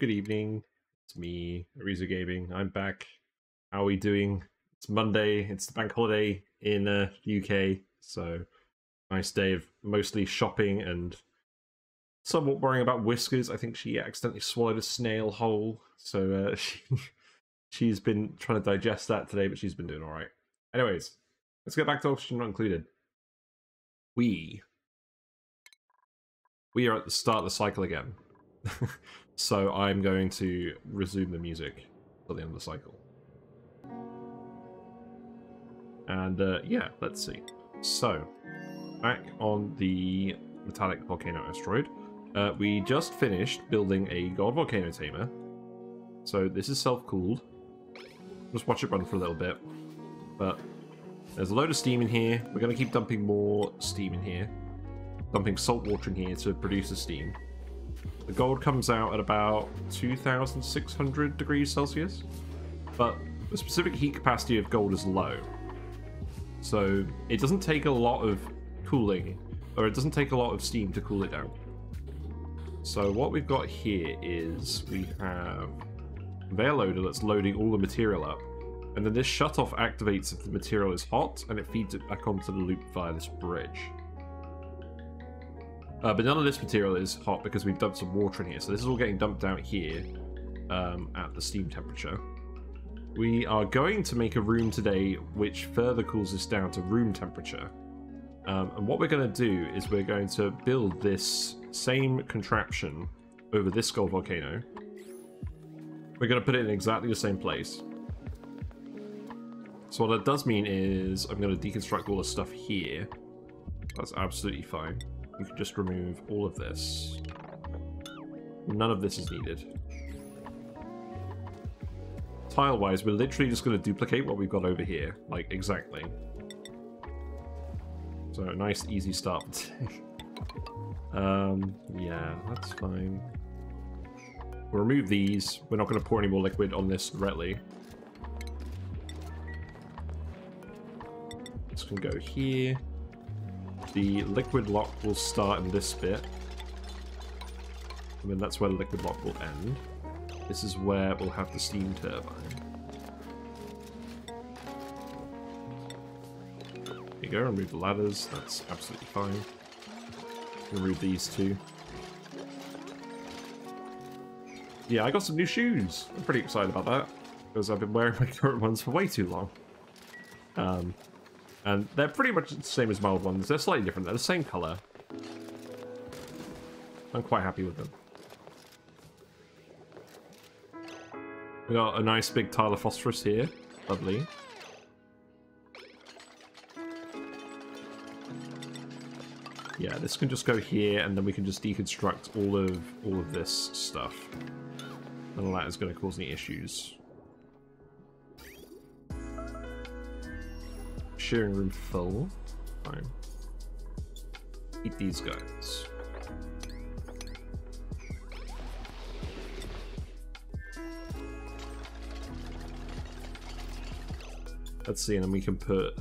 good evening. It's me, Erisia Gaming. I'm back. How are we doing? It's Monday. It's the bank holiday in the UK, so nice day of mostly shopping and somewhat worrying about Whiskers. I think she accidentally swallowed a snail whole, so she's been trying to digest that today, but she's been doing all right. Anyways, let's get back to Oxygen Not Included. We are at the start of the cycle again. So I'm going to resume the music at the end of the cycle. And yeah, let's see. So, back on the metallic volcano asteroid. We just finished building a god volcano tamer. So this is self-cooled. Just watch it run for a little bit. But there's a load of steam in here. We're going to keep dumping more steam in here. Dumping salt water in here to produce the steam. The gold comes out at about 2,600 degrees Celsius, but the specific heat capacity of gold is low. So it doesn't take a lot of cooling, or it doesn't take a lot of steam to cool it down. So what we've got here is we have a conveyor loader that's loading all the material up, and then this shutoff activates if the material is hot, and it feeds it back onto the loop via this bridge. But none of this material is hot because we've dumped some water in here, so this is all getting dumped out here at the steam temperature. We are going to make a room today which further cools this down to room temperature. And what we're going to do is we're going to build this same contraption over this gold volcano. We're going to put it in exactly the same place. So what that does mean is I'm going to deconstruct all the stuff here. That's absolutely fine. We can just remove all of this. None of this is needed. Tile-wise, we're literally just going to duplicate what we've got over here. Like, exactly. So, a nice, easy start. Yeah, that's fine. We'll remove these. We're not going to pour any more liquid on this directly. This can go here. The liquid lock will start in this bit. And then that's where the liquid lock will end. This is where we'll have the steam turbine. There you go, remove the ladders. That's absolutely fine. Remove these two. Yeah, I got some new shoes. I'm pretty excited about that. Because I've been wearing my current ones for way too long. And they're pretty much the same as my old ones. They're slightly different. They're the same color. I'm quite happy with them. We got a nice big tile of phosphorus here. Lovely. Yeah, this can just go here, and then we can just deconstruct all of this stuff. None of that is going to cause any issues. Shearing room full. Fine. Eat these guys. Let's see, and then we can put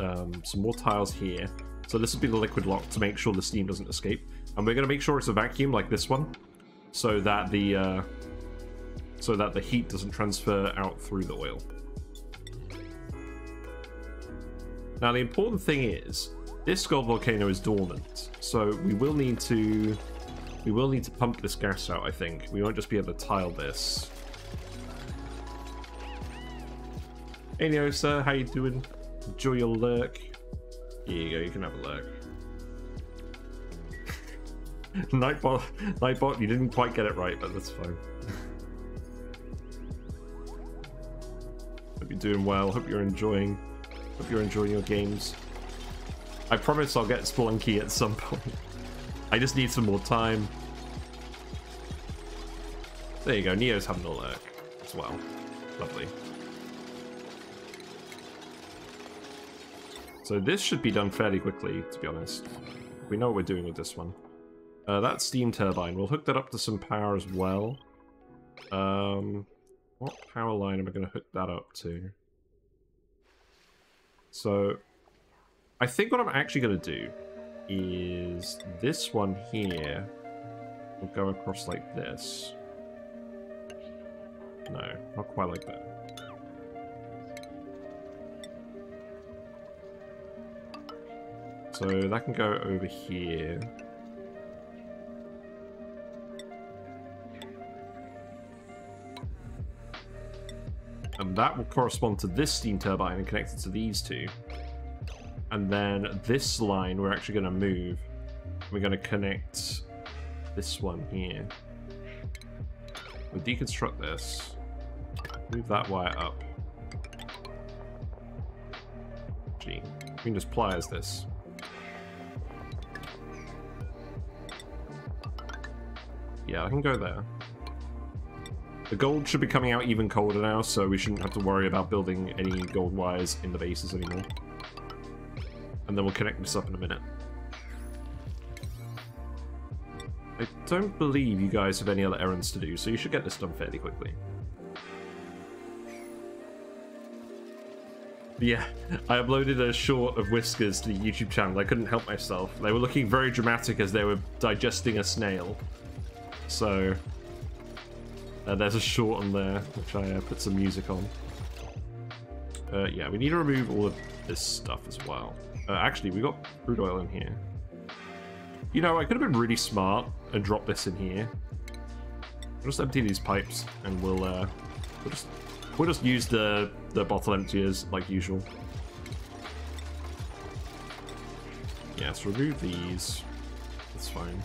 some more tiles here. So this would be the liquid lock to make sure the steam doesn't escape. And we're going to make sure it's a vacuum like this one, so that the heat doesn't transfer out through the oil. Now, the important thing is, this gold volcano is dormant, so we will need to pump this gas out, I think. We won't just be able to tile this. Hey, Neo, sir, how you doing? Enjoy your lurk. Here you go, you can have a lurk. Nightbot, you didn't quite get it right, but that's fine. Hope you're doing well, hope you're enjoying your games. I promise I'll get Splunky at some point. I just need some more time. There you go, Neo's having a lurk as well. Lovely. So this should be done fairly quickly, to be honest. We know what we're doing with this one. That steam turbine, we'll hook that up to some power as well. What power line am I going to hook that up to? So, I think what I'm actually going to do is this one here will go across like this. No, not quite like that. So that can go over here. And that will correspond to this steam turbine and connect it to these two. And then this line we're actually going to move. We're going to connect this one here. We'll deconstruct this. Move that wire up. Gee, we can just pliers this. Yeah, I can go there. The gold should be coming out even colder now, so we shouldn't have to worry about building any gold wires in the bases anymore. And then we'll connect this up in a minute. I don't believe you guys have any other errands to do, so you should get this done fairly quickly. Yeah, I uploaded a short of Whiskers to the YouTube channel. I couldn't help myself. They were looking very dramatic as they were digesting a snail. So... there's a short on there, which I put some music on. Yeah, we need to remove all of this stuff as well. Actually, we got crude oil in here. You know, I could have been really smart and dropped this in here. We'll just empty these pipes, and we'll just use the bottle emptiers like usual. Yeah, let's remove these. That's fine.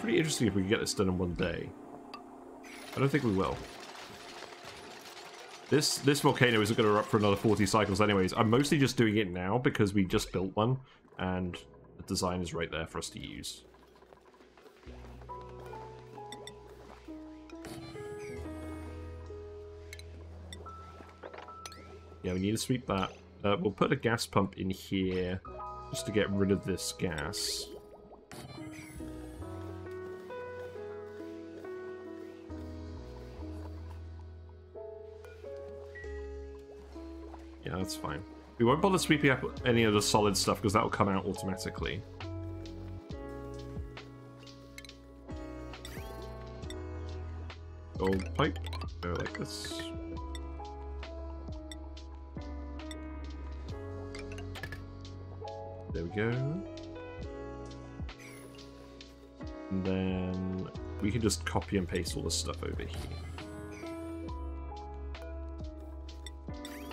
Pretty interesting if we can get this done in one day. I don't think we will. This volcano isn't going to erupt for another 40 cycles anyways. I'm mostly just doing it now because we just built one and the design is right there for us to use. Yeah, we need to sweep that. We'll put a gas pump in here just to get rid of this gas. Yeah, that's fine. We won't bother sweeping up any of the solid stuff because that will come out automatically. Gold pipe. Go like this. There we go. And then we can just copy and paste all this stuff over here.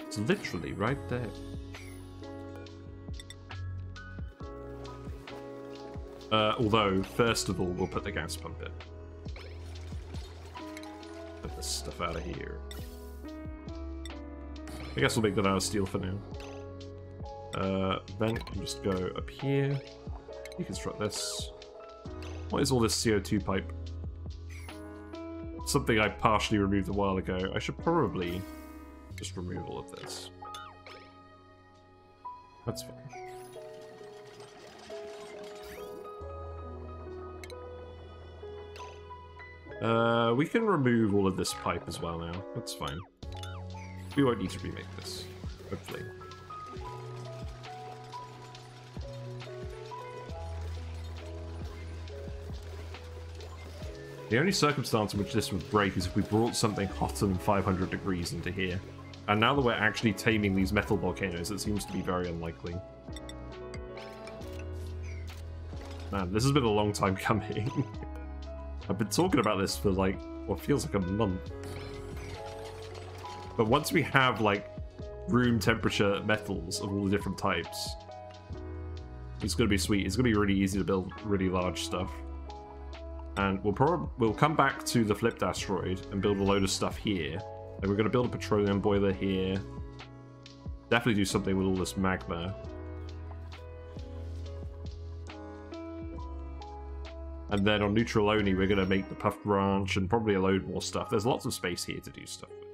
It's literally right there. Although, first of all, we'll put the gas pump in. Put this stuff out of here. I guess we'll make that out of steel for now. Then we can just go up here. Deconstruct this. What is all this CO2 pipe? Something I partially removed a while ago. I should probably... just remove all of this. That's fine. We can remove all of this pipe as well now. That's fine. We won't need to remake this, hopefully. The only circumstance in which this would break is if we brought something hotter than 500 degrees into here. And now that we're actually taming these metal volcanoes, it seems to be very unlikely. Man, this has been a long time coming. I've been talking about this for, like, what feels like a month. But once we have, like, room temperature metals of all the different types, it's going to be sweet. It's going to be really easy to build really large stuff. And we'll come back to the flipped asteroid and build a load of stuff here. Then we're going to build a petroleum boiler here. Definitely do something with all this magma. And then on Neutraloni, we're going to make the puffed ranch and probably a load more stuff. There's lots of space here to do stuff with.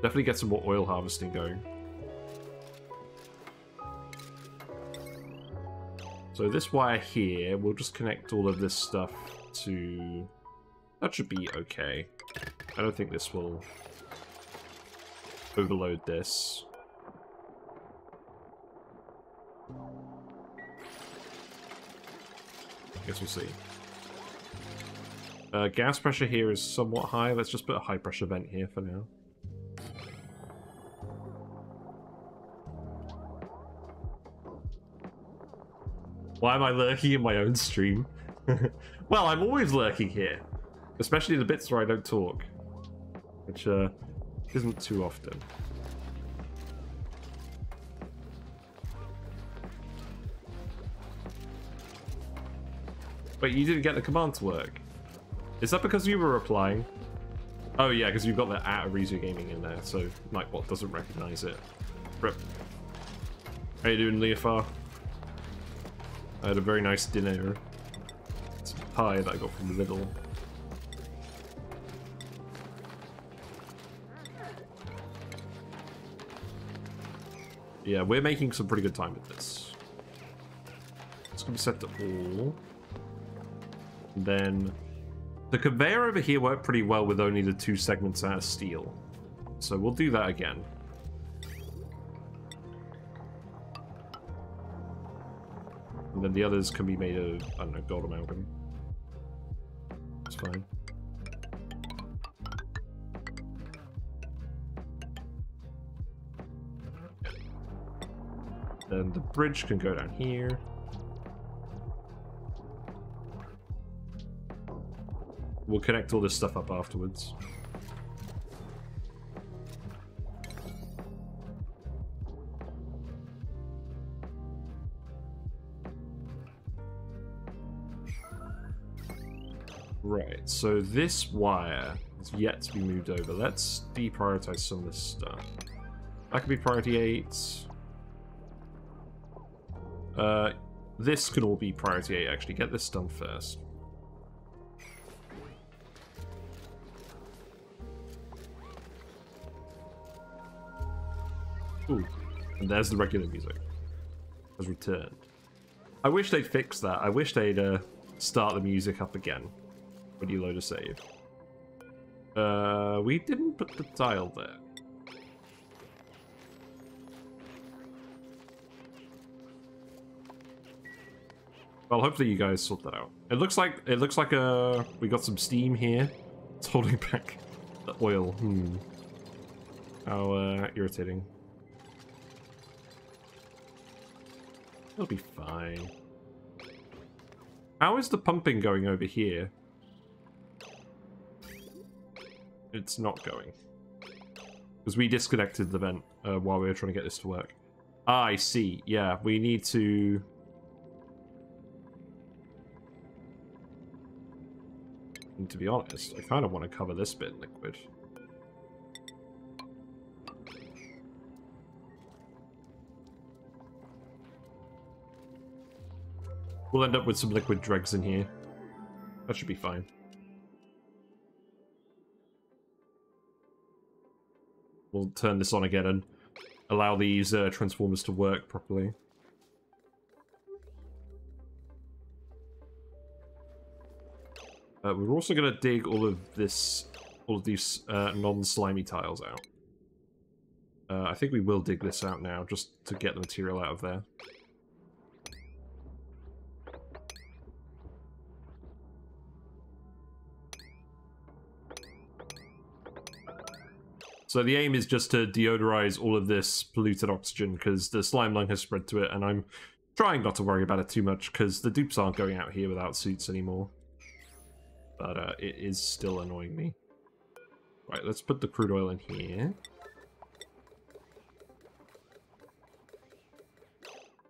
Definitely get some more oil harvesting going. So this wire here, we'll just connect all of this stuff to... That should be okay. I don't think this will overload this. Guess we'll see. Gas pressure here is somewhat high. Let's just put a high pressure vent here for now. Why am I lurking in my own stream? Well, I'm always lurking here. Especially the bits where I don't talk. Which isn't too often. Wait, you didn't get the command to work. Is that because you were replying? Oh yeah, because you've got the @Erisia Gaming in there, so Nightbot doesn't recognize it. Rip. How you doing, Leofar? I had a very nice dinner. It's a pie that I got from Lidl. Yeah, we're making some pretty good time with this. It's gonna be set to all. And then the conveyor over here worked pretty well with only the 2 segments out of steel. So we'll do that again. And then the others can be made of, I don't know, gold amalgam. That's fine. Then the bridge can go down here. We'll connect all this stuff up afterwards. Right, so this wire is yet to be moved over. Let's deprioritize some of this stuff. That could be priority 8. This could all be priority 8, actually. Get this done first. Ooh, and there's the regular music. Has returned. I wish they'd fix that. I wish they'd start the music up again when you load a save. We didn't put the tile there. Well, hopefully you guys sort that out. It looks like we got some steam here. It's holding back the oil. How irritating. It'll be fine. How is the pumping going over here? It's not going. Because we disconnected the vent while we were trying to get this to work. Ah, I see. Yeah, we need to... And to be honest, I kind of want to cover this bit in liquid. We'll end up with some liquid dregs in here. That should be fine. We'll turn this on again and allow these transformers to work properly. We're also going to dig all of these non-slimy tiles out. I think we will dig this out now, just to get the material out of there. So the aim is just to deodorize all of this polluted oxygen because the slime lung has spread to it, and I'm trying not to worry about it too much because the dupes aren't going out here without suits anymore. But it is still annoying me. Right, let's put the crude oil in here.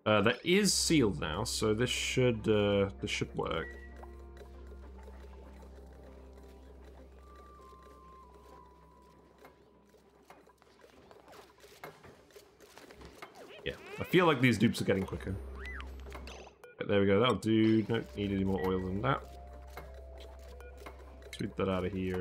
That is sealed now, so this should work. Yeah, I feel like these dupes are getting quicker. But there we go, that'll do. Don't need any more oil than that. Sweep that out of here.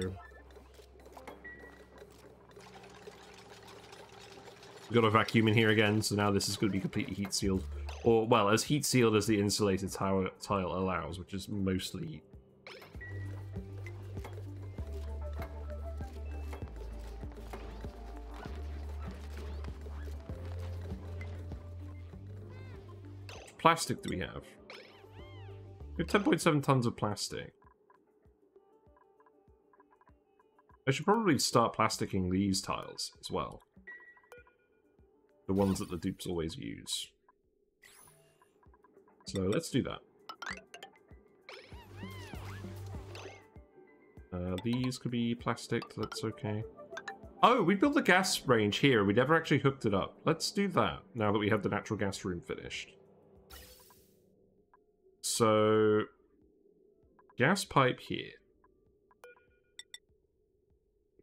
We've got a vacuum in here again, so now this is going to be completely heat sealed. Or, well, as heat sealed as the insulated tile allows, which is mostly heat. Plastic do we have? We have 10.7 tons of plastic. I should probably start plasticking these tiles as well. The ones that the dupes always use. So let's do that. These could be plastic, that's okay. Oh, we built the gas range here. We never actually hooked it up. Let's do that now that we have the natural gas room finished. So, gas pipe here.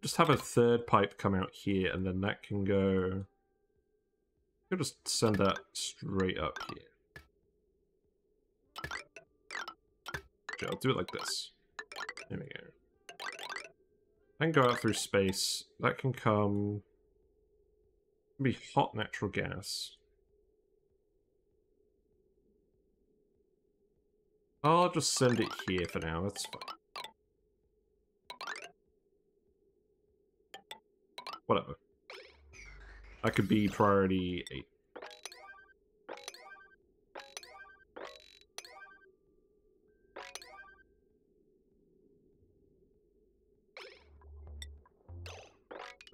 Just have a third pipe come out here, and then that can go... We'll just send that straight up here. Okay, I'll do it like this. There we go. I can go out through space. That can come... Be hot natural gas. I'll just send it here for now, that's fine. Whatever. That could be priority 8.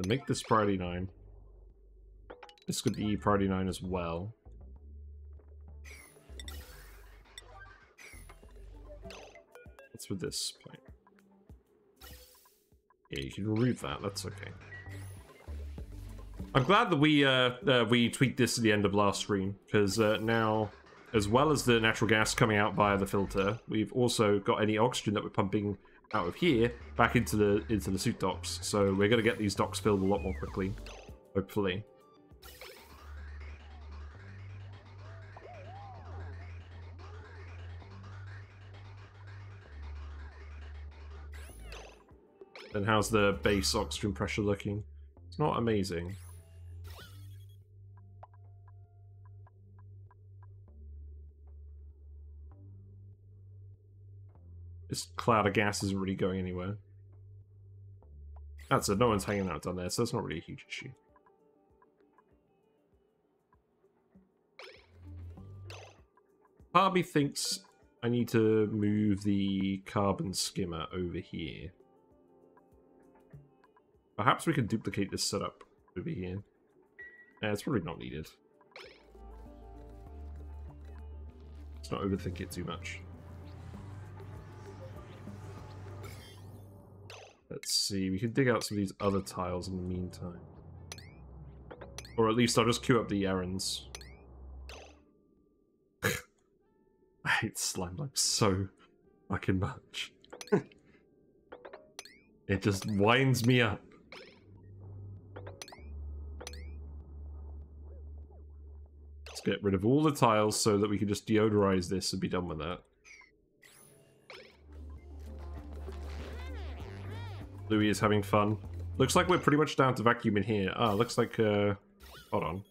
I'll make this priority 9. This could be priority 9 as well. What's with this point? Yeah, you can remove that, that's okay. I'm glad that we tweaked this at the end of last stream, because now, as well as the natural gas coming out via the filter, we've also got any oxygen that we're pumping out of here back into the suit docks. So we're going to get these docks filled a lot more quickly, hopefully. And how's the base oxygen pressure looking? It's not amazing. This cloud of gas isn't really going anywhere. That's it, no one's hanging out down there, so that's not really a huge issue. Harvey thinks I need to move the carbon skimmer over here. Perhaps we can duplicate this setup over here. Yeah, it's probably not needed. Let's not overthink it too much. Let's see, we can dig out some of these other tiles in the meantime. Or at least I'll just queue up the errands. I hate slime like so fucking much. It just winds me up. Let's get rid of all the tiles so that we can just deodorize this and be done with that. Louis is having fun. Looks like we're pretty much down to vacuum in here. Ah, looks like, hold on.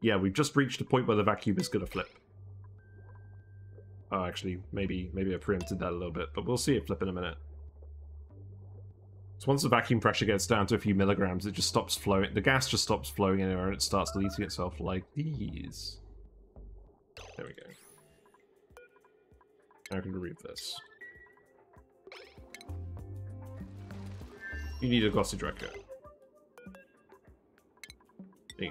Yeah, we've just reached a point where the vacuum is gonna flip. Oh, actually, maybe I preempted that a little bit, but we'll see it flip in a minute. So once the vacuum pressure gets down to a few milligrams, it just stops flowing. The gas just stops flowing anywhere and it starts deleting itself like these. There we go. Now I can remove this. You need a glossy Draco. There you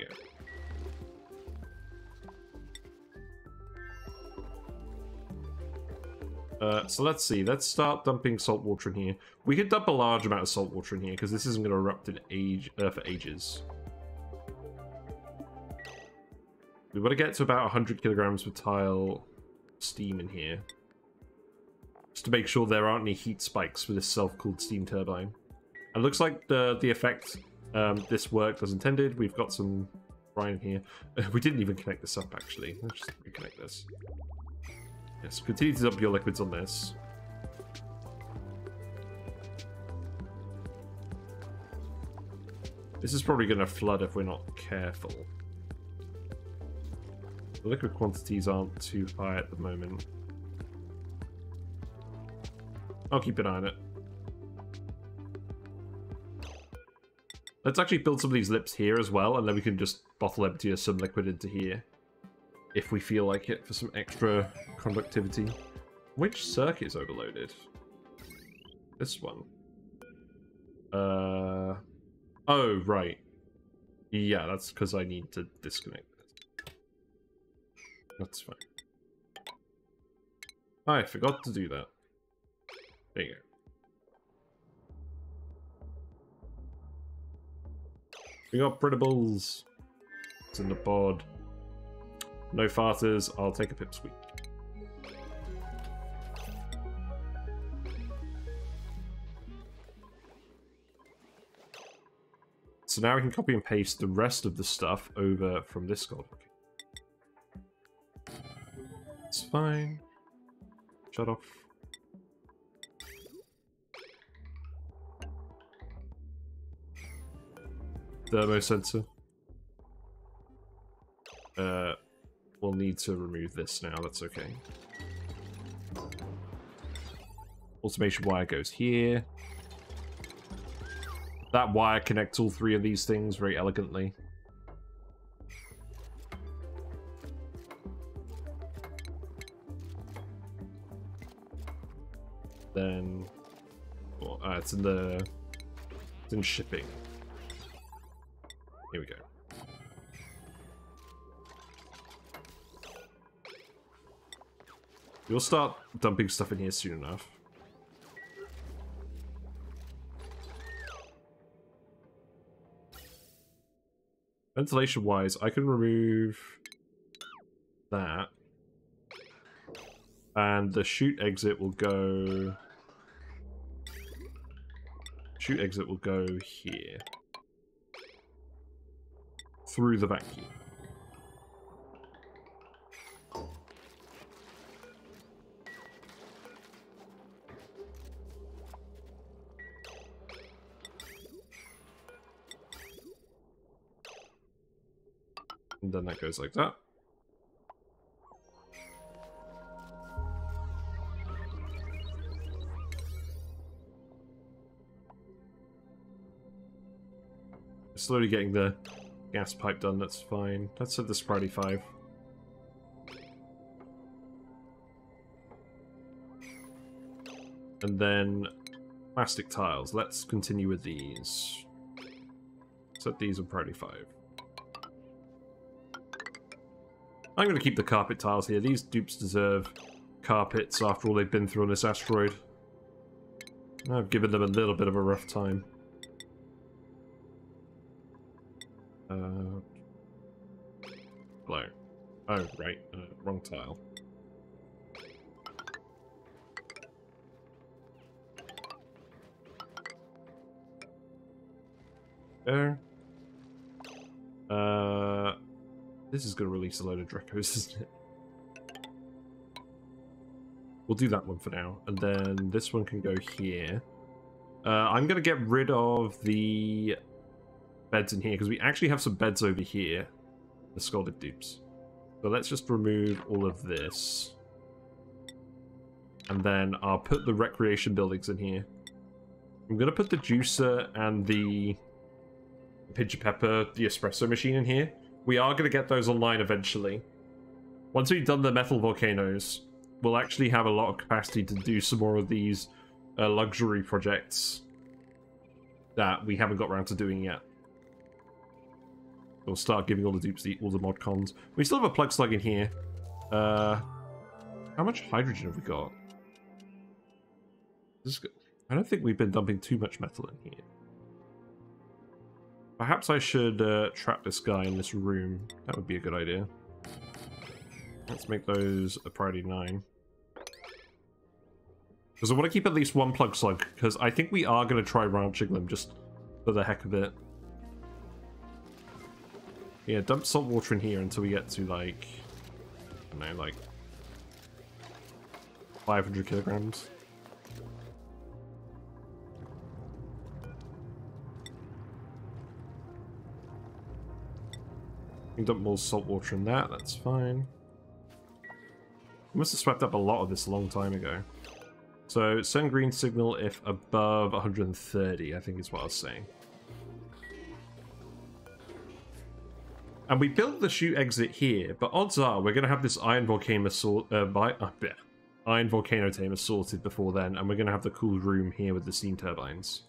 go. So let's see. Let's start dumping salt water in here. We could dump a large amount of salt water in here because this isn't going to erupt in for ages. We want to get to about 100 kilograms per tile steam in here, just to make sure there aren't any heat spikes for this self-cooled steam turbine. It looks like the effect, this worked as intended. We've got some brine here. We didn't even connect this up, actually. Let's just reconnect this. Yes, continue to dump your liquids on this. This is probably going to flood if we're not careful. The liquid quantities aren't too high at the moment. I'll keep an eye on it. Let's actually build some of these lips here as well, and then we can just bottle empty some liquid into here if we feel like it for some extra conductivity. Which circuit is overloaded? This one. Oh, right. Yeah, that's because I need to disconnect this. That's fine. I forgot to do that. There you go. We got printables. It's in the pod. No farters. I'll take a pipsqueak. So now we can copy and paste the rest of the stuff over from this code. It's fine. Shut off. Thermo sensor. We'll need to remove this now, that's okay. Automation wire goes here. That wire connects all three of these things very elegantly. Then, well, it's in shipping. Here we go. You'll start dumping stuff in here soon enough. Ventilation-wise, I can remove that. And the chute exit will go... Chute exit will go here. Through the vacuum. And then that goes like that. We're slowly getting the gas pipe done, that's fine. Let's have this priority 5. And then plastic tiles. Let's continue with these. Set these on priority 5. I'm going to keep the carpet tiles here. These dupes deserve carpets after all they've been through on this asteroid. I've given them a little bit of a rough time. Hello. Oh, right. Wrong tile. There. This is going to release a load of Drekos, isn't it? We'll do that one for now. And then this one can go here. I'm going to get rid of the beds in here, because we actually have some beds over here. The scalded dupes. So let's just remove all of this. And then I'll put the recreation buildings in here. I'm going to put the juicer and the pinch of pepper, the espresso machine in here. We are going to get those online eventually. Once we've done the metal volcanoes, we'll actually have a lot of capacity to do some more of these luxury projects that we haven't got around to doing yet. We'll start giving all the dupes all the mod cons. We still have a plug slug in here. How much hydrogen have we got? This is good. I don't think we've been dumping too much metal in here. Perhaps I should trap this guy in this room. That would be a good idea. Let's make those a priority 9. Because I want to keep at least one plug slug, because I think we are going to try ranching them just for the heck of it. Yeah, dump salt water in here until we get to, like, I don't know, like 500 kilograms. We can dump more salt water in that, that's fine. We must have swept up a lot of this a long time ago. So, send green signal if above 130, I think is what I was saying. And we built the chute exit here, but odds are we're going to have this Iron Volcano, Iron Volcano Tamer sorted before then, and we're going to have the cool room here with the steam turbines.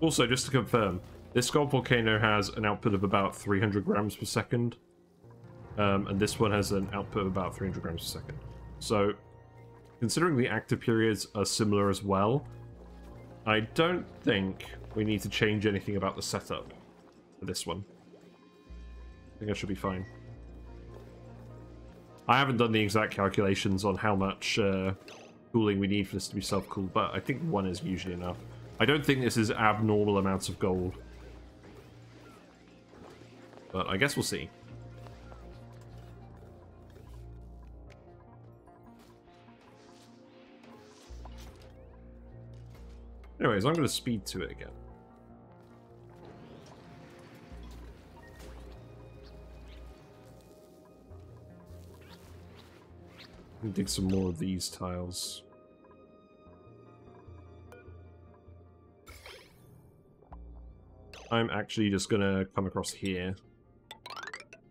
Also, just to confirm, this Sculpt Volcano has an output of about 300 grams per second, and this one has an output of about 300 grams per second. So, considering the active periods are similar as well, I don't think we need to change anything about the setup for this one. I think I should be fine. I haven't done the exact calculations on how much cooling we need for this to be self-cooled, but I think one is usually enough. I don't think this is abnormal amounts of gold. But I guess we'll see. Anyways, I'm going to speed to it again. Let me dig some more of these tiles. I'm actually just going to come across here.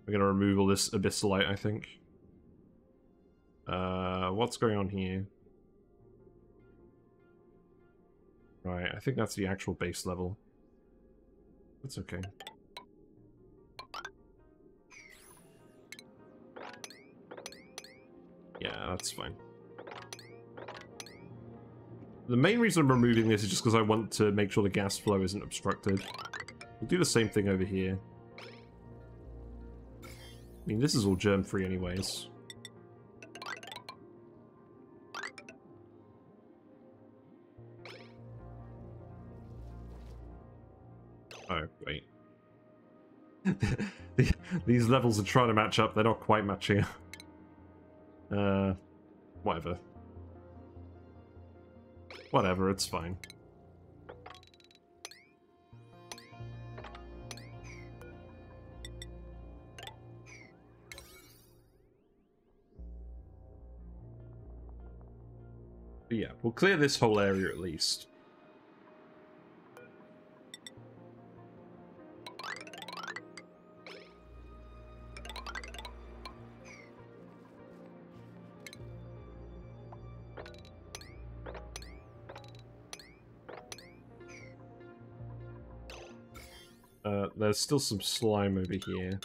We're going to remove all this abyssalite, I think. What's going on here? Right, I think that's the actual base level. That's okay. Yeah, that's fine. The main reason I'm removing this is just because I want to make sure the gas flow isn't obstructed. We'll do the same thing over here. I mean, this is all germ-free anyways. Oh, wait. These levels are trying to match up. They're not quite matching up. Whatever. Whatever, it's fine. But yeah, we'll clear this whole area at least. There's still some slime over here.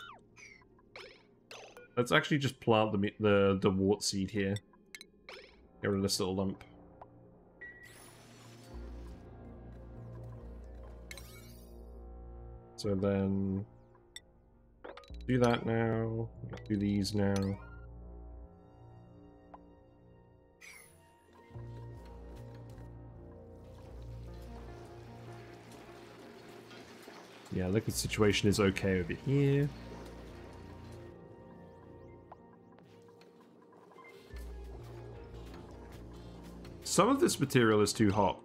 Let's actually just plant the wart seed here. Get rid of this little lump. So then, do that now. Do these now. Yeah, liquid situation is okay over here. Some of this material is too hot.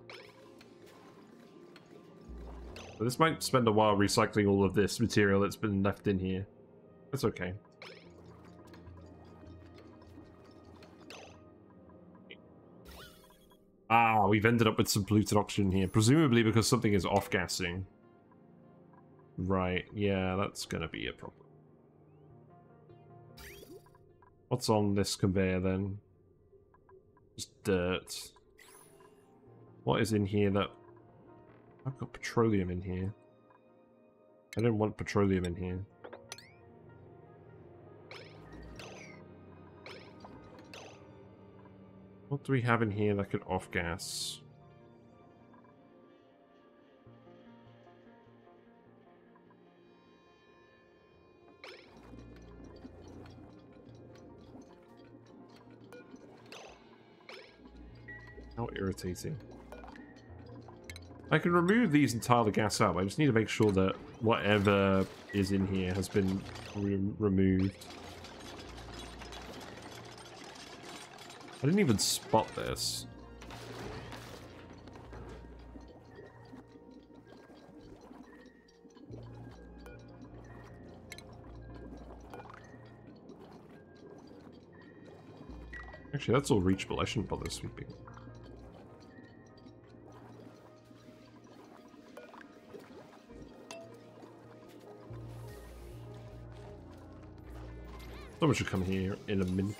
So this might spend a while recycling all of this material that's been left in here. That's okay. Ah, we've ended up with some polluted oxygen here, presumably because something is off-gassing. Right, yeah, that's gonna be a problem. What's on this conveyor then? Just dirt. What is in here that... I've got petroleum in here. I don't want petroleum in here. What do we have in here that could off-gas? How irritating. I can remove these and tile the gas out, but I just need to make sure that whatever is in here has been removed. I didn't even spot this. Actually, that's all reachable. I shouldn't bother sweeping. Someone should come here in a minute.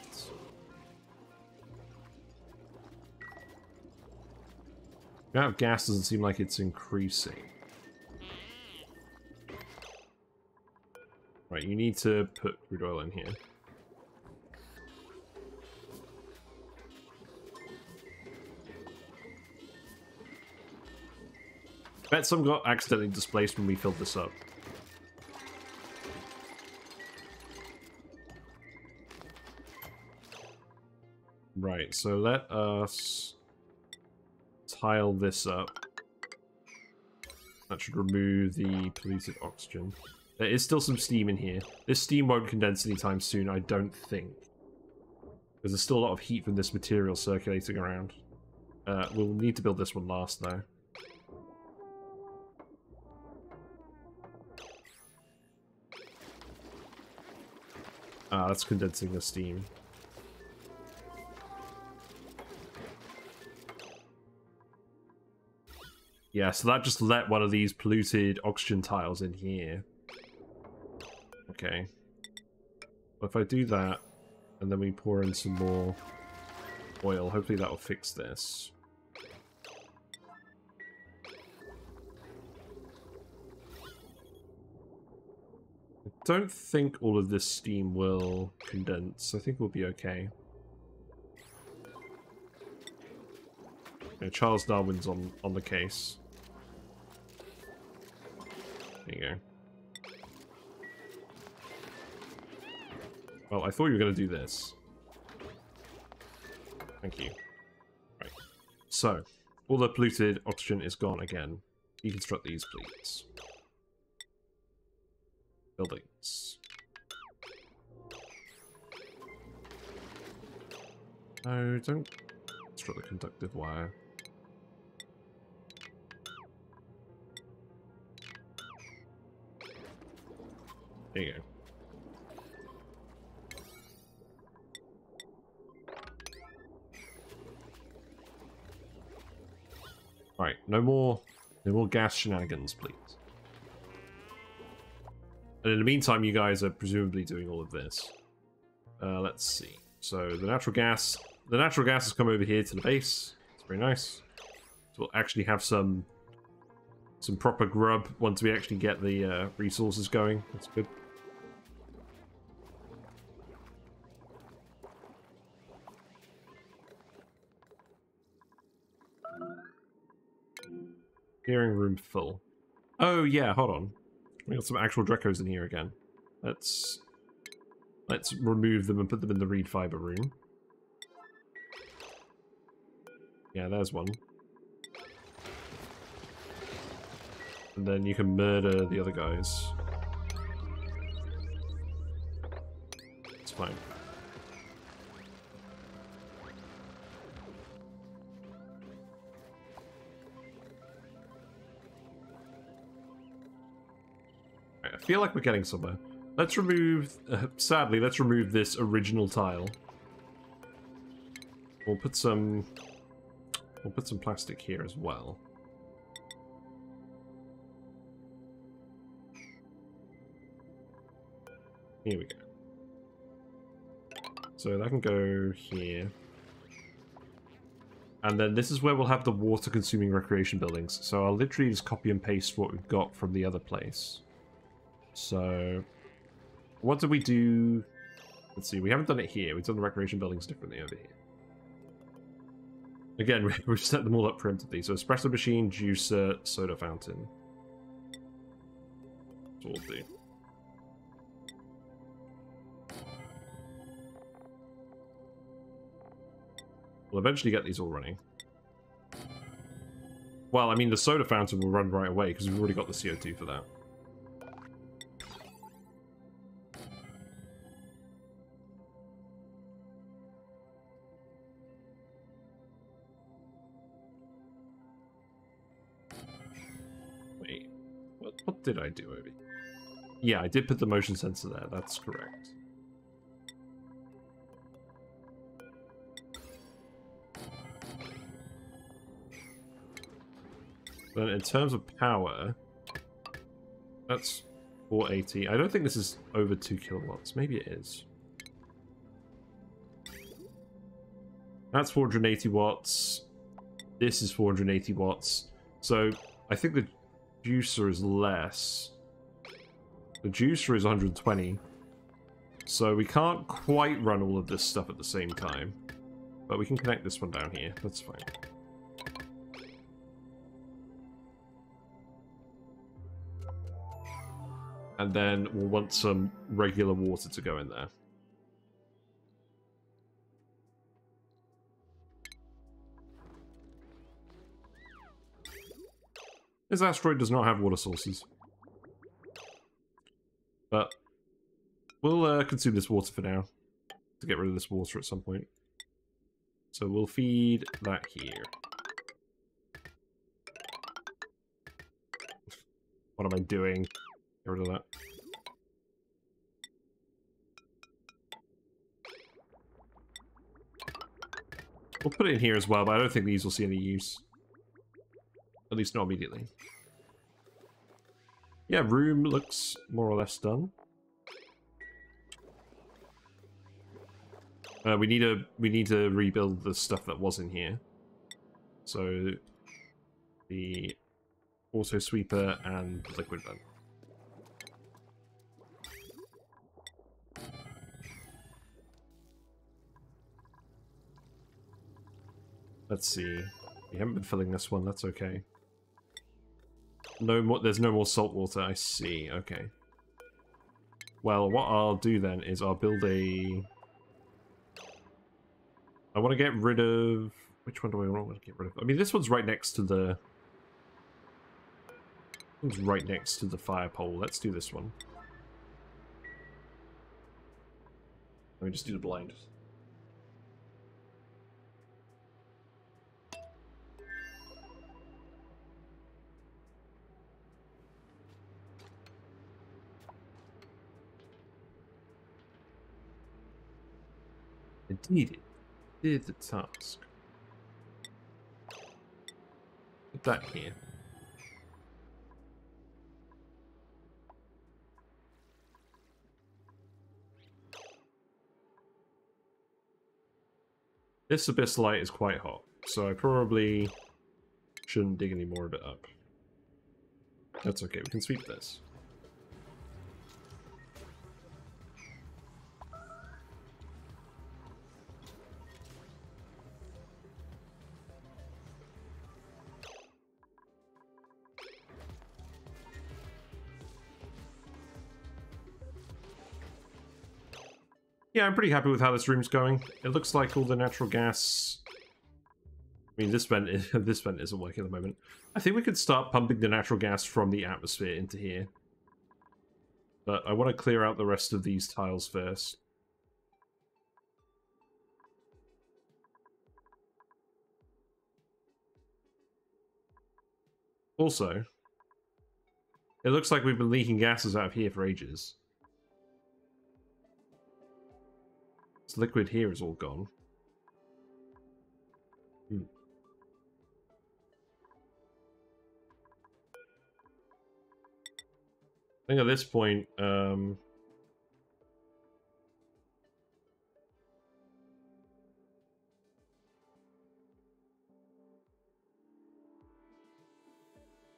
The amount of gas doesn't seem like it's increasing. Right, you need to put crude oil in here. Bet some got accidentally displaced when we filled this up. Right, so let us tile this up. That should remove the polluted oxygen. There is still some steam in here. This steam won't condense anytime soon, I don't think. Because there's still a lot of heat from this material circulating around. We'll need to build this one last, though. Ah, that's condensing the steam. Yeah, so that just let one of these polluted oxygen tiles in here. Okay. Well, if I do that, and then we pour in some more oil, hopefully that'll fix this. I don't think all of this steam will condense. I think we'll be okay. Yeah, Charles Darwin's on the case. There you go. Well, I thought you were going to do this. Thank you. Right. So, all the polluted oxygen is gone again. Deconstruct these, please. Buildings. No, don't construct the conductive wire. There you go. Right, no more gas shenanigans, please. And in the meantime, you guys are presumably doing all of this. Let's see. So the natural gas has come over here to the base. It's very nice. So we'll actually have some proper grub once we actually get the resources going. That's good. Hearing room full. Oh yeah, hold on. We got some actual Drekos in here again. Let's remove them and put them in the reed fiber room. Yeah, there's one. And then you can murder the other guys. It's fine. I feel like we're getting somewhere. Let's remove... sadly, let's remove this original tile. We'll put some plastic here as well. Here we go. So that can go here. And then this is where we'll have the water-consuming recreation buildings. So I'll literally just copy and paste what we've got from the other place. So, what did we do? Let's see, we haven't done it here. We've done the recreation buildings differently over here. Again, we've set them all up preemptively. So, espresso machine, juicer, soda fountain. That's what we'll do. We'll eventually get these all running. Well, I mean, the soda fountain will run right away because we've already got the CO2 for that. Did I do over? Yeah, I did put the motion sensor there. That's correct. Then in terms of power, that's 480. I don't think this is over 2 kilowatts. Maybe it is. That's 480 watts. This is 480 watts. So I think the juicer is less. The juicer is 120. So we can't quite run all of this stuff at the same time. But we can connect this one down here. That's fine. And then we'll want some regular water to go in there. This asteroid does not have water sources. But we'll consume this water for now to get rid of this water at some point. So we'll feed that here. What am I doing? Get rid of that. We'll put it in here as well, but I don't think these will see any use. At least not immediately. Yeah, room looks more or less done. We need to rebuild the stuff that was in here. So the auto sweeper and liquid vent. Let's see. We haven't been filling this one. That's okay. No more. There's no more salt water. I see. Okay. Well, what I'll do then is I'll build a. I want to get rid of... Which one do I want to get rid of? I mean, this one's right next to the... This one's right next to the fire pole. Let's do this one. Let me just do the blind. Indeed it. Did the task. Put that here. This abyss light is quite hot, so I probably shouldn't dig any more of it up. That's okay, we can sweep this. Yeah, I'm pretty happy with how this room's going. It looks like all the natural gas... I mean, this vent isn't working at the moment. I think we could start pumping the natural gas from the atmosphere into here. But I want to clear out the rest of these tiles first. Also, it looks like we've been leaking gases out of here for ages. This liquid here is all gone. I think at this point,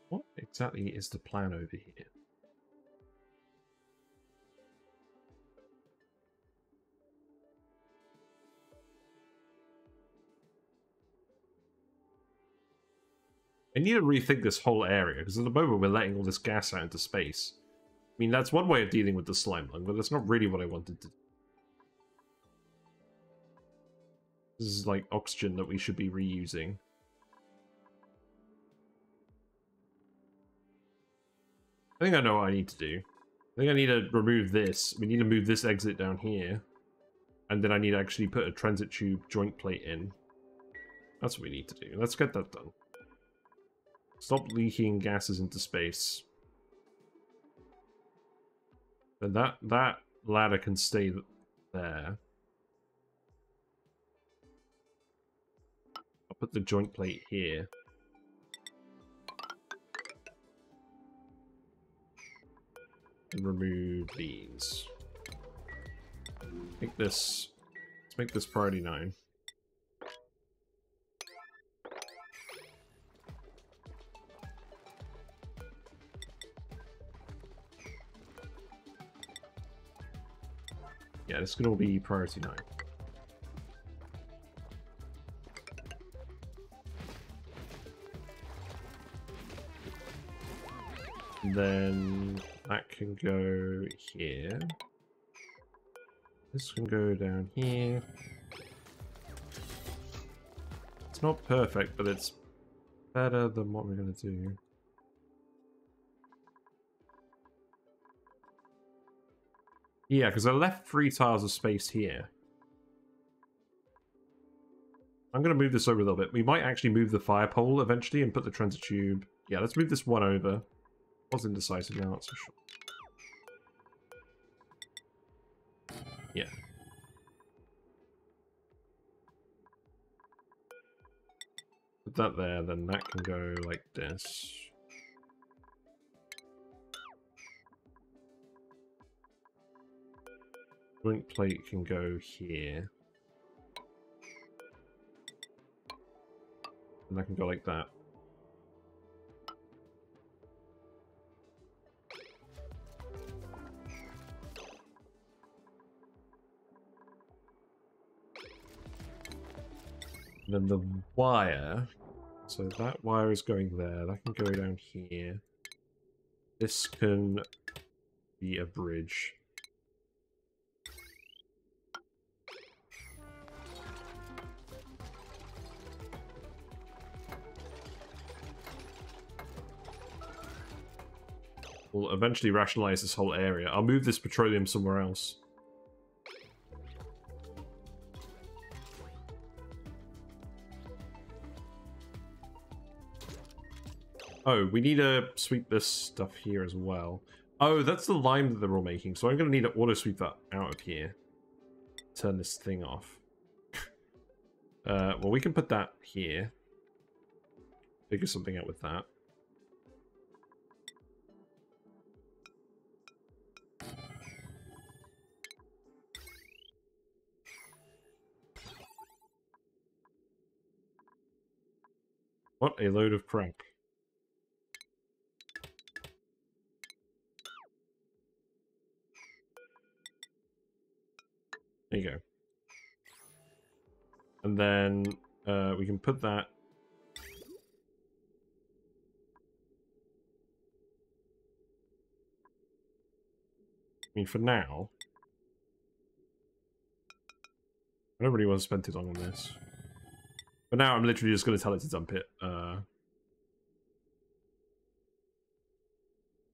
what exactly is the plan over here? I need to rethink this whole area, because at the moment we're letting all this gas out into space. I mean, that's one way of dealing with the slime lung, but that's not really what I wanted to do. This is like oxygen that we should be reusing. I think I know what I need to do. I think I need to remove this. We need to move this exit down here. And then I need to actually put a transit tube joint plate in. That's what we need to do. Let's get that done. Stop leaking gases into space. Then that ladder can stay there. I'll put the joint plate here. And remove these. Make this. Let's make this priority 9. Yeah, this could all be priority 9. And then that can go here. This can go down here. It's not perfect, but it's better than what we're going to do. Yeah, because I left 3 tiles of space here. I'm going to move this over a little bit. We might actually move the fire pole eventually and put the transit tube. Yeah, let's move this one over. Was indecisive now, not so sure. Yeah. Put that there, then that can go like this. Link plate can go here. And that can go like that. And then the wire, so that wire is going there, that can go down here. This can be a bridge. We'll eventually rationalize this whole area. I'll move this petroleum somewhere else. Oh, we need to sweep this stuff here as well. Oh, that's the lime that they're all making, so I'm going to need to auto-sweep that out of here. Turn this thing off. Well, we can put that here. Figure something out with that. What a load of crap. There you go. And then we can put that. I mean, for now, I don't really want to spend too long on this. But now I'm literally just going to tell it to dump it.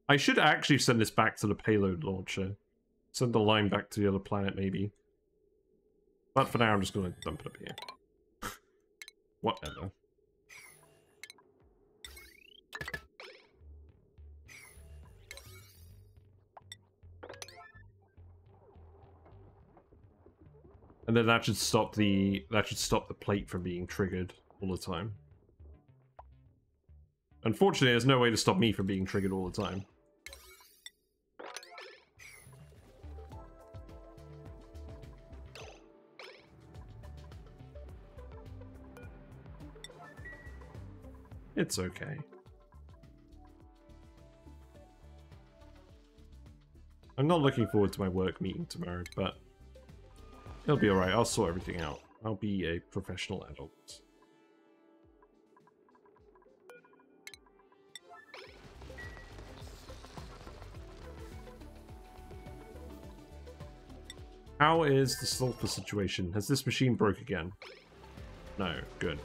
I should actually send this back to the payload launcher. Send the line back to the other planet, maybe. But for now, I'm just going to dump it up here. Whatever. And then that should stop the plate from being triggered all the time. Unfortunately, there's no way to stop me from being triggered all the time. It's okay. I'm not looking forward to my work meeting tomorrow, but it'll be alright. I'll sort everything out. I'll be a professional adult. How is the sulfur situation? Has this machine broke again? No, good.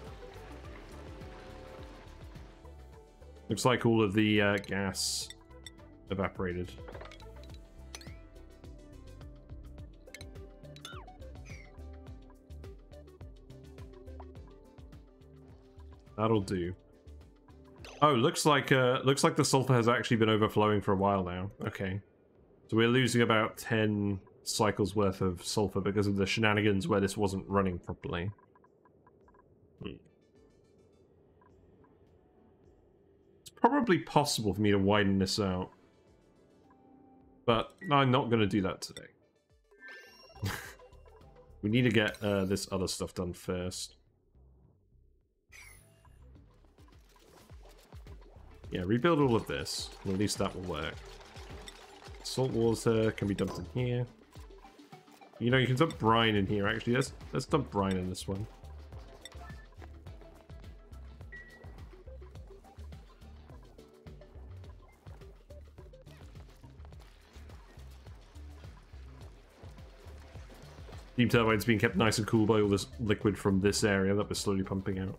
Looks like all of the gas evaporated. That'll do. Oh, looks like the sulfur has actually been overflowing for a while now. Okay, so we're losing about 10 cycles worth of sulfur because of the shenanigans where this wasn't running properly. Hmm. Probably possible for me to widen this out, but I'm not going to do that today. We need to get this other stuff done first. Yeah, rebuild all of this, well, at least that will work. Salt water can be dumped in here. You know, you can dump brine in here, actually. Let's dump brine in this one. Steam turbine's being kept nice and cool by all this liquid from this area that we're slowly pumping out.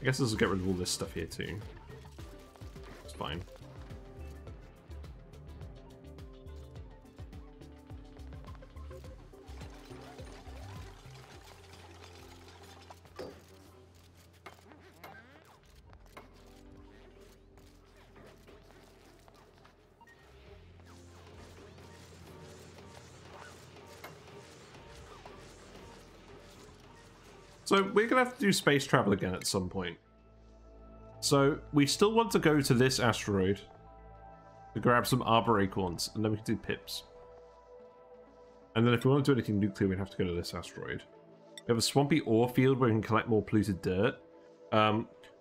I guess this will get rid of all this stuff here too. It's fine. So we're going to have to do space travel again at some point. So we still want to go to this asteroid to grab some arbor acorns, and then we can do pips. And then if we want to do anything nuclear, we'd have to go to this asteroid. We have a swampy ore field where we can collect more polluted dirt.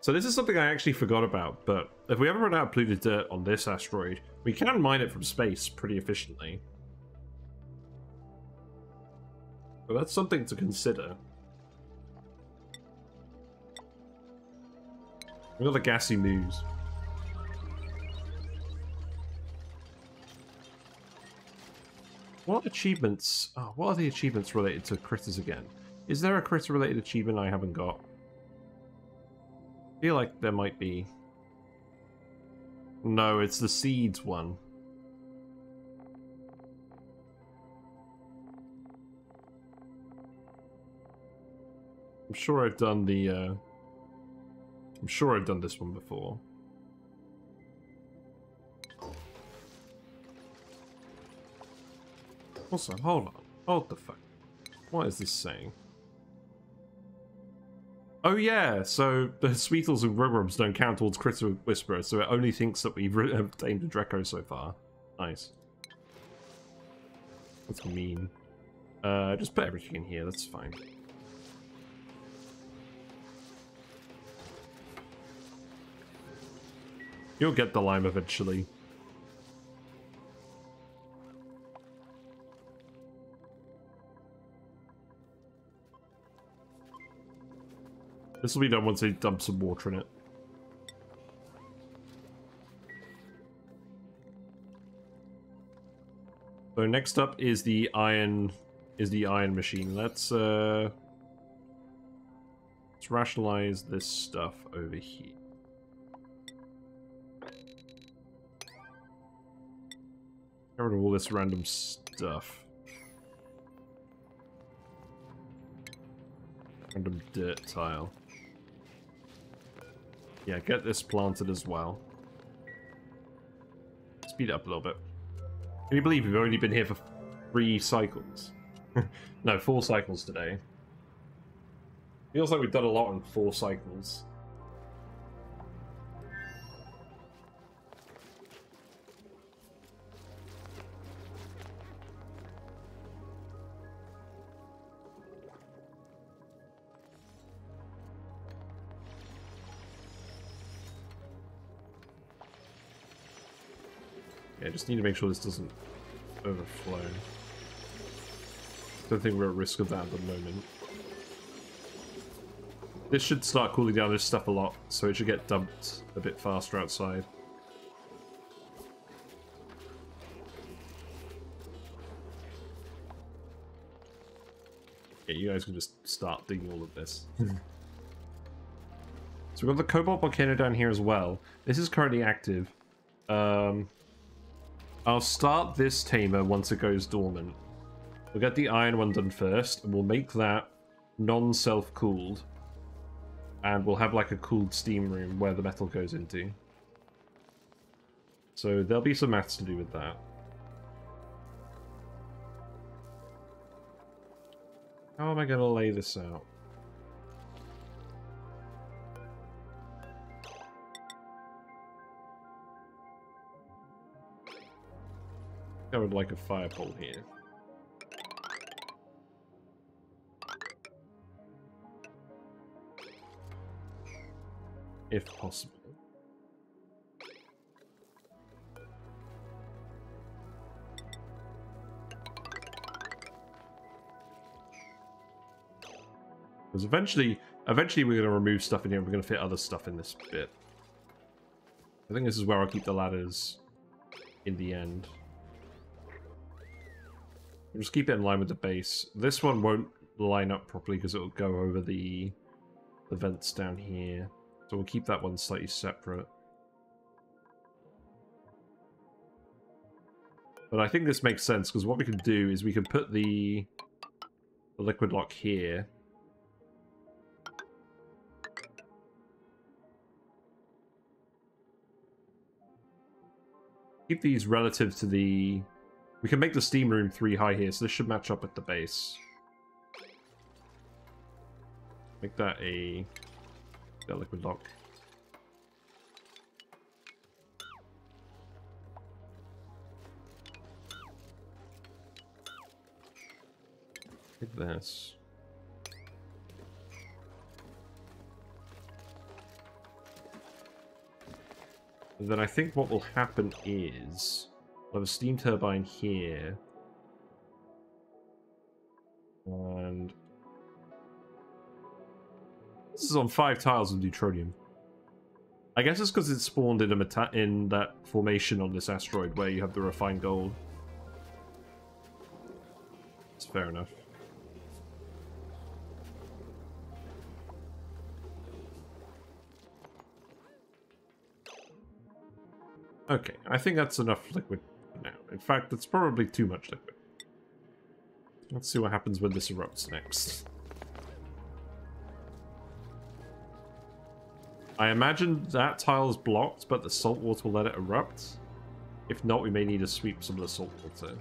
So this is something I actually forgot about, but if we ever run out of polluted dirt on this asteroid, we can mine it from space pretty efficiently. But that's something to consider. We've got the gassy news. What achievements? Oh, what are the achievements related to critters again? Is there a critter-related achievement I haven't got? I feel like there might be. No, it's the seeds one. I'm sure I've done this one before. Also, hold on. Hold the fuck. What is this saying? Oh yeah, so the Sweetles and Rubs don't count towards Critter Whisperer, so it only thinks that we've obtained a Dreco so far. Nice. That's mean. Just put everything in here, that's fine. You'll get the lime eventually. This will be done once they dump some water in it. So next up is the iron machine. Let's rationalize this stuff over here. Get rid of all this random stuff. Random dirt tile. Yeah, get this planted as well. Speed it up a little bit. Can you believe we've only been here for 3 cycles? No, 4 cycles today. Feels like we've done a lot in 4 cycles. Just need to make sure this doesn't overflow. Don't think we're at risk of that at the moment. This should start cooling down this stuff a lot, so it should get dumped a bit faster outside. Yeah, you guys can just start digging all of this. So we've got the Cobalt Volcano down here as well. This is currently active. I'll start this tamer once it goes dormant. We'll get the iron one done first, and we'll make that non-self-cooled. And we'll have like a cooled steam room where the metal goes into. So there'll be some maths to do with that. How am I going to lay this out? I would like a fire pole here. If possible. Because eventually we're going to remove stuff in here and we're going to fit other stuff in this bit. I think this is where I'll keep the ladders in the end. We'll just keep it in line with the base. This one won't line up properly because it'll go over the vents down here. So we'll keep that one slightly separate. But I think this makes sense because what we can do is we can put the liquid lock here. Keep these relative to the... We can make the steam room 3 high here, so this should match up with the base. Make that a liquid lock. Like this. And then I think what will happen is we'll have a steam turbine here, and this is on 5 tiles of deuterium. I guess it's because it's spawned in that formation on this asteroid where you have the refined gold. It's fair enough. Okay, I think that's enough liquid for now. In fact, that's probably too much liquid. Let's see what happens when this erupts next. I imagine that tile is blocked, but the salt water will let it erupt. If not, we may need to sweep some of the salt water.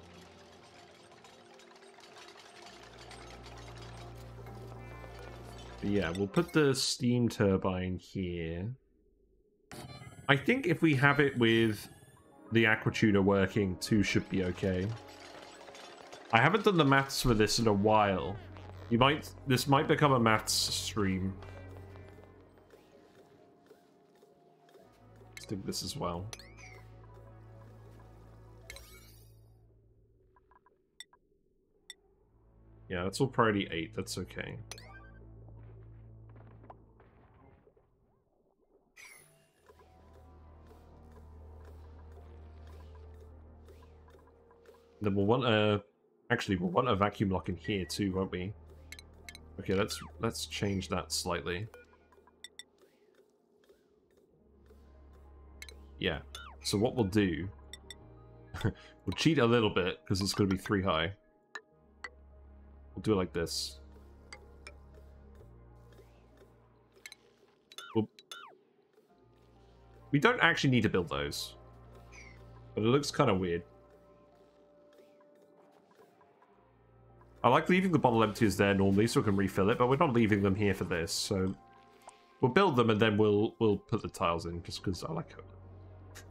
But yeah, we'll put the steam turbine here. I think if we have it with the Aquatuner working, 2 should be okay. I haven't done the maths for this in a while. This might become a maths stream. Let's do this as well. Yeah, that's all priority 8. That's okay. Then we'll want a... Actually, we'll want a vacuum lock in here too, won't we? Okay, let's change that slightly. Yeah. So what we'll do... we'll cheat a little bit, because it's going to be 3 high. We'll do it like this. We don't actually need to build those. But it looks kind of weird. I like leaving the bottle empties there normally so we can refill it, but we're not leaving them here for this, so we'll build them and then we'll put the tiles in just because I like it.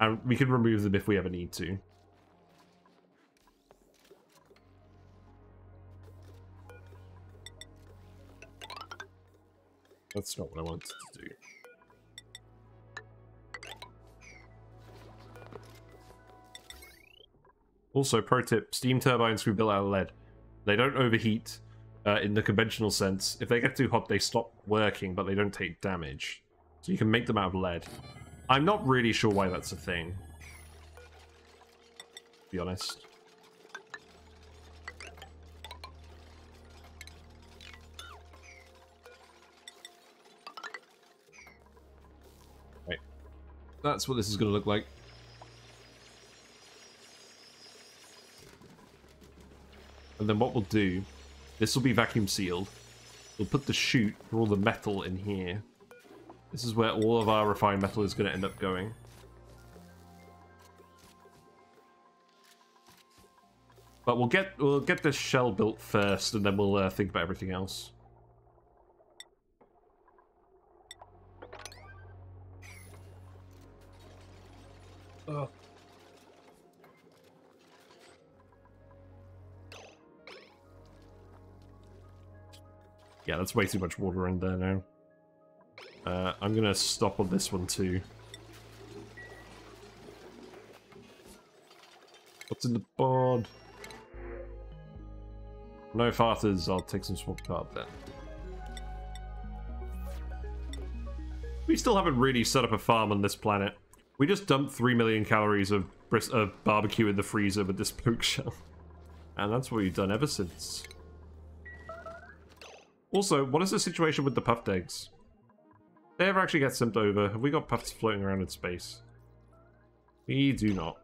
And we can remove them if we ever need to. That's not what I wanted to do. Also, pro tip, steam turbines we built out of lead. They don't overheat in the conventional sense. If they get too hot, they stop working, but they don't take damage. So you can make them out of lead. I'm not really sure why that's a thing, to be honest. Right. That's what this is going to look like. And then what we'll do, this will be vacuum sealed. We'll put the chute for all the metal in here. This is where all of our refined metal is going to end up going. But we'll get this shell built first, and then we'll think about everything else. Oh. Yeah, that's way too much water in there now. I'm going to stop on this one too. What's in the board? No farters, I'll take some swap card then. We still haven't really set up a farm on this planet. We just dumped 3 million calories of barbecue in the freezer with this poke shell. And that's what we've done ever since. Also, what is the situation with the puffed eggs? If they ever actually get sent over, have we got puffs floating around in space? We do not.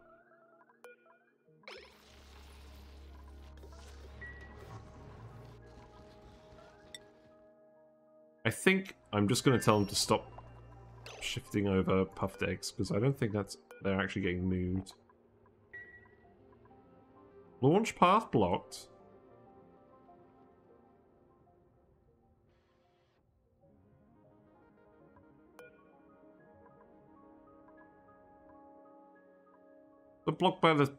I think I'm just going to tell them to stop shifting over puffed eggs, because I don't think that's they're actually getting moved. Launch path blocked. They're blocked by the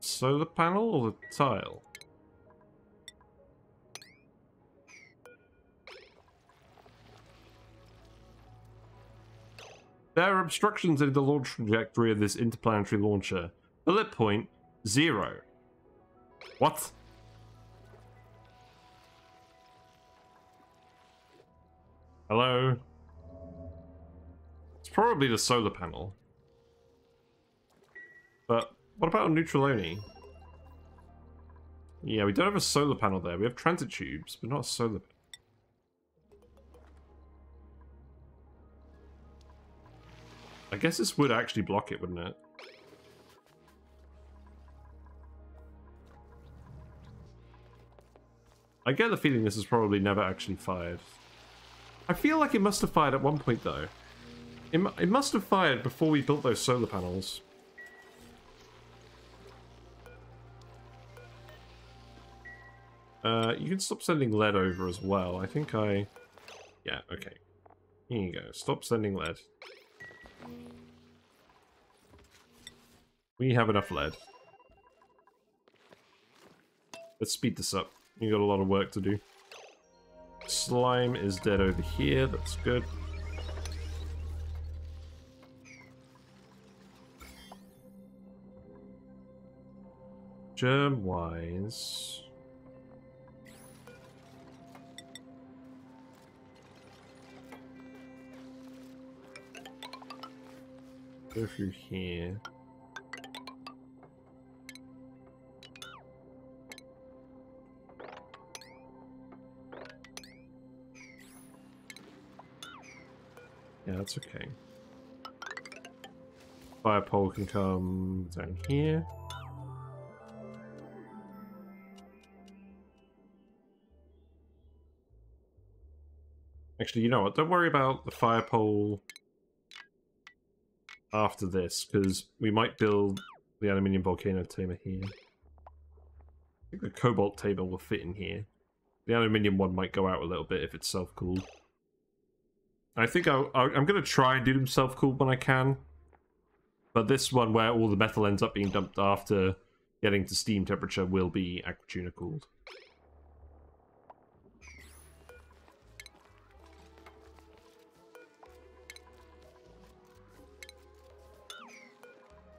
solar panel or the tile? There are obstructions in the launch trajectory of this interplanetary launcher. Bullet point, 0. What? Hello? It's probably the solar panel. But what about Neutraloni? Yeah, we don't have a solar panel there. We have transit tubes, but not a solar panel. I guess this would actually block it, wouldn't it? I get the feeling this is probably never actually fired. I feel like it must have fired at one point, though. It must have fired before we built those solar panels. You can stop sending lead over as well. I think I... Yeah, okay. Here you go. Stop sending lead. We have enough lead. Let's speed this up. You got a lot of work to do. Slime is dead over here. That's good. Germ-wise... Go through here. Yeah, that's okay. Fire pole can come down here. Actually, you know what? Don't worry about the fire pole after this, because we might build the aluminium volcano tamer here. I think the cobalt tamer will fit in here. The aluminium one might go out a little bit if it's self-cooled. I think I'm going to try and do them self-cooled when I can. But this one, where all the metal ends up being dumped after getting to steam temperature, will be Aquatuner cooled.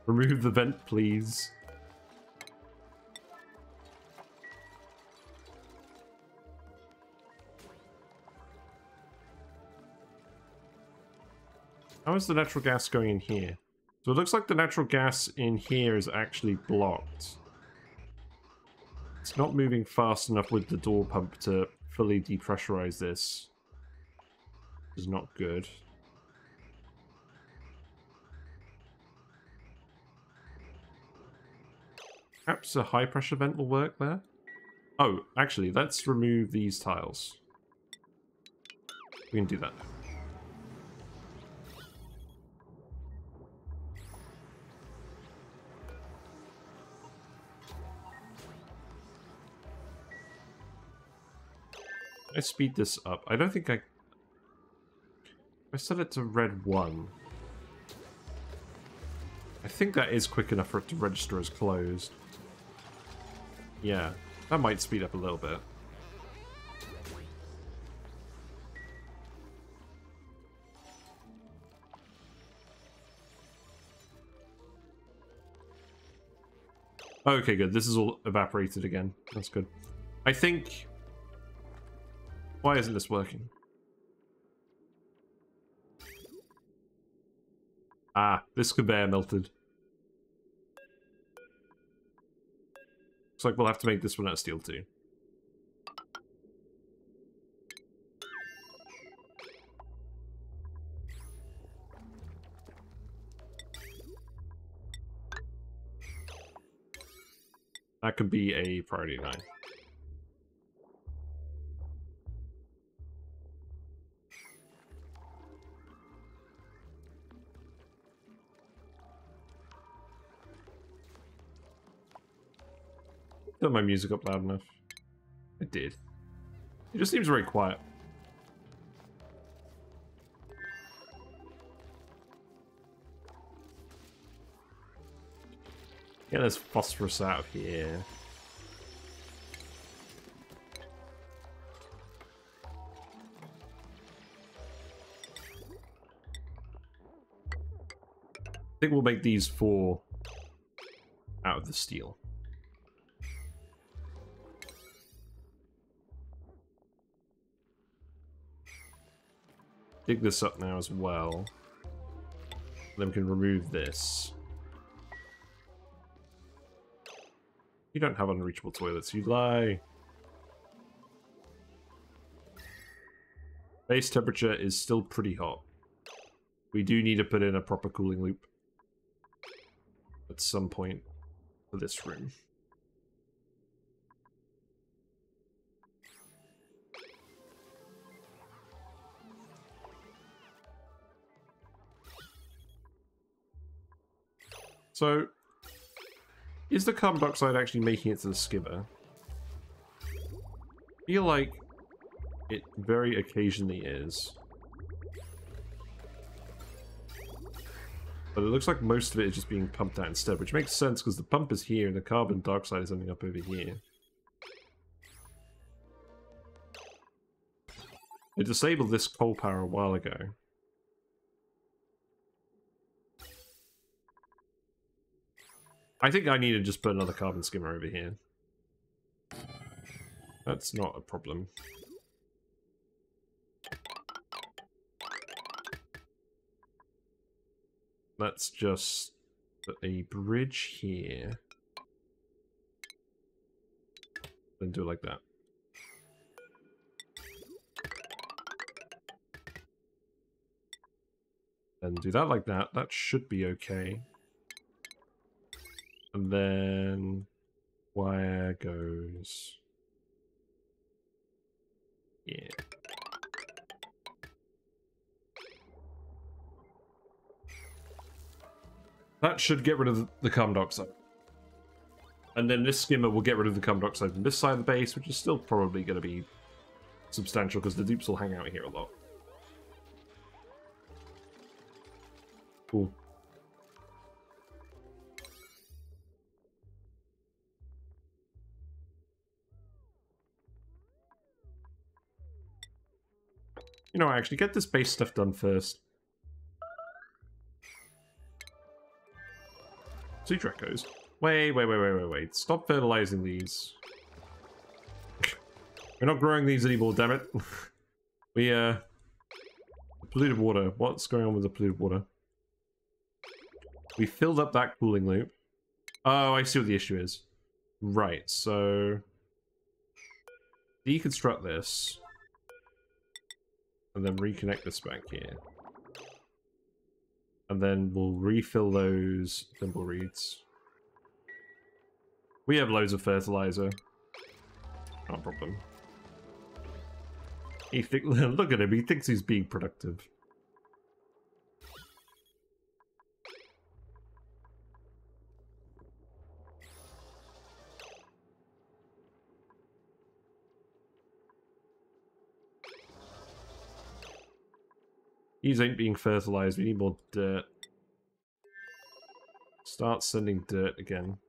Remove the vent, please. How is the natural gas going in here? So it looks like the natural gas in here is actually blocked. It's not moving fast enough with the door pump to fully depressurize this. This is not good. Perhaps a high pressure vent will work there. Oh, actually, let's remove these tiles. We can do that. Let's speed this up. I don't think I set it to red 1. I think that is quick enough for it to register as closed. Yeah, that might speed up a little bit. Okay, good. This is all evaporated again. That's good. I think... Why isn't this working? Ah, this conveyor melted. Looks like we'll have to make this one out of steel too. That could be a priority 9. Turn my music up loud enough. It did. It just seems very quiet. Get this phosphorus out of here. I think we'll make these 4 out of the steel. Dig this up now as well. Then we can remove this. You don't have unreachable toilets, you lie. Base temperature is still pretty hot. We do need to put in a proper cooling loop at some point for this room. So, is the carbon dioxide actually making it to the skimmer? I feel like it very occasionally is. But it looks like most of it is just being pumped out instead, which makes sense because the pump is here and the carbon dioxide is ending up over here. It disabled this coal power a while ago. I think I need to just put another carbon skimmer over here. That's not a problem. Let's just put a bridge here. Then do it like that. And do that like that. That should be okay. And then wire goes. Yeah. That should get rid of the carbon dioxide. And then this skimmer will get rid of the carbon dioxide from this side of the base, which is still probably going to be substantial because the dupes will hang out here a lot. Cool. You know, actually, get this base stuff done first. Two Dracos. Wait. Stop fertilizing these. We're not growing these anymore, damn it. Polluted water. What's going on with the polluted water? We filled up that cooling loop. Oh, I see what the issue is. Right, so... deconstruct this. And then reconnect this back here. And then we'll refill those thimble reeds. We have loads of fertilizer. Not a problem. Look at him, he thinks he's being productive. These ain't being fertilized, we need more dirt. Start sending dirt again.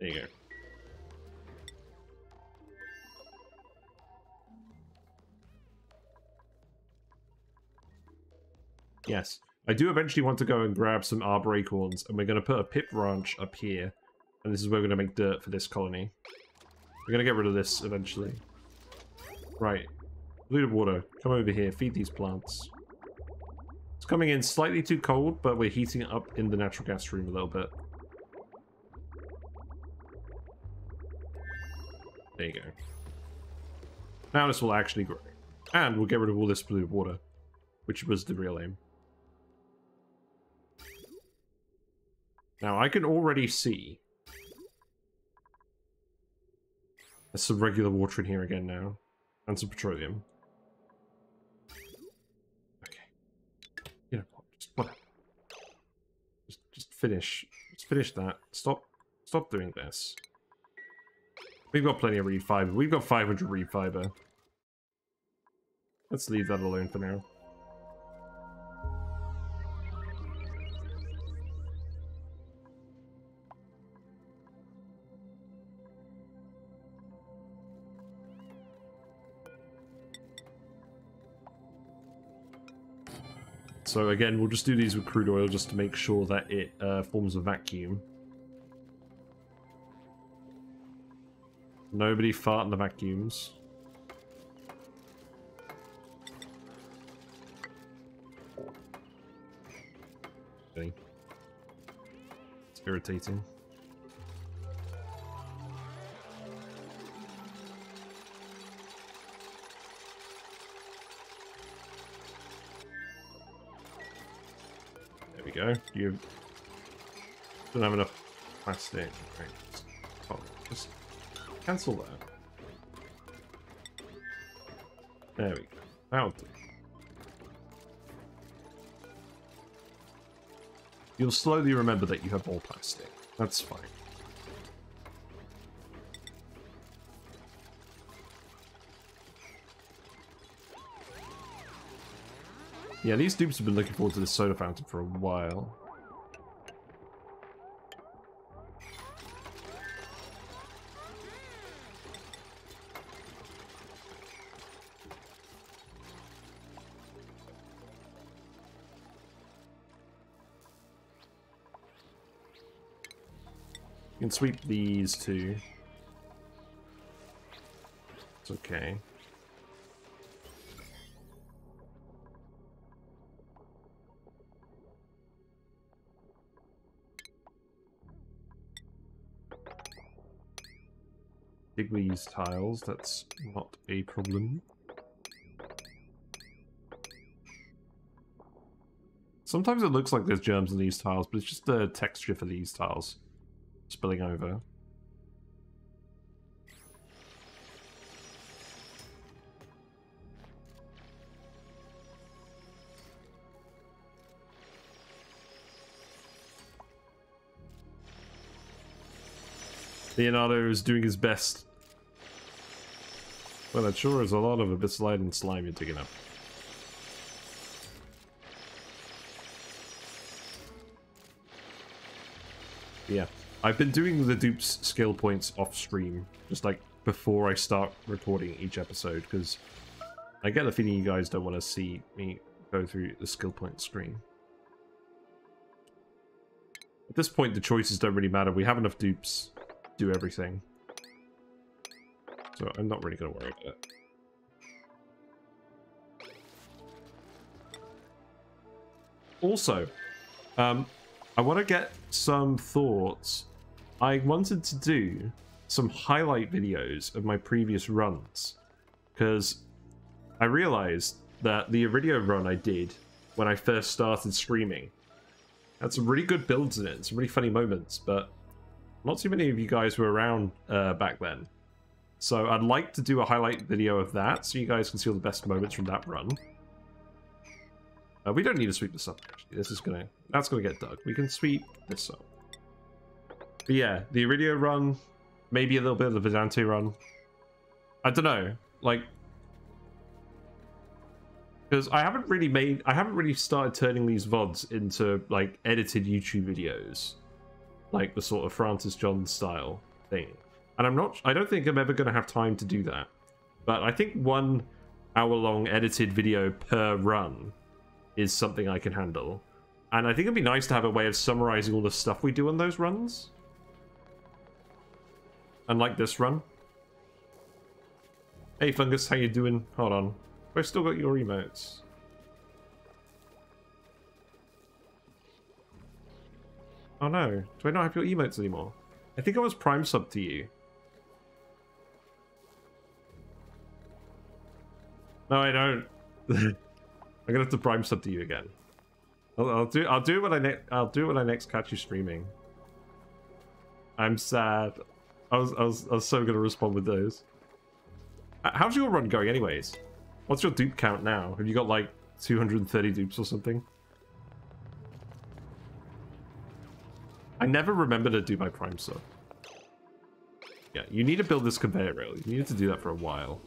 There you go. Yes, I do eventually want to go and grab some arbor acorns, and we're going to put a pip ranch up here. And this is where we're going to make dirt for this colony. We're going to get rid of this eventually. Right. Polluted water. Come over here. Feed these plants. It's coming in slightly too cold, but we're heating it up in the natural gas room a little bit. There you go. Now this will actually grow. And we'll get rid of all this polluted water, which was the real aim. Now, I can already see. There's some regular water in here again now. And some petroleum. Okay. You know what? Just whatever. Just finish. Just finish that. Stop doing this. We've got plenty of reed fiber. We've got 500 reed fiber. Let's leave that alone for now. So again, we'll just do these with crude oil just to make sure that it forms a vacuum. Nobody fart in the vacuums. Okay. It's irritating. There we go. You don't have enough plastic. Right. Oh, just cancel that. There we go. That'll do. You'll slowly remember that you have more plastic. That's fine. Yeah, these dupes have been looking forward to this soda fountain for a while. You can sweep these two. It's okay. These tiles, that's not a problem. Sometimes it looks like there's germs in these tiles, but it's just the texture for these tiles spilling over. Leonardo is doing his best. Well, that sure is a lot of abyssalite and slime you're digging up. Yeah, I've been doing the dupes skill points off stream, just like before I start recording each episode, because I get the feeling you guys don't want to see me go through the skill point screen. At this point, the choices don't really matter. We have enough dupes to do everything. So I'm not really going to worry about it. Also, I want to get some thoughts. I wanted to do some highlight videos of my previous runs, because I realized that the Iridio run I did when I first started streaming had some really good builds in it, and some really funny moments, but not too many of you guys were around back then. So I'd like to do a highlight video of that, so you guys can see all the best moments from that run. We don't need to sweep this up, actually. This is gonna... that's gonna get dug. We can sweep this up. But yeah, the Iridio run, maybe a little bit of the Vedante run. I don't know, like... because I haven't really made... I haven't really started turning these VODs into, like, edited YouTube videos. Like the sort of Francis John style thing. And I'm not, I don't think I'm ever going to have time to do that. But I think 1 hour long edited video per run is something I can handle. And I think it'd be nice to have a way of summarizing all the stuff we do on those runs. Unlike this run. Hey Fungus, how you doing? Hold on. I've still got your emotes. Oh no, do I not have your emotes anymore? I think I was prime sub to you. No, I don't. I'm gonna have to prime sub to you again. I'll do it when I next catch you streaming. I'm sad. I was so gonna respond with those. How's your run going, anyways? What's your dupe count now? Have you got like 230 dupes or something? I never remember to do my prime sub. Yeah, you need to build this conveyor rail. You need to do that for a while.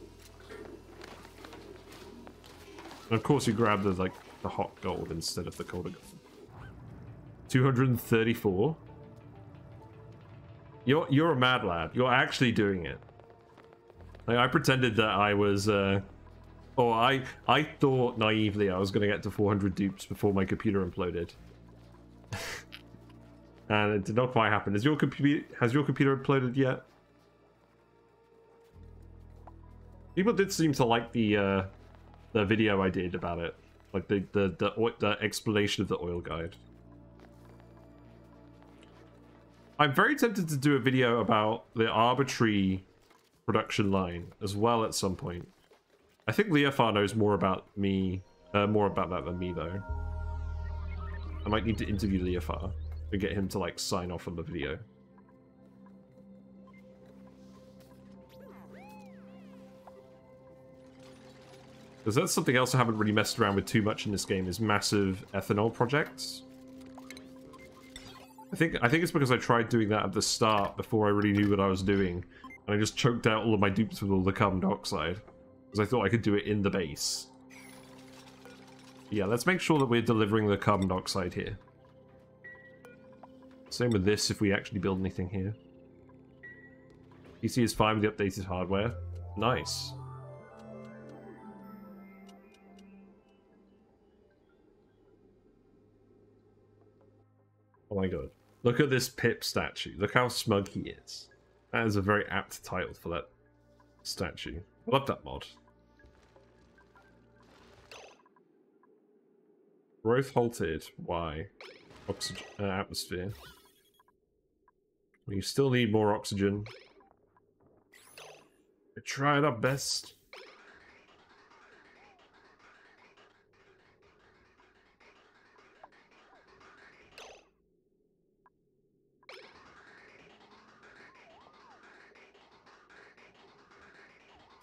And of course, you grab the like the hot gold instead of the colder gold. 234. You're a mad lad. You're actually doing it. Like, I pretended that I was, or I thought naively I was going to get to 400 dupes before my computer imploded, and it did not quite happen. Has your computer imploded yet? People did seem to like the video I did about it, like the explanation of the oil guide. I'm very tempted to do a video about the arbitrary production line as well at some point. I think Leofar knows more about that than me though. I might need to interview Leofar and get him to like sign off on the video. Because that's something else I haven't really messed around with too much in this game is massive ethanol projects. I think it's because I tried doing that at the start before I really knew what I was doing. And I just choked out all of my dupes with all the carbon dioxide. Because I thought I could do it in the base. Yeah, let's make sure that we're delivering the carbon dioxide here. Same with this if we actually build anything here. PC is fine with the updated hardware. Nice. Oh my god. Look at this Pip statue. Look how smug he is. That is a very apt title for that statue. I love that mod. Growth halted. Why? Oxygen atmosphere. We still need more oxygen. We tried our best.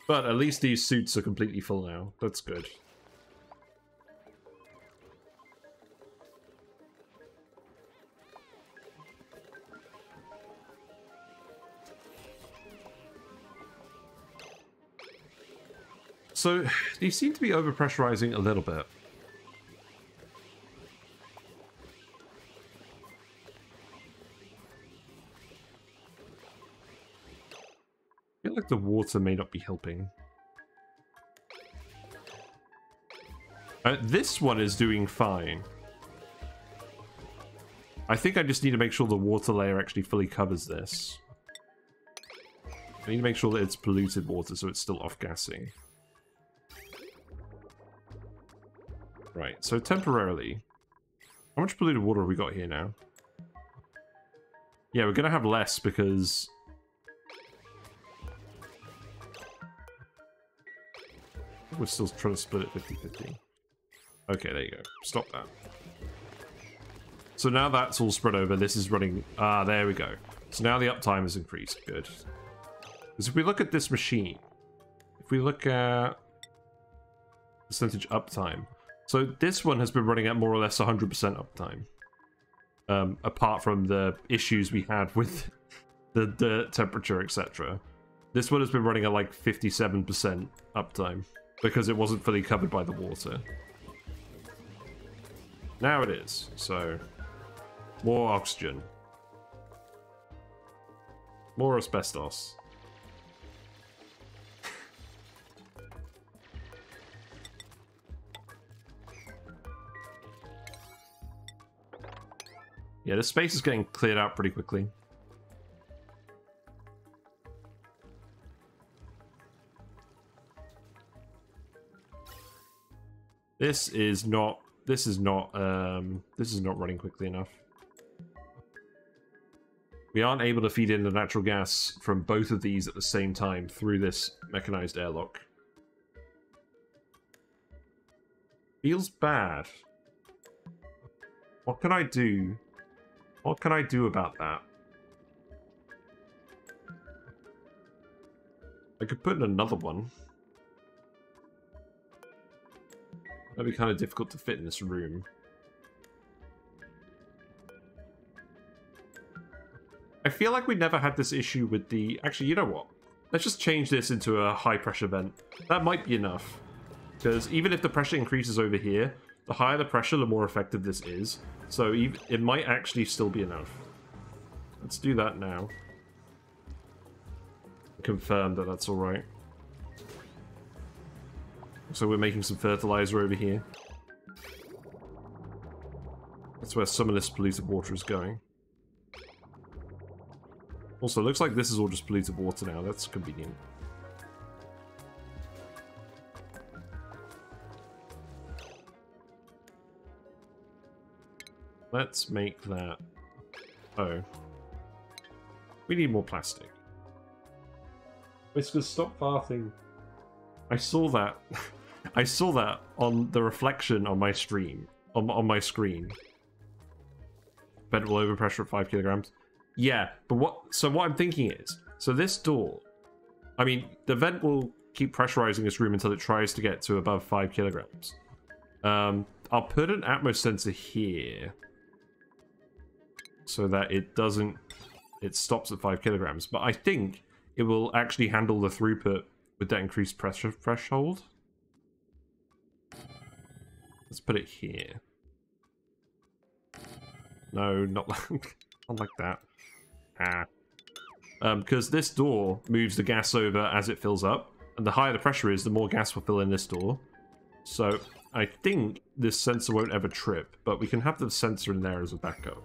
But at least these suits are completely full now. That's good. So, these seem to be overpressurizing a little bit. Like the water may not be helping. This one is doing fine. I think I just need to make sure the water layer actually fully covers this. I need to make sure that it's polluted water so it's still off-gassing. Right, so temporarily. How much polluted water have we got here now? Yeah, we're going to have less because... we're still trying to split it 50-50. Okay, there you go. Stop that. So now that's all spread over. This is running... Ah, there we go. So now the uptime is increased. Good. Because if we look at this machine, if we look at percentage uptime, so this one has been running at more or less 100% uptime. Apart from the issues we had with the temperature, etc. This one has been running at like 57% uptime. Because it wasn't fully covered by the water. Now it is, so... more oxygen. More asbestos. Yeah, this space is getting cleared out pretty quickly. This is not running quickly enough. We aren't able to feed in the natural gas from both of these at the same time through this mechanized airlock. Feels bad. What can I do? What can I do about that? I could put in another one. That'd be kind of difficult to fit in this room. I feel like we never had this issue with the... Actually, you know what? Let's just change this into a high-pressure vent. That might be enough. Because even if the pressure increases over here, the higher the pressure, the more effective this is. So it might actually still be enough. Let's do that now. Confirm that that's all right. So we're making some fertilizer over here. That's where some of this polluted water is going. Also, looks like this is all just polluted water now. That's convenient. Let's make that... Oh. We need more plastic. Whiskers, stop farting. I saw that. I saw that on the reflection on my stream. On my screen. Vent will overpressure at 5 kilograms. Yeah, but what... So what I'm thinking is... So this door... I mean, the vent will keep pressurizing this room until it tries to get to above 5 kilograms. I'll put an Atmos sensor here. So that it doesn't... It stops at 5 kilograms. But I think... It will actually handle the throughput with that increased pressure threshold. Let's put it here. No, not like, not like that. Ah. Because this door moves the gas over as it fills up, and the higher the pressure is, the more gas will fill in this door. So I think this sensor won't ever trip, but we can have the sensor in there as a backup.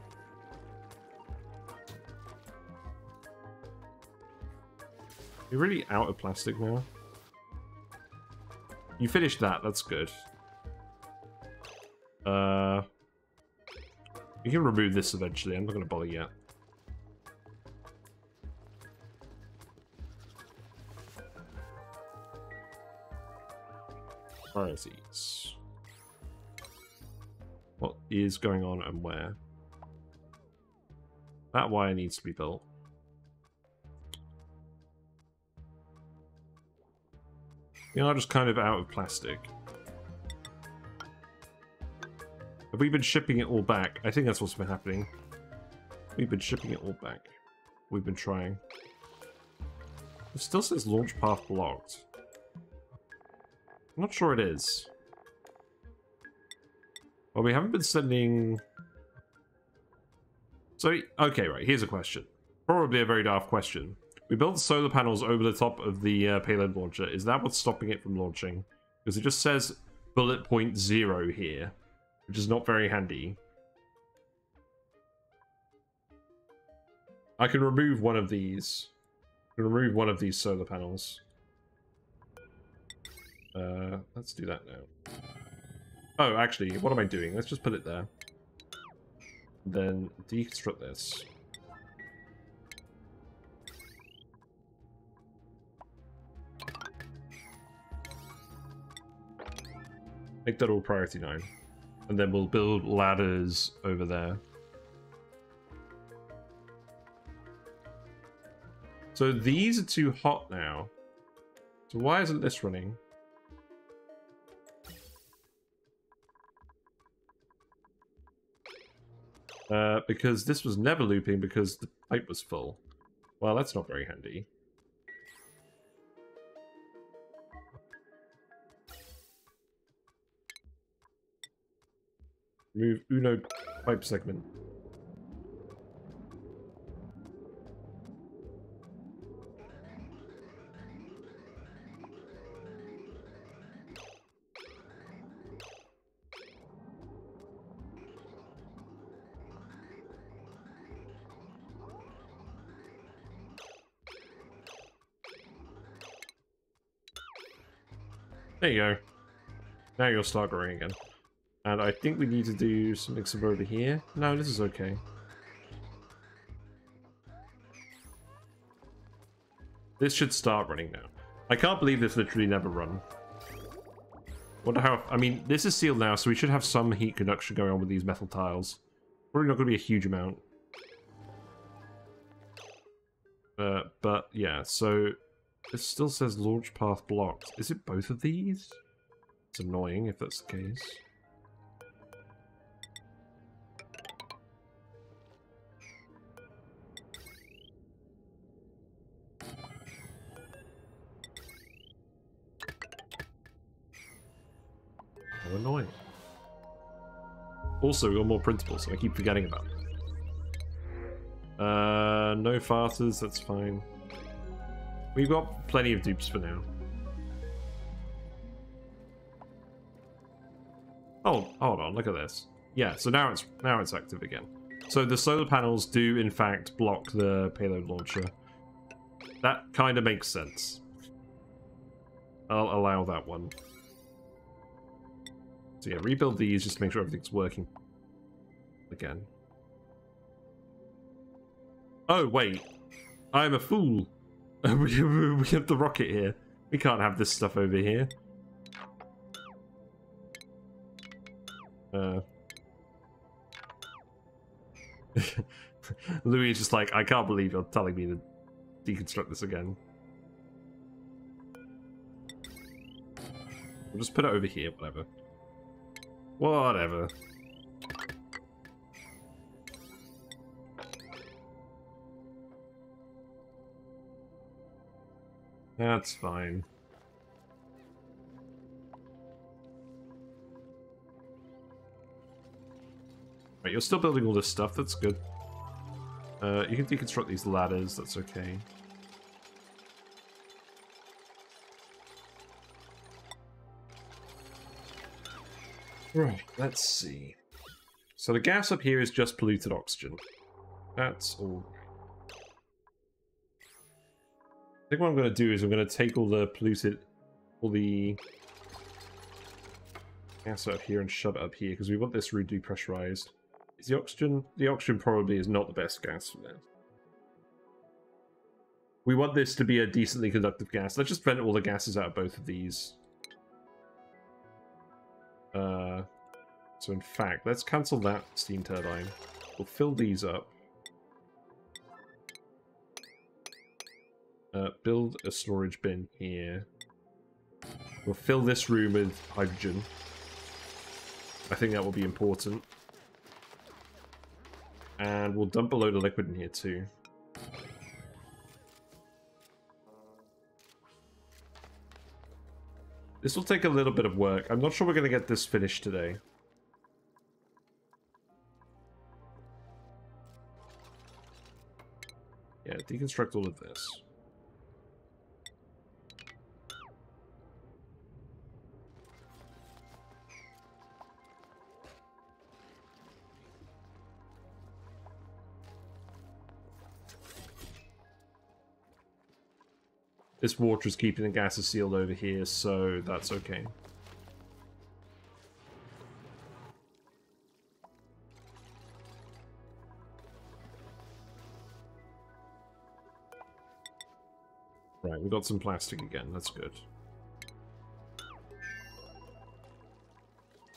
You're really out of plastic now. You finished that, that's good. You can remove this eventually, I'm not going to bother yet. Priorities. What is going on and where? That wire needs to be built. You know, just kind of out of plastic. Have we been shipping it all back? I think that's what's been happening. We've been shipping it all back. We've been trying. It still says launch path blocked. I'm not sure it is. Well, we haven't been sending... So, okay, right, here's a question. Probably a very daft question. We built solar panels over the top of the payload launcher. Is that what's stopping it from launching? Because it just says bullet point 0 here, which is not very handy. I can remove one of these. I can remove one of these solar panels. Let's do that now. Oh, actually, what am I doing? Let's just put it there. Then deconstruct this. Make that all priority 9. And then we'll build ladders over there. So these are too hot now. So why isn't this running? Because this was never looping because the pipe was full. Well, that's not very handy. Remove Uno pipe segment. There you go. Now you're staggering again. And I think we need to do some mix over here. No, this is okay. This should start running now. I can't believe this literally never run. Wonder how... I mean, this is sealed now, so we should have some heat conduction going on with these metal tiles. Probably not going to be a huge amount. But yeah, so... It still says launch path blocked. Is it both of these? It's annoying if that's the case. How annoying. Also, we got more printables, so I keep forgetting about them. No farters, that's fine. We've got plenty of dupes for now. Oh, hold on, look at this. Yeah, so now it's active again. So the solar panels do in fact block the payload launcher. That kind of makes sense. I'll allow that one. So yeah, rebuild these just to make sure everything's working again. Oh wait, I'm a fool. We have the rocket here. We can't have this stuff over here. Louis is just like, I can't believe you're telling me to deconstruct this again. We'll just put it over here, whatever. Whatever. That's fine. Right, you're still building all this stuff, that's good. You can deconstruct these ladders, that's okay. Right, let's see. So the gas up here is just polluted oxygen. That's all. I think what I'm going to do is I'm going to take all the polluted, all the gas up here and shove it up here because we want this room depressurized. Is the oxygen? The oxygen probably is not the best gas for that. We want this to be a decently conductive gas. Let's just vent all the gases out of both of these. So in fact, let's cancel that steam turbine. We'll fill these up. Build a storage bin here. We'll fill this room with hydrogen. I think that will be important. And we'll dump a load of liquid in here too. This will take a little bit of work. I'm not sure we're going to get this finished today. Yeah, deconstruct all of this. This water is keeping the gases sealed over here, so that's okay. Right, we got some plastic again, that's good.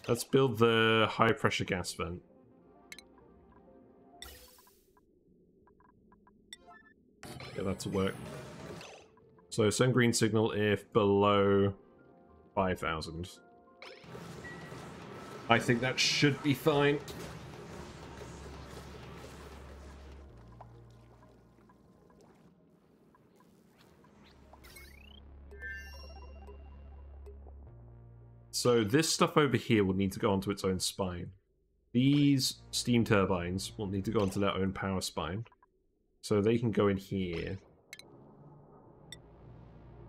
Let's build the high pressure gas vent. Get that to work. So send green signal if below 5,000. I think that should be fine. So this stuff over here will need to go onto its own spine. These steam turbines will need to go onto their own power spine. So they can go in here.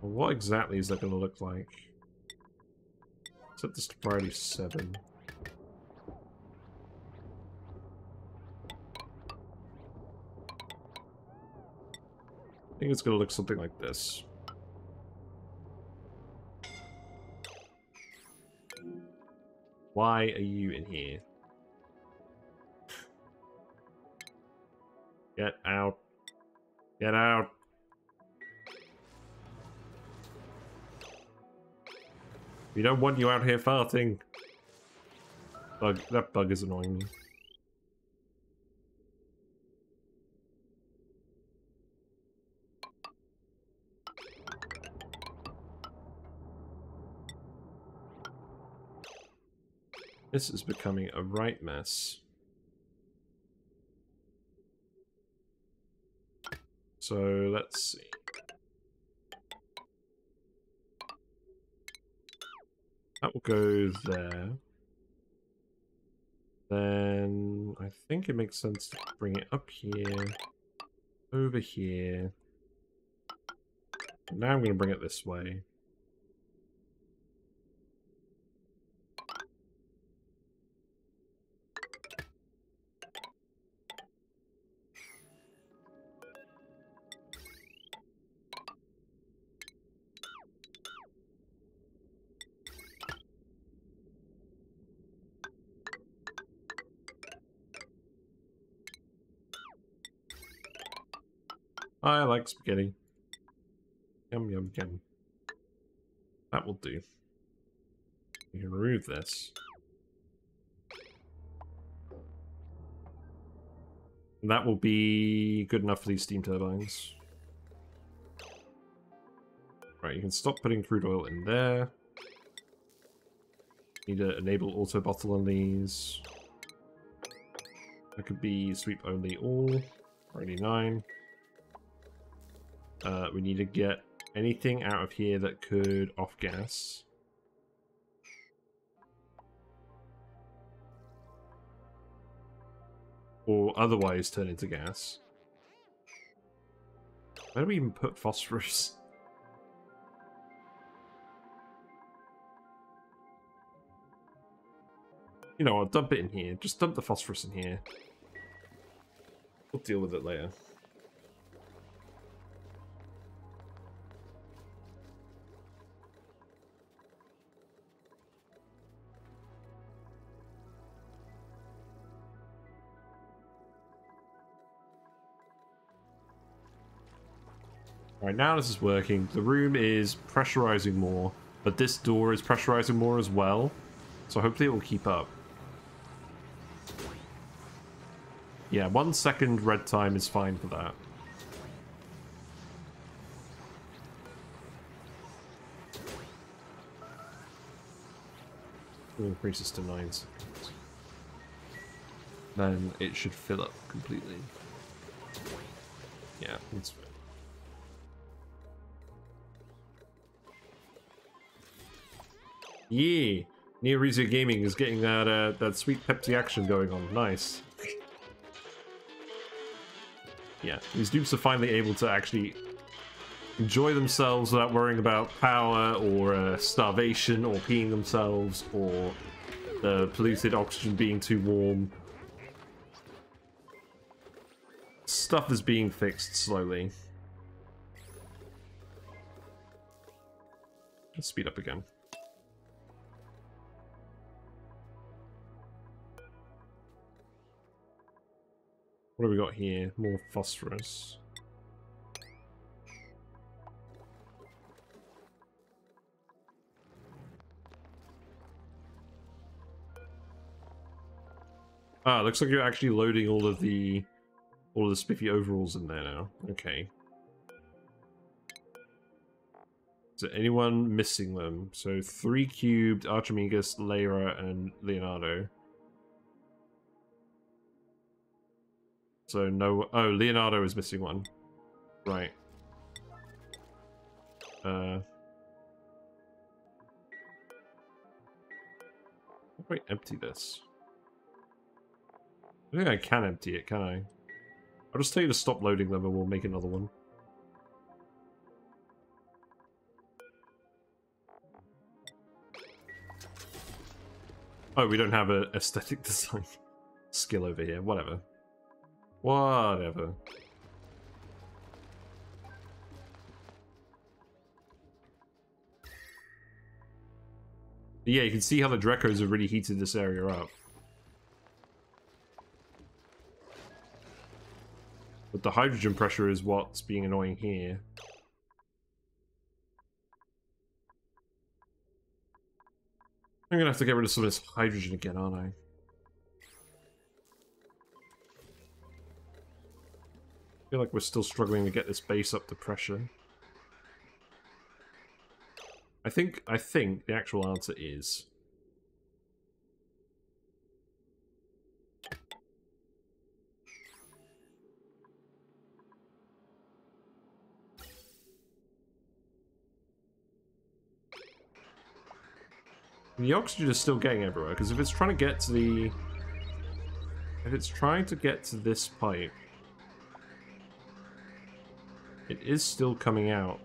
What exactly is that going to look like? Set this to priority 7. I think it's going to look something like this. Why are you in here? Get out. Get out. We don't want you out here farting. Bug, that bug is annoying me. This is becoming a right mess. So let's see. That will go there. Then I think it makes sense to bring it up here, over here. Now I'm going to bring it this way. I like spaghetti. Yum, yum, yum. That will do. You can remove this. And that will be good enough for these steam turbines. Right, you can stop putting crude oil in there. Need to enable auto bottle on these. That could be sweep only all. Already 9. We need to get anything out of here that could off-gas. Or otherwise turn into gas. Where do we even put phosphorus? You know, I'll dump it in here. Just dump the phosphorus in here. We'll deal with it later. Right, now this is working. The room is pressurizing more, but this door is pressurizing more as well. So hopefully it will keep up. Yeah, 1 second red time is fine for that. We'll increase this to 9 seconds. Then it should fill up completely. Yeah, it's fine. Yeah, Erisia Gaming is getting that that sweet Pepsi action going on. Nice. Yeah, these dupes are finally able to actually enjoy themselves without worrying about power or starvation or peeing themselves or the polluted oxygen being too warm. Stuff is being fixed slowly. Let's speed up again. What do we got here? More phosphorus. Ah, looks like you're actually loading all of the spiffy overalls in there now. Okay. Is there anyone missing them? So 3 cubed, Archimedes, Lyra, and Leonardo. So no, oh, Leonardo is missing one. Right. How do I empty this? I think I can empty it, can I? I'll just tell you to stop loading them and we'll make another one. Oh, we don't have an aesthetic design skill over here, whatever. Whatever. But yeah, you can see how the Drekos have really heated this area up. But the hydrogen pressure is what's being annoying here. I'm gonna have to get rid of some of this hydrogen again, aren't I? I feel like we're still struggling to get this base up to pressure. I think the actual answer is... the oxygen is still getting everywhere, because if it's trying to get to the... if it's trying to get to this pipe, it is still coming out.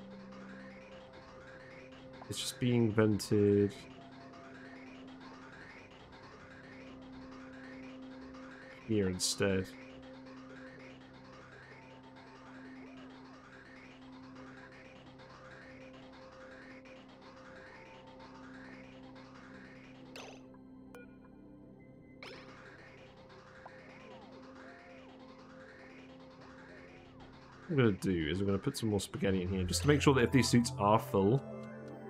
It's just being vented. Here instead. What I'm going to do is I'm going to put some more spaghetti in here just to make sure that if these suits are full,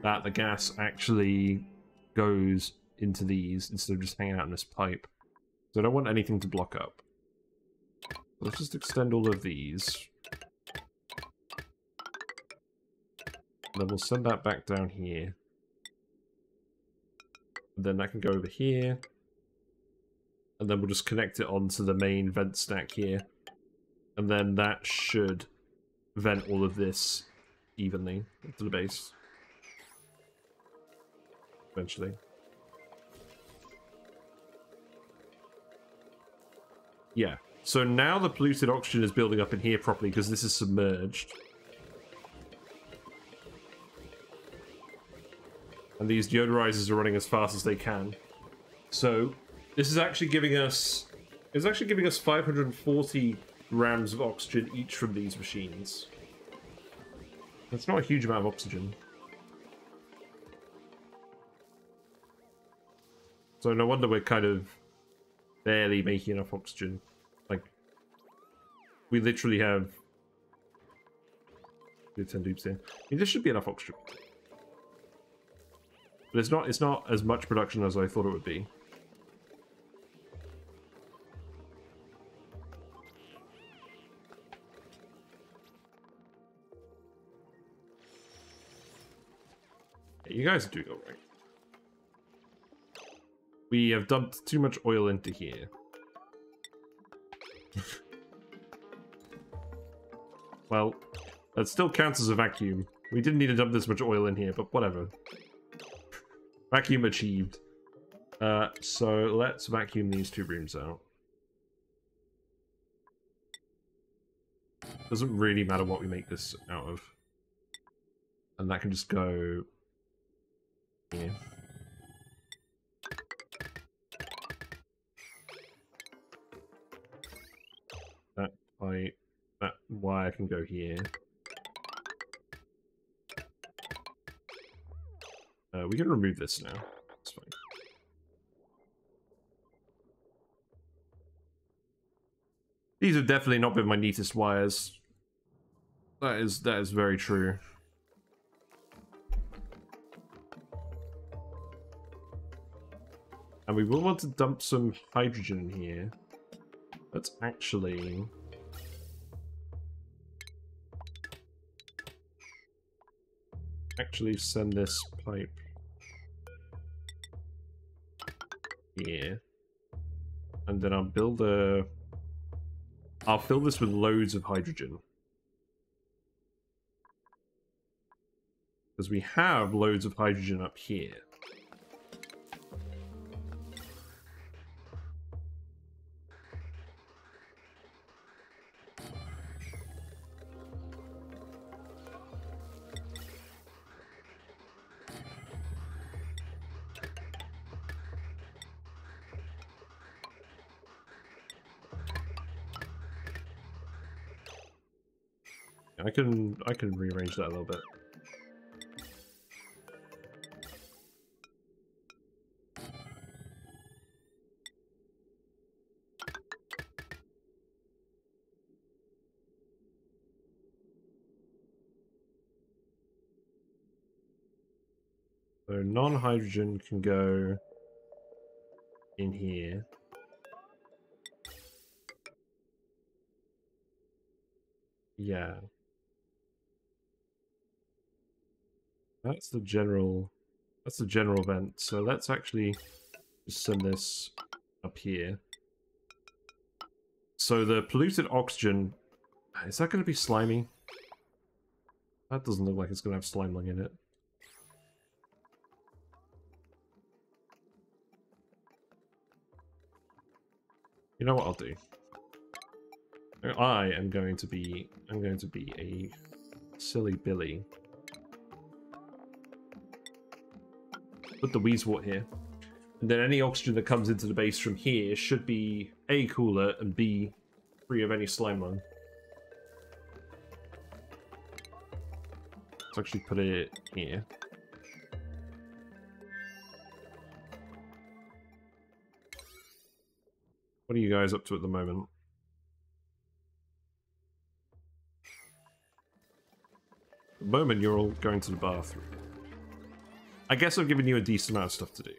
that the gas actually goes into these instead of just hanging out in this pipe. So I don't want anything to block up. Let's just extend all of these. And then we'll send that back down here. And then that can go over here. And then we'll just connect it onto the main vent stack here. And then that should vent all of this evenly to the base. Eventually. Yeah, so now the polluted oxygen is building up in here properly because this is submerged. And these deodorizers are running as fast as they can. So this is actually giving us... it's actually giving us 540 grams of oxygen each from these machines. That's not a huge amount of oxygen. So no wonder we're kind of barely making enough oxygen. Like, we literally have... 10 dupes here. I mean, this should be enough oxygen. But it's not as much production as I thought it would be. Yeah, you guys are doing alright. We have dumped too much oil into here. Well, that still counts as a vacuum. We didn't need to dump this much oil in here, but whatever. Vacuum achieved. So let's vacuum these two rooms out. Doesn't really matter what we make this out of. And that can just go... here. That wire can go here. We can remove this now. That's fine. These have definitely not been my neatest wires. That is very true. And we will want to dump some hydrogen in here. Let's actually... send this pipe here, and then I'll build a... I'll fill this with loads of hydrogen, because we have loads of hydrogen up here. I can rearrange that a little bit. So non-hydrogen can go in here. Yeah. That's the general vent. So let's actually just send this up here. So the polluted oxygen, is that going to be slimy? That doesn't look like it's going to have slime lung in it. You know what I'll do? I'm going to be a silly Billy. Put the Weasel here, and then any oxygen that comes into the base from here should be A, cooler, and B, free of any slime lung. Let's actually put it here. What are you guys up to at the moment? At the moment, you're all going to the bathroom. I guess I've given you a decent amount of stuff to do.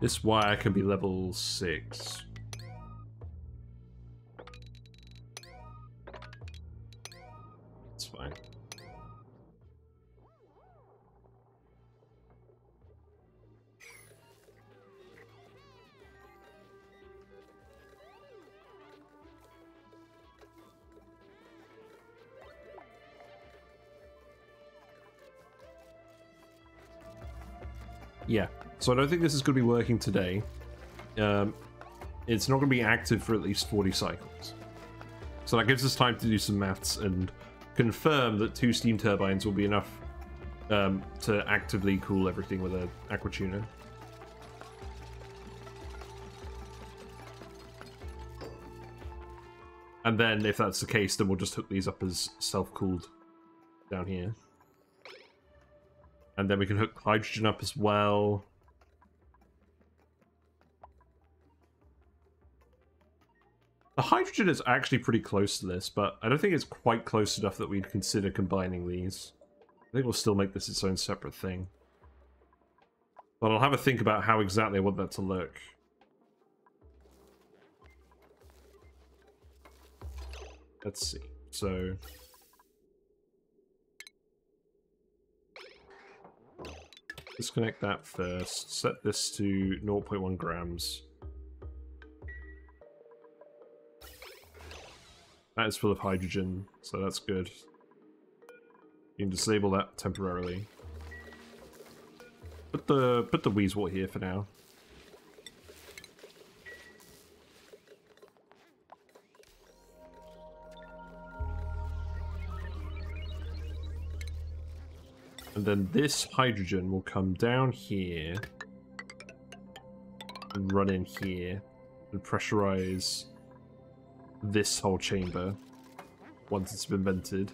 This wire can be level 6. That's fine. Yeah, so I don't think this is going to be working today. It's not going to be active for at least 40 cycles. So that gives us time to do some maths and confirm that 2 steam turbines will be enough to actively cool everything with an Aquatuner. And then if that's the case, then we'll just hook these up as self-cooled down here. And then we can hook hydrogen up as well. The hydrogen is actually pretty close to this, but I don't think it's quite close enough that we'd consider combining these. I think we'll still make this its own separate thing. But I'll have a think about how exactly I want that to look. Let's see. So... disconnect that first, set this to 0.1 grams. That is full of hydrogen, so that's good. You can disable that temporarily. Put the Weasel here for now. And then this hydrogen will come down here and run in here and pressurize this whole chamber once it's been vented.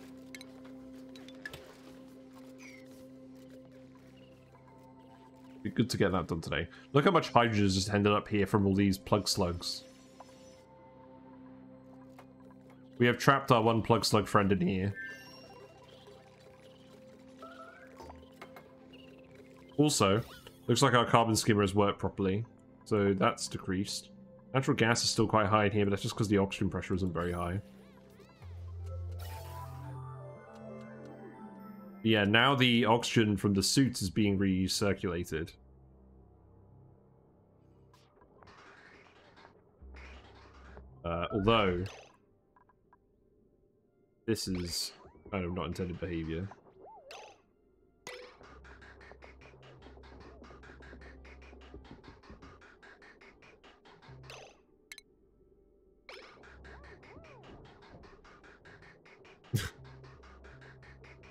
Be good to get that done today. Look how much hydrogen has just ended up here from all these plug slugs. We have trapped our one plug slug friend in here. Also, looks like our carbon skimmer has worked properly, so that's decreased. Natural gas is still quite high in here, but that's just because the oxygen pressure isn't very high. Yeah, now the oxygen from the suits is being recirculated. Although, this is kind of not intended behavior.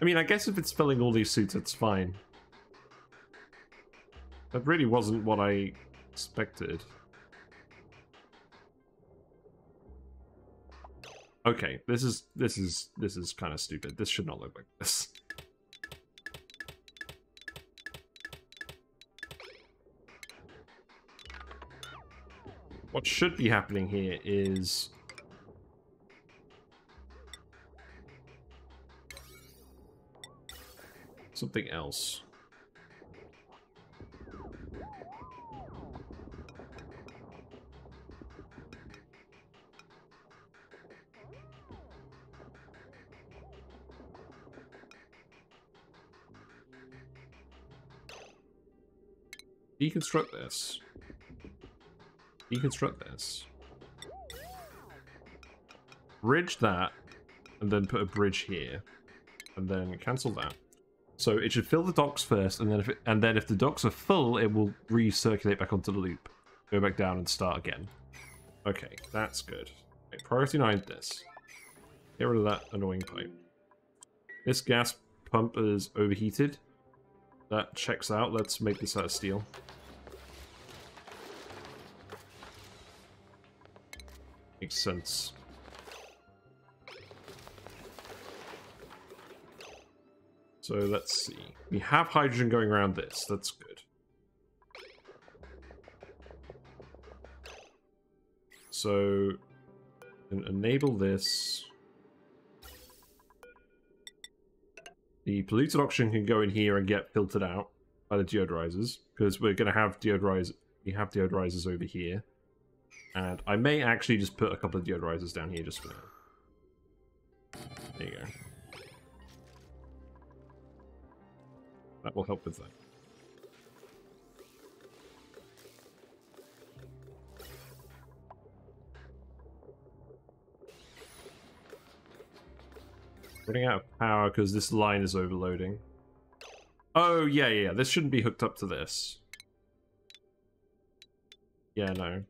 I mean, I guess if it's filling all these suits, it's fine. That really wasn't what I expected. Okay, this is kind of stupid. This should not look like this. What should be happening here is... something else. Deconstruct this. Deconstruct this. Bridge that, and then put a bridge here, and then cancel that. So it should fill the docks first, and then if the docks are full, it will recirculate back onto the loop. Go back down and start again. Okay, that's good. Okay, priority 9 this. Get rid of that annoying pipe. This gas pump is overheated. That checks out. Let's make this out of steel. Makes sense. So let's see. We have hydrogen going around this. That's good. So enable this. The polluted oxygen can go in here and get filtered out by the deodorizers, because we're going to have deodorizers. We have deodorizers over here. And I may actually just put a couple of deodorizers down here just for now. There you go. That will help with that. Running out of power because this line is overloading. Oh, yeah, yeah, this shouldn't be hooked up to this. Yeah, no.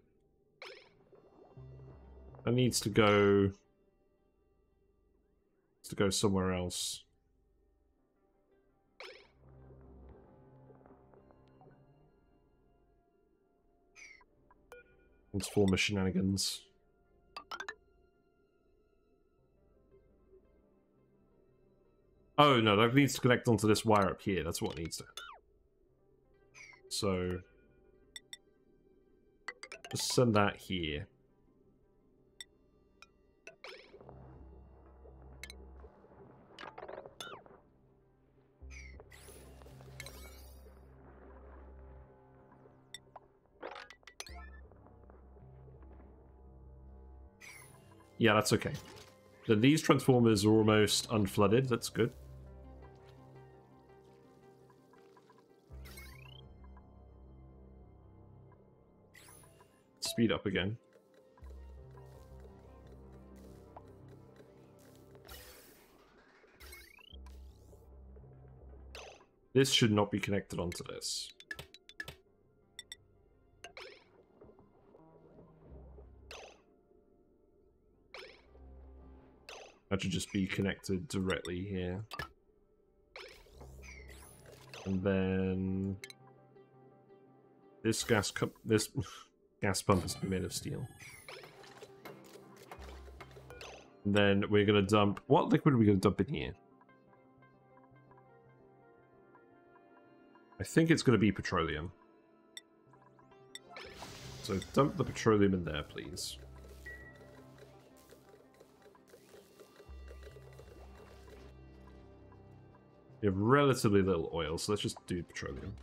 That needs to go... it's to go somewhere else. Transformer shenanigans. Oh no, that needs to connect onto this wire up here. That's what needs to. So just send that here. Yeah, that's okay. Then these transformers are almost unflooded. That's good. Speed up again. This should not be connected onto this. That should just be connected directly here. And then... this gas cup... this gas pump is made of steel. And then we're gonna dump... what liquid are we gonna dump in here? I think it's gonna be petroleum. So dump the petroleum in there, please. We have relatively little oil, so let's just do petroleum.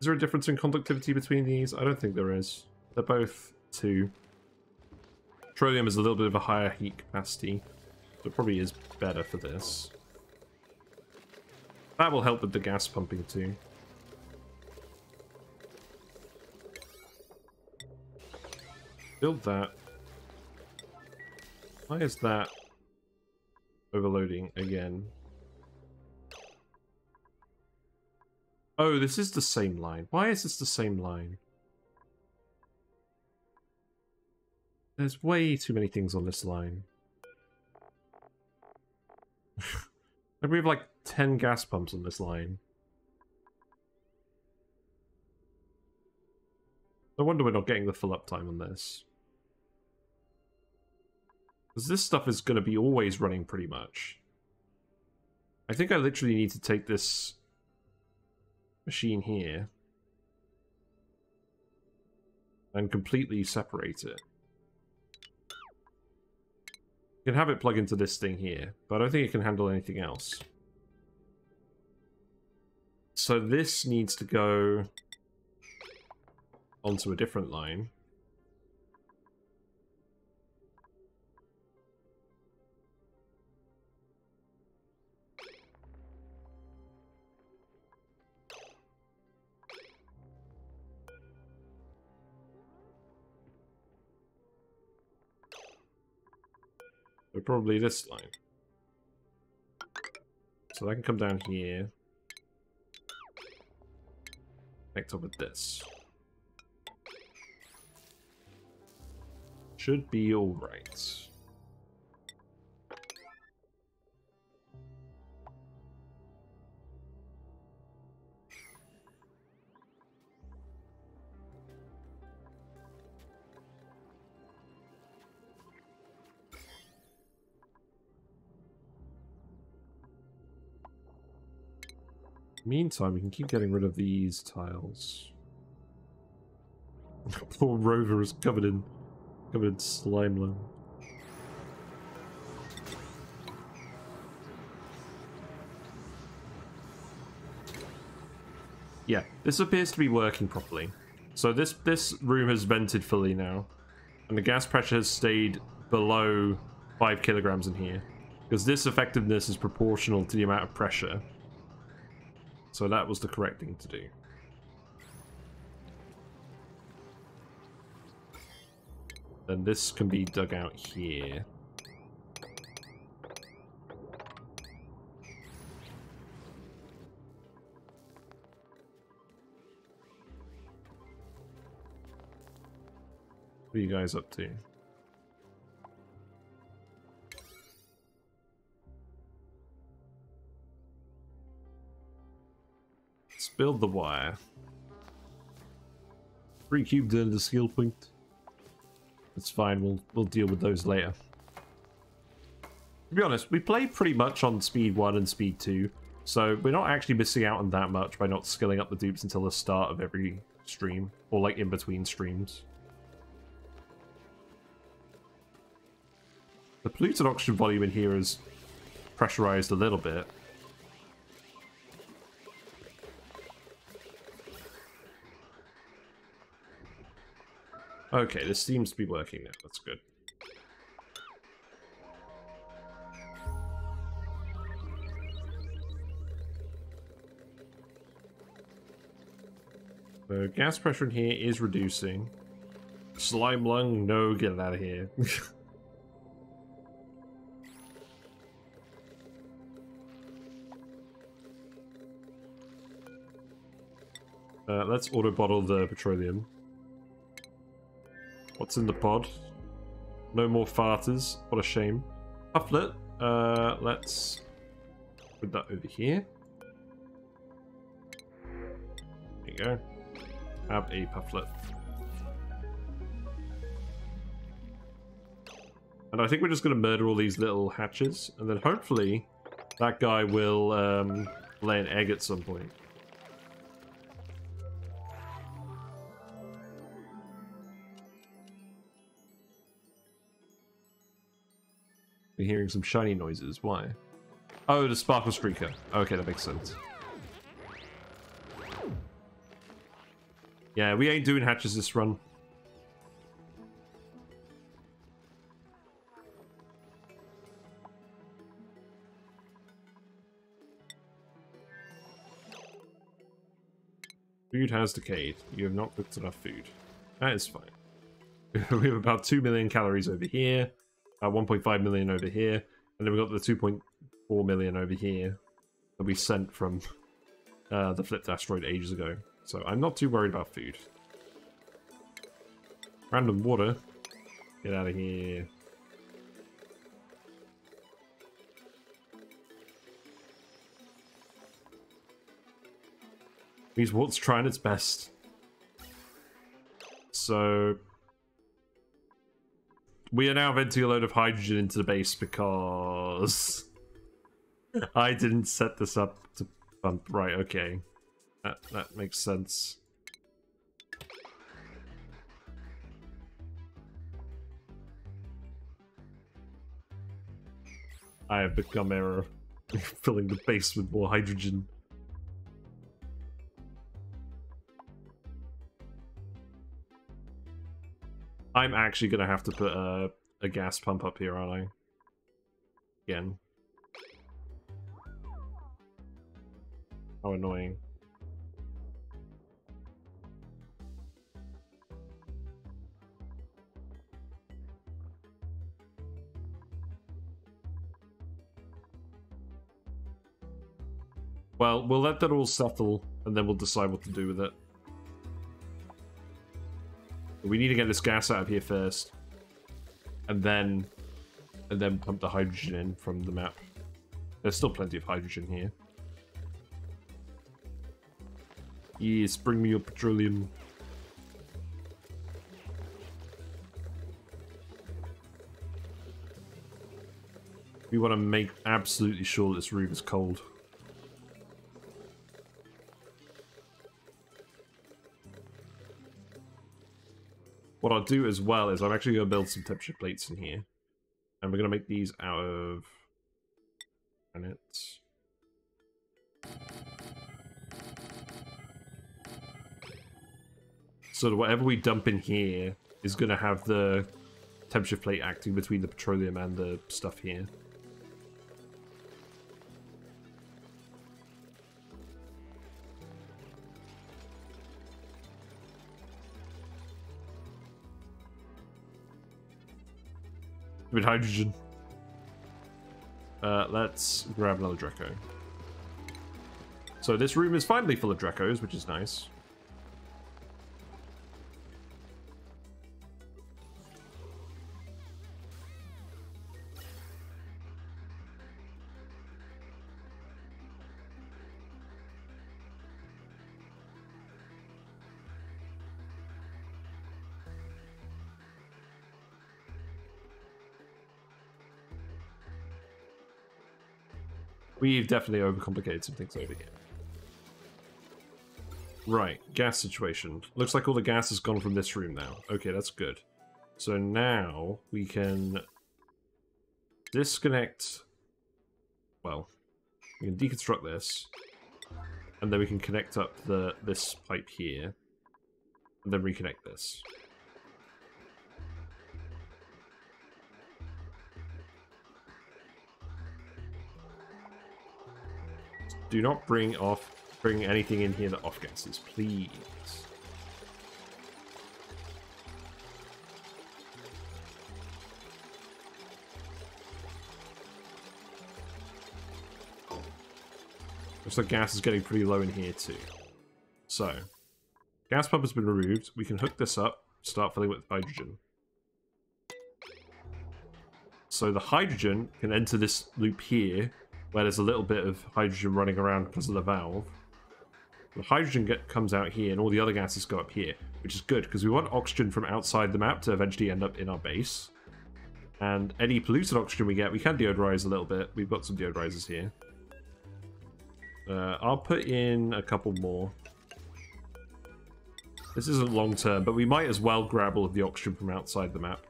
Is there a difference in conductivity between these? I don't think there is. They're both 2. Petroleum is a little bit of a higher heat capacity, so it probably is better for this. That will help with the gas pumping too. Build that. Why is that overloading again? Oh, this is the same line. Why is this the same line? There's way too many things on this line. And we have like 10 gas pumps on this line. No wonder we're not getting the full up time on this. Because this stuff is going to be always running pretty much. I think I literally need to take this machine here. and completely separate it. You can have it plug into this thing here, but I don't think it can handle anything else. So this needs to go onto a different line. So probably this line. So that can come down here. Connect up with this. Should be all right. Meantime, we can keep getting rid of these tiles. Poor Rover is covered in slime loam. Yeah, this appears to be working properly. So this room has vented fully now, and the gas pressure has stayed below 5 kilograms in here, because this effectiveness is proportional to the amount of pressure. So that was the correct thing to do. Then this can be dug out here. What are you guys up to? Build the wire. 3 cubed into the skill point. That's fine, we'll deal with those later. To be honest, we play pretty much on speed 1 and speed 2, so we're not actually missing out on that much by not skilling up the dupes until the start of every stream, or like in between streams. The polluted oxygen volume in here is pressurized a little bit. Okay, this seems to be working now. That's good. The gas pressure in here is reducing. Slime lung, no, get it out of here. Let's auto bottle the petroleum. What's in the pod? No more farters. What a shame. Hufflet. Let's put that over here. There you go. Have a pufflet. And I think we're just going to murder all these little hatches, and then hopefully that guy will lay an egg at some point. We're hearing some shiny noises. Why? Oh, the sparkle streaker. Okay, that makes sense. Yeah, we ain't doing hatches this run. Food has decayed. You have not cooked enough food. That is fine. We have about 2 million calories over here. 1.5 million over here, and then we got the 2.4 million over here that we sent from the flipped asteroid ages ago. So I'm not too worried about food. Random water. Get out of here. These water's trying its best. So we are now venting a load of hydrogen into the base because I didn't set this up to pump. Right, okay. That makes sense. I have become error, filling the base with more hydrogen. I'm actually gonna have to put a gas pump up here, aren't I? Again. How annoying. Well, we'll let that all settle, and then we'll decide what to do with it. We need to get this gas out of here first, and then pump the hydrogen in from the map. There's still plenty of hydrogen here. Yes, bring me your petroleum. We want to make absolutely sure this room is cold. What I'll do as well is I'm actually going to build some temperature plates in here. And we're going to make these out of granite. So that whatever we dump in here is going to have the temperature plate acting between the petroleum and the stuff here. With hydrogen. Let's grab another Draco. So this room is finally full of Dracos, which is nice. We've definitely overcomplicated some things over here. Right, gas situation. Looks like all the gas has gone from this room now. Okay, that's good. So now we can disconnect... Well, we can deconstruct this. And then we can connect up this pipe here. And then reconnect this. Do not bring anything in here that off gases, please. Looks like gas is getting pretty low in here too. So, gas pump has been removed. We can hook this up, start filling with hydrogen. So the hydrogen can enter this loop here, where there's a little bit of hydrogen running around because of the valve. The hydrogen comes out here and all the other gases go up here, which is good because we want oxygen from outside the map to eventually end up in our base. And any polluted oxygen we get, we can deodorize a little bit. We've got some deodorizers here. I'll put in a couple more. This isn't long term, but we might as well grab all of the oxygen from outside the map.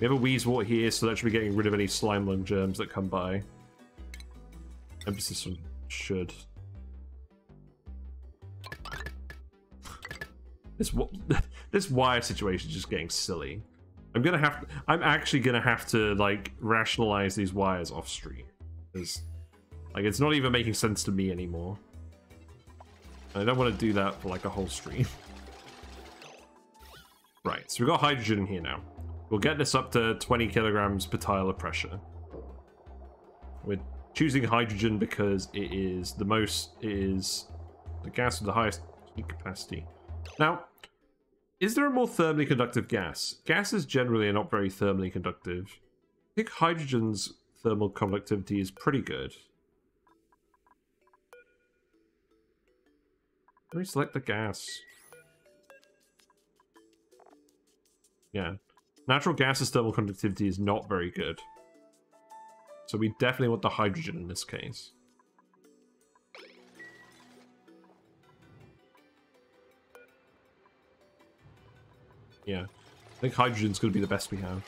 We have a Weezewort here, so that should be getting rid of any slime lung germs that come by. Emphasis on should. This wire situation is just getting silly. I'm actually gonna have to like rationalize these wires off stream, because like it's not even making sense to me anymore. And I don't want to do that for like a whole stream. Right, so we've got hydrogen in here now. We'll get this up to 20 kilograms per tile of pressure. We're choosing hydrogen because it is the most, it is the gas with the highest heat capacity. Now, is there a more thermally conductive gas? Gases generally are not very thermally conductive. I think hydrogen's thermal conductivity is pretty good. Let me select the gas. Yeah. Natural gas's thermal conductivity is not very good. So we definitely want the hydrogen in this case. Yeah, I think hydrogen's going to be the best we have.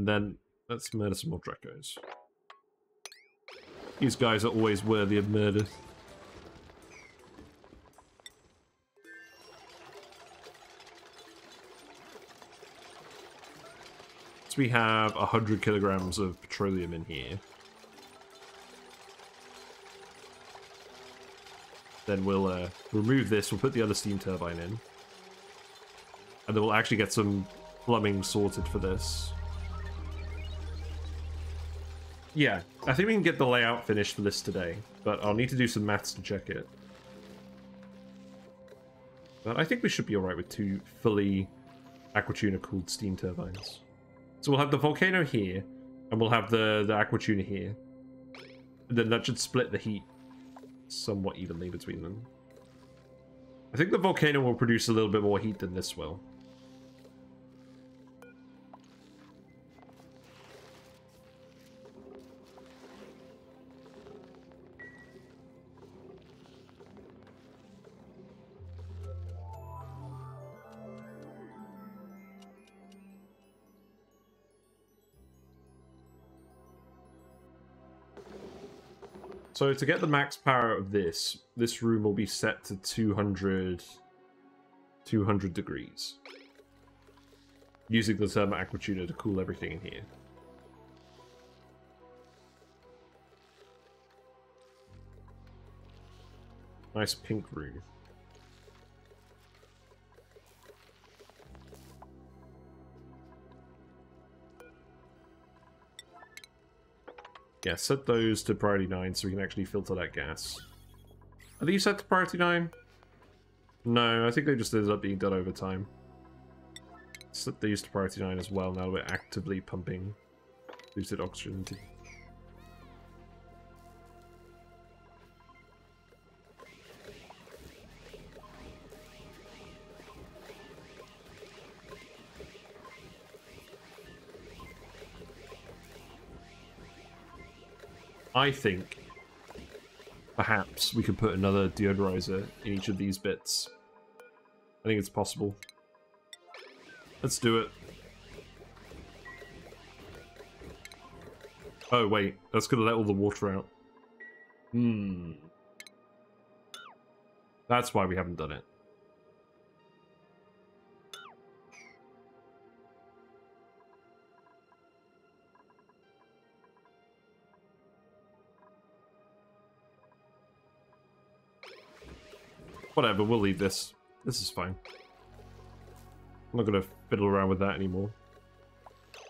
And then let's murder some more Dracos. These guys are always worthy of murder. So we have 100 kilograms of petroleum in here. Then we'll remove this, we'll put the other steam turbine in. And then we'll actually get some plumbing sorted for this. Yeah, I think we can get the layout finished for this today, but I'll need to do some maths to check it. But I think we should be alright with 2 fully Aquatuner cooled steam turbines. So we'll have the volcano here, and we'll have the Aquatuner here. And then that should split the heat somewhat evenly between them. I think the volcano will produce a little bit more heat than this will. So to get the max power of this, this room will be set to 200 degrees. Using the thermal Aquatuner to cool everything in here. Nice pink room. Yeah, set those to priority 9 so we can actually filter that gas. Are these set to priority 9? No, I think they just ended up being done over time. Set these to priority 9 as well now that we're actively pumping boosted oxygen. I think perhaps we could put another deodorizer in each of these bits. I think it's possible. Let's do it. Oh wait, that's gonna let all the water out. That's why we haven't done it. Whatever, we'll leave this. This is fine. I'm not going to fiddle around with that anymore.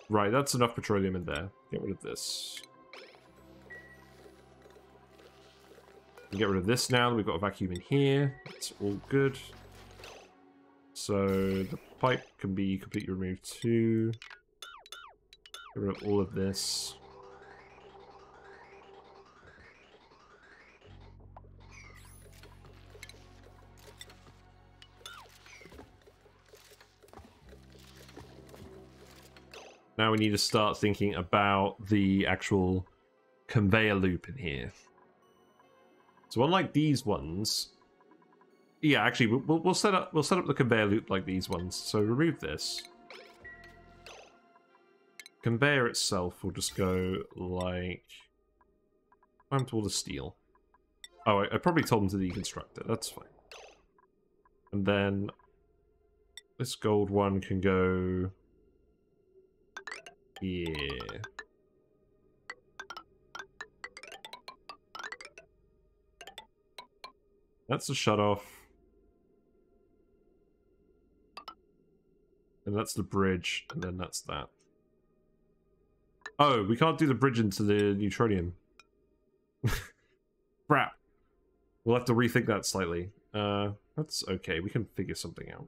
Right, that's enough petroleum in there. Get rid of this. Get rid of this now. We've got a vacuum in here. It's all good. So the pipe can be completely removed too. Get rid of all of this. Now we need to start thinking about the actual conveyor loop in here. So unlike these ones, yeah, actually we'll set up the conveyor loop like these ones. So remove this. Conveyor itself will just go like I'm told to steel. Oh, I probably told them to deconstruct it. That's fine. And then this gold one can go. Yeah. That's the shutoff. And that's the bridge, and then that's that. Oh, we can't do the bridge into the neutronium. Crap. We'll have to rethink that slightly. That's okay, we can figure something out.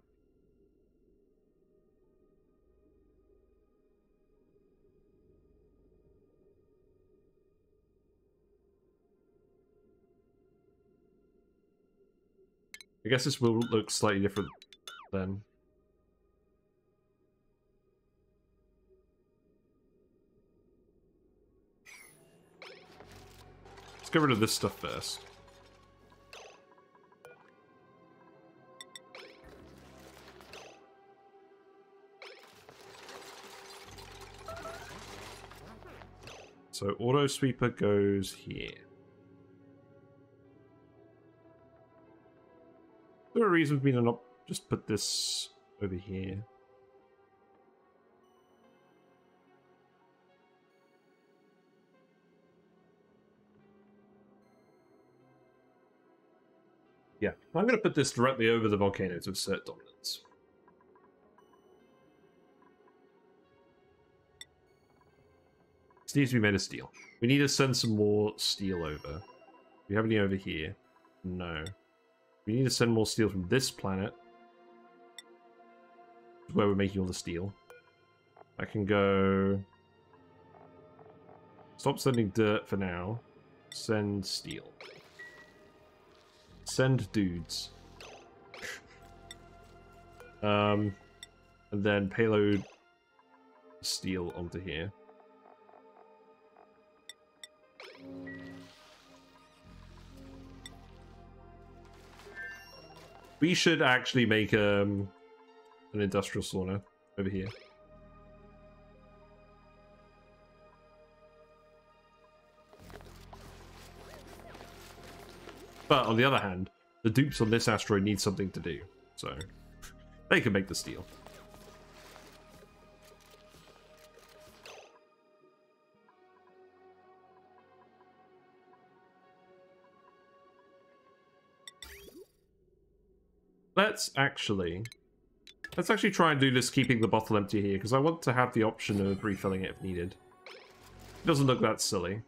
I guess this will look slightly different then. Let's get rid of this stuff first. So Auto Sweeper goes here. Is there a reason for me to not just put this over here? Yeah, I'm going to put this directly over the volcano to assert dominance. This needs to be made of steel. We need to send some more steel over. Do we have any over here? No. We need to send more steel from this planet. This is where we're making all the steel. I can go... Stop sending dirt for now. Send steel. Send dudes. And then payload steel onto here. We should actually make an industrial sauna over here. But on the other hand, the dupes on this asteroid need something to do, so they can make the steel. Let's actually try and do this keeping the bottle empty here, because I want to have the option of refilling it if needed. It doesn't look that silly.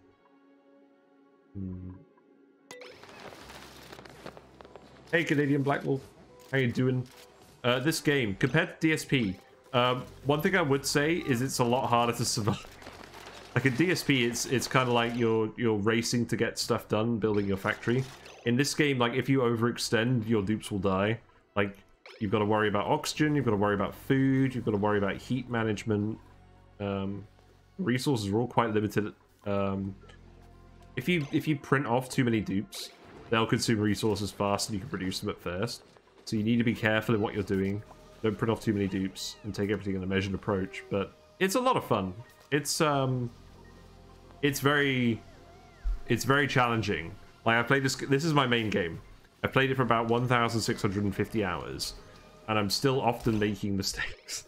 Hey Canadian Blackwolf, how you doing? This game, compared to DSP, one thing I would say is it's a lot harder to survive. Like in DSP, it's kind of like you're racing to get stuff done, building your factory. In this game, like if you overextend, your dupes will die. Like, you've got to worry about oxygen, you've got to worry about food, you've got to worry about heat management. Resources are all quite limited. If you print off too many dupes, they'll consume resources faster than you can produce them at first. So you need to be careful in what you're doing. Don't print off too many dupes and take everything in a measured approach. But it's a lot of fun. It's very challenging. Like I played this. This is my main game. I played it for about 1,650 hours, and I'm still often making mistakes.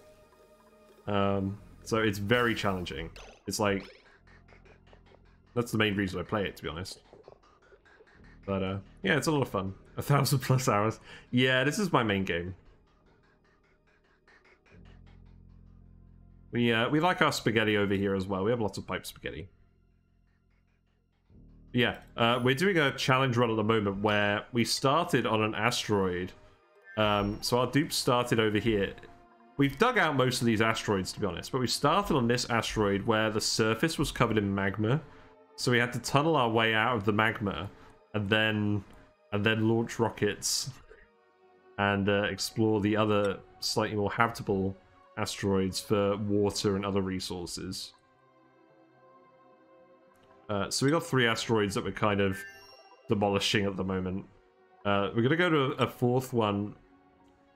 So it's very challenging. It's like... That's the main reason I play it, to be honest. But, yeah, it's a lot of fun. 1,000+ hours. Yeah, this is my main game. We like our spaghetti over here as well. We have lots of pipe spaghetti. Yeah, we're doing a challenge run at the moment where we started on an asteroid. So our dupes started over here. We've dug out most of these asteroids, to be honest, but we started on this asteroid where the surface was covered in magma. So we had to tunnel our way out of the magma and then launch rockets and explore the other slightly more habitable asteroids for water and other resources. So we got 3 asteroids that we're kind of demolishing at the moment. We're gonna go to a 4th one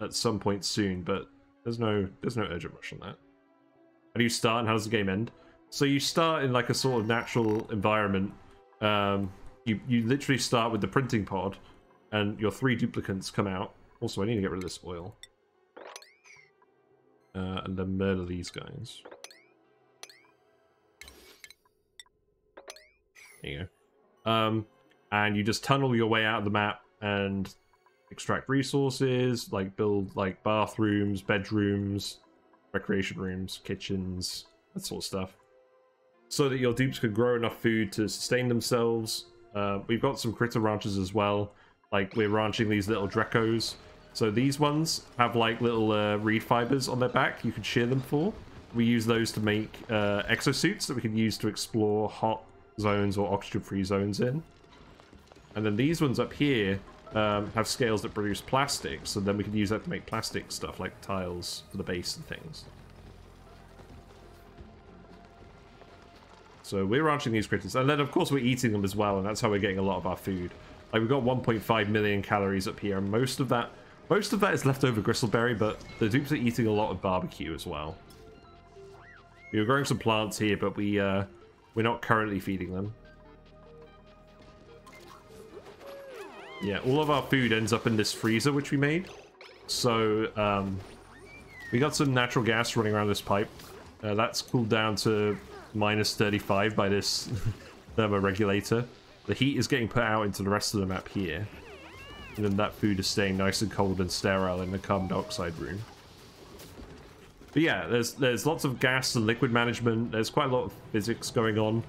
at some point soon, but there's no urgent rush on that. How do you start and how does the game end? So you start in like a sort of natural environment. You literally start with the printing pod, and your 3 duplicates come out. Also, I need to get rid of this oil, and then murder these guys. There you go. And you just tunnel your way out of the map and extract resources, like build like bathrooms, bedrooms, recreation rooms, kitchens, that sort of stuff, so that your dupes can grow enough food to sustain themselves. We've got some critter ranches as well. Like we're ranching these little drecos. So these ones have like little reed fibers on their back. You can shear them for. We use those to make exosuits that we can use to explore hot zones or oxygen-free zones in. And then these ones up here have scales that produce plastic, so then we can use that to make plastic stuff like tiles for the base and things. So we're ranching these critters, and then of course we're eating them as well, and that's how we're getting a lot of our food. Like we've got 1.5 million calories up here, and most of that is leftover gristleberry, but the dupes are eating a lot of barbecue as well. We were growing some plants here, but we We're not currently feeding them. Yeah, all of our food ends up in this freezer which we made. So we got some natural gas running around this pipe. That's cooled down to minus 35 by this thermoregulator. The heat is getting put out into the rest of the map here. And then that food is staying nice and cold and sterile in the carbon dioxide room. But yeah, there's lots of gas and liquid management. There's quite a lot of physics going on.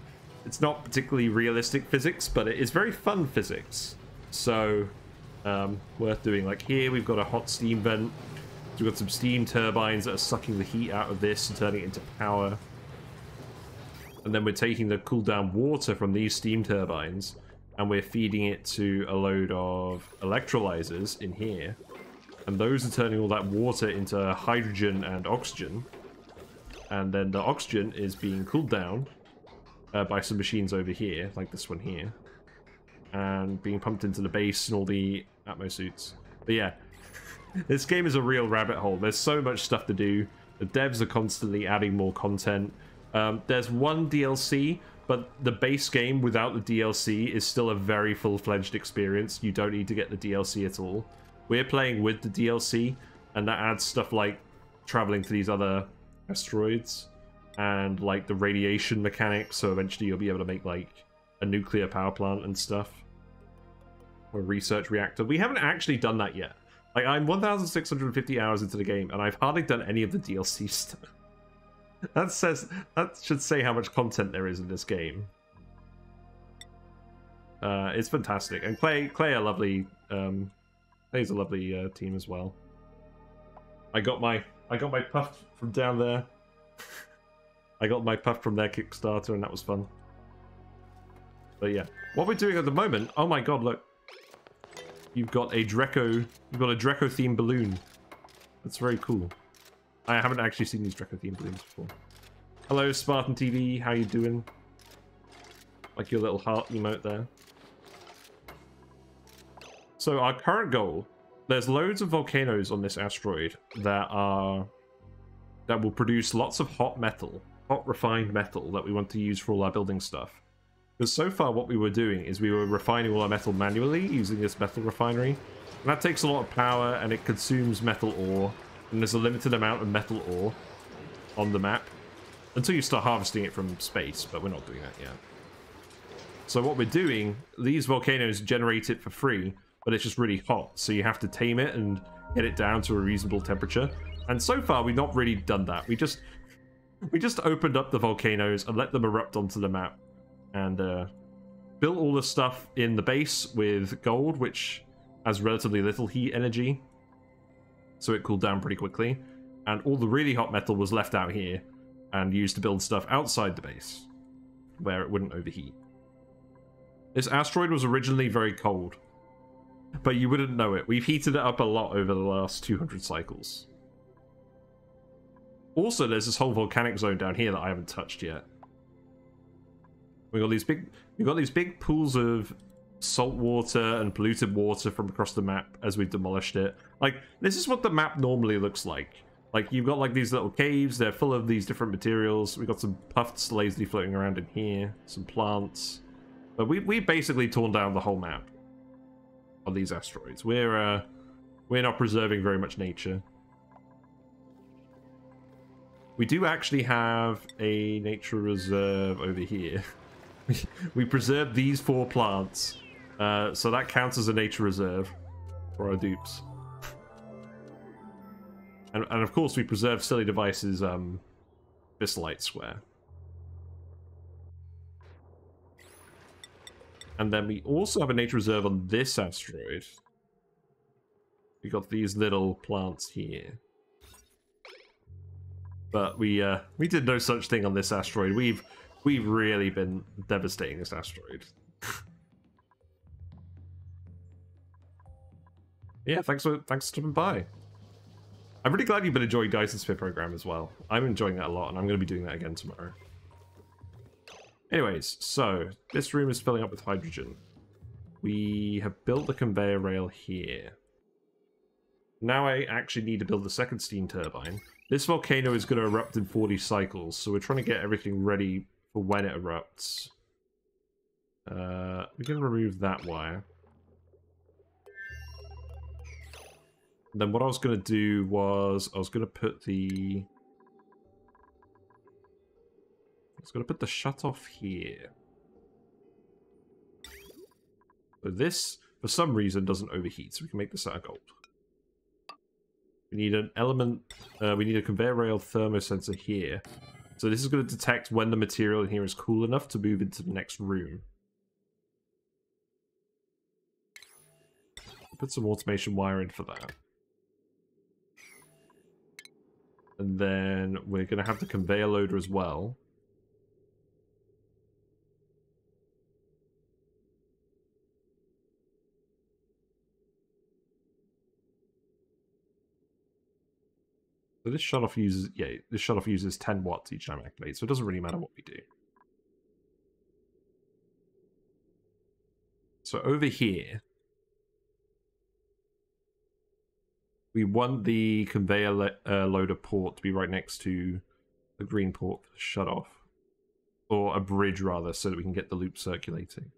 It's not particularly realistic physics, but it is very fun physics. So, worth doing. Like here, we've got a hot steam vent. So we've got some steam turbines that are sucking the heat out of this and turning it into power. And then we're taking the cooled down water from these steam turbines and we're feeding it to a load of electrolyzers in here. And those are turning all that water into hydrogen and oxygen. And then the oxygen is being cooled down by some machines over here, like this one here. And being pumped into the base and all the Atmo suits. But yeah, this game is a real rabbit hole. There's so much stuff to do. The devs are constantly adding more content. There's one DLC, but the base game without the DLC is still a very full-fledged experience. You don't need to get the DLC at all. We're playing with the DLC, and that adds stuff like traveling to these other asteroids and like the radiation mechanics, so eventually you'll be able to make like a nuclear power plant and stuff. Or a research reactor. We haven't actually done that yet. Like, I'm 1,650 hours into the game, and I've hardly done any of the DLC stuff. That should say how much content there is in this game. It's fantastic, and Klei are lovely. Klei's a lovely team as well. I got my puff from down there. I got my puff from their Kickstarter, and that was fun. But yeah, what we're doing at the moment. Oh my god, look! You've got a Draco themed balloon. That's very cool. I haven't actually seen these Draco themed balloons before. Hello, Spartan TV. How you doing? Like your little heart emote there. So our current goal. There's loads of volcanoes on this asteroid that will produce lots of hot metal, hot refined metal that we want to use for all our building stuff. Because so far what we were doing is we were refining all our metal manually using this metal refinery. And that takes a lot of power and it consumes metal ore. And there's a limited amount of metal ore on the map. Until you start harvesting it from space, but we're not doing that yet. So what we're doing, these volcanoes generate it for free, but it's just really hot. So you have to tame it and get it down to a reasonable temperature. And so far we've not really done that. We just opened up the volcanoes and let them erupt onto the map. And built all the stuff in the base with gold, which has relatively little heat energy, so it cooled down pretty quickly. And all the really hot metal was left out here and used to build stuff outside the base, where it wouldn't overheat. This asteroid was originally very cold, but you wouldn't know it. We've heated it up a lot over the last 200 cycles. Also, there's this whole volcanic zone down here that I haven't touched yet. We've got these big pools of salt water and polluted water from across the map as we've demolished it. Like, this is what the map normally looks like. Like, you've got like these little caves, they're full of these different materials. We've got some puffs lazily floating around in here, some plants. But we've basically torn down the whole map on these asteroids. We're not preserving very much nature. We do actually have a nature reserve over here. We preserved these 4 plants, so that counts as a nature reserve for our dupes. And of course we preserved Silly Device's Vistalite Square. And then we also have a nature reserve on this asteroid. We got these little plants here. But we did no such thing on this asteroid. We've really been devastating this asteroid. Yeah, thanks for stopping by. I'm really glad you've been enjoying Dyson Sphere Program as well. I'm enjoying that a lot, and I'm going to be doing that again tomorrow. Anyways, so this room is filling up with hydrogen. We have built the conveyor rail here. Now I actually need to build the second steam turbine. This volcano is going to erupt in 40 cycles, so we're trying to get everything ready for when it erupts. We can remove that wire. Then what I was going to do was I was going to put the shut off here. So this, for some reason, doesn't overheat, so we can make this out of gold. We need an element. We need a conveyor rail thermosensor here. So this is going to detect when the material in here is cool enough to move into the next room. Put some automation wire in for that. And then we're going to have the conveyor loader as well. So this shutoff uses, this shutoff uses 10 watts each time it activates, so it doesn't really matter what we do. So over here, we want the conveyor loader port to be right next to the green port for the shutoff, or a bridge rather, so that we can get the loop circulating.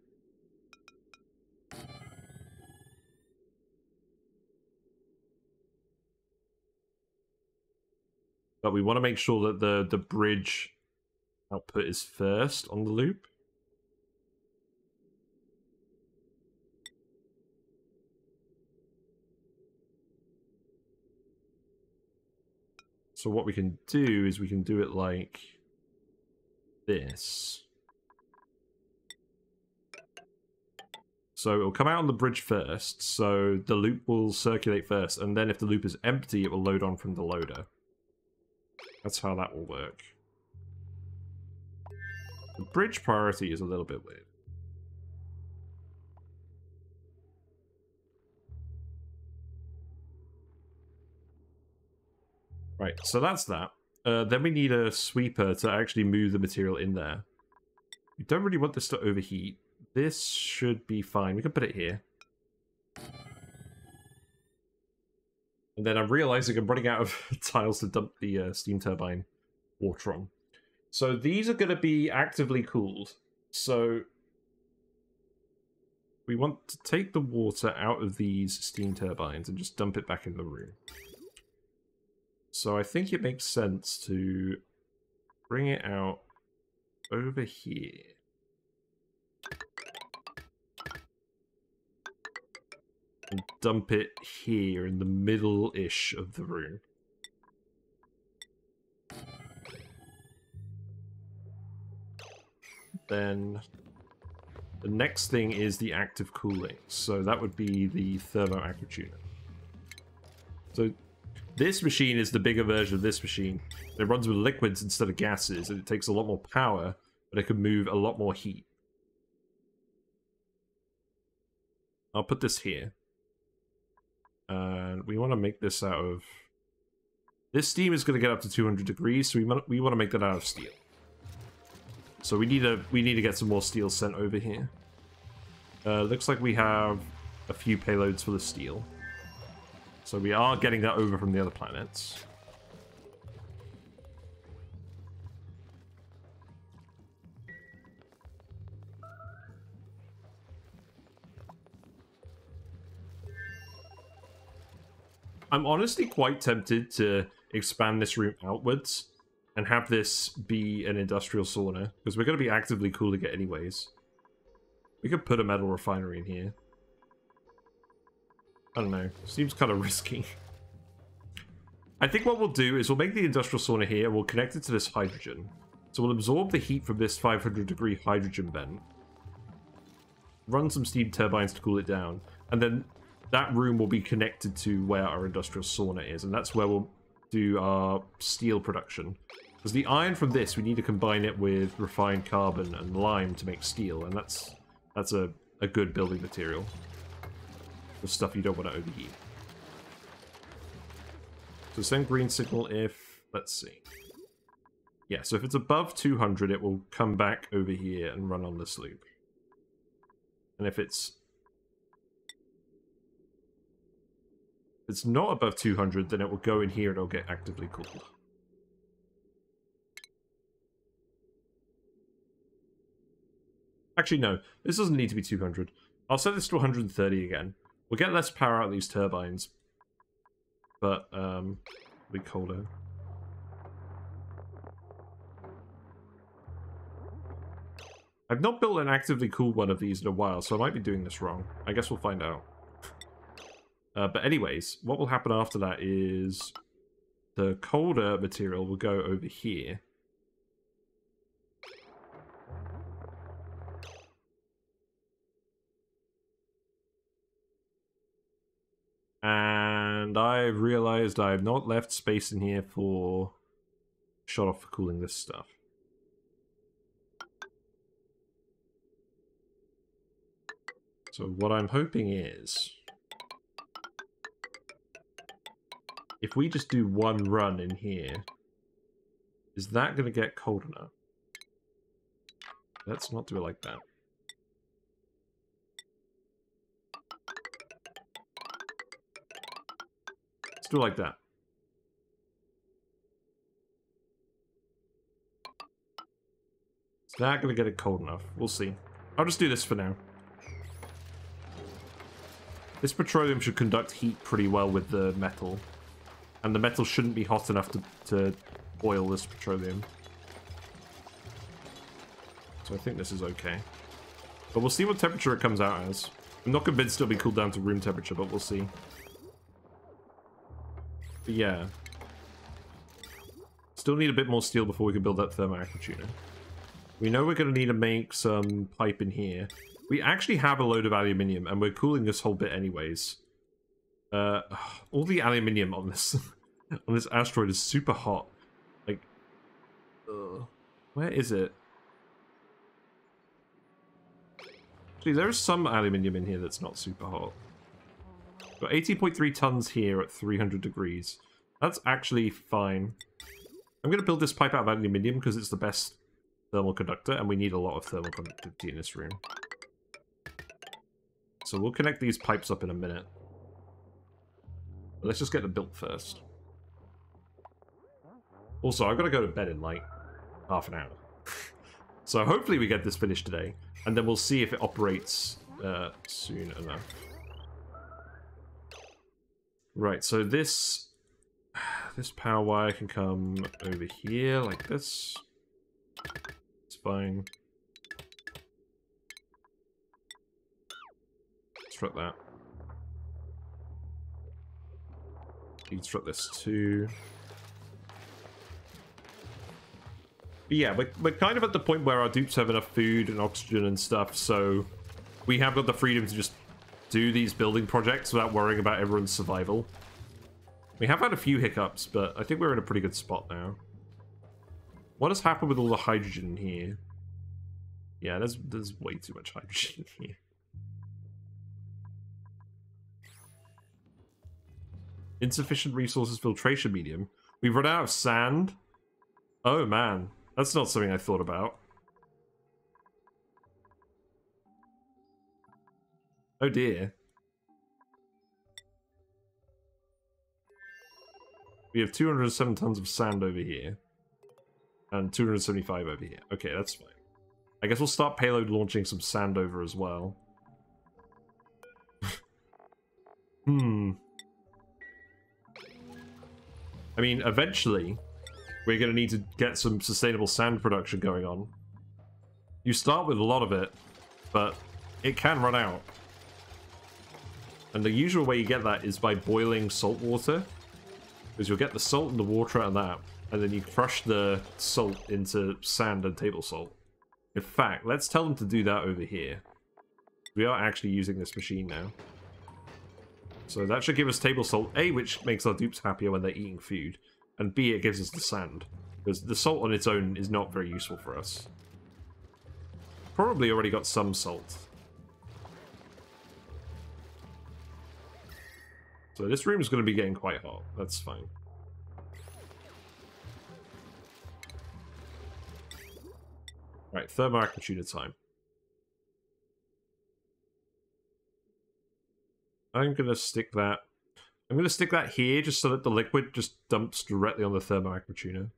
But we want to make sure that the bridge output is first on the loop. So what we can do is we can do it like this. So it'll come out on the bridge first, so the loop will circulate first, and then if the loop is empty, it will load on from the loader. That's how that will work. The bridge priority is a little bit weird. Right, so that's that. Then we need a sweeper to actually move the material in there. We don't really want this to overheat. This should be fine. We can put it here. And then I'm realizing I'm running out of tiles to dump the steam turbine water on. So these are going to be actively cooled. So we want to take the water out of these steam turbines and just dump it back in the room. So I think it makes sense to bring it out over here. And dump it here in the middle-ish of the room. Then the next thing is the active cooling. So that would be the thermo Aquatuner. So this machine is the bigger version of this machine. It runs with liquids instead of gases, and it takes a lot more power, but it can move a lot more heat. I'll put this here. And we want to make this out of... This steam is going to get up to 200 degrees, so we want to make that out of steel. So we need to get some more steel sent over here. Looks like we have a few payloads for the steel. So we are getting that over from the other planets. I'm honestly quite tempted to expand this room outwards and have this be an industrial sauna, because we're going to be actively cooling it anyways. We could put a metal refinery in here. I don't know. Seems kind of risky. I think what we'll do is we'll make the industrial sauna here and we'll connect it to this hydrogen. So we'll absorb the heat from this 500 degree hydrogen vent. Run some steam turbines to cool it down. And then... that room will be connected to where our industrial sauna is, and that's where we'll do our steel production. Because the iron from this, we need to combine it with refined carbon and lime to make steel, and that's a good building material. The stuff you don't want to overheat. So send green signal if... let's see. Yeah, so if it's above 200, it will come back over here and run on this loop. And if it's... if it's not above 200, then it will go in here and it'll get actively cooled. Actually, no. This doesn't need to be 200. I'll set this to 130 again. We'll get less power out of these turbines. But, it'll be colder. I've not built an actively cooled one of these in a while, so I might be doing this wrong. I guess we'll find out. But anyways, what will happen after that is the colder material will go over here. And I've realized I've not left space in here for shut off for cooling this stuff. So what I'm hoping is, if we just do one run in here, is that going to get cold enough? Let's not do it like that. Let's do it like that. Is that going to get it cold enough? We'll see. I'll just do this for now. This petroleum should conduct heat pretty well with the metal. And the metal shouldn't be hot enough to boil this petroleum. So I think this is okay. But we'll see what temperature it comes out as. I'm not convinced it'll be cooled down to room temperature, but we'll see. But yeah. Still need a bit more steel before we can build that Aquatuner. We know we're going to need to make some pipe in here. We actually have a load of aluminium, and we're cooling this whole bit anyways. All the aluminium on this asteroid is super hot. Like, where is it? Actually, there is some aluminium in here that's not super hot. Got 18.3 tons here at 300 degrees. That's actually fine. I'm going to build this pipe out of aluminium because it's the best thermal conductor, and we need a lot of thermal conductivity in this room. So we'll connect these pipes up in a minute. But let's just get them built first. Also, I've got to go to bed in like half an hour. So hopefully we get this finished today. And then we'll see if it operates soon enough. Right, so this power wire can come over here like this. It's fine. Construct that. Construct this too. But yeah, we're kind of at the point where our dupes have enough food and oxygen and stuff, so we have got the freedom to just do these building projects without worrying about everyone's survival. We have had a few hiccups, but I think we're in a pretty good spot now. What has happened with all the hydrogen here? Yeah, there's way too much hydrogen here. Insufficient resources filtration medium. We've run out of sand. Oh man, that's not something I thought about. Oh dear. We have 207 tons of sand over here. And 275 over here. Okay, that's fine. I guess we'll start payload launching some sand over as well. I mean, eventually, we're going to need to get some sustainable sand production going on. You start with a lot of it, but it can run out. And the usual way you get that is by boiling salt water. Because you'll get the salt and the water out of that, and then you crush the salt into sand and table salt. In fact, let's tell them to do that over here. We are actually using this machine now. So that should give us table salt, A, which makes our dupes happier when they're eating food, and B, it gives us the sand, because the salt on its own is not very useful for us. Probably already got some salt. So this room is going to be getting quite hot, that's fine. Right, Aquatuner time. I'm going to stick that here just so that the liquid just dumps directly on the Aquatuner.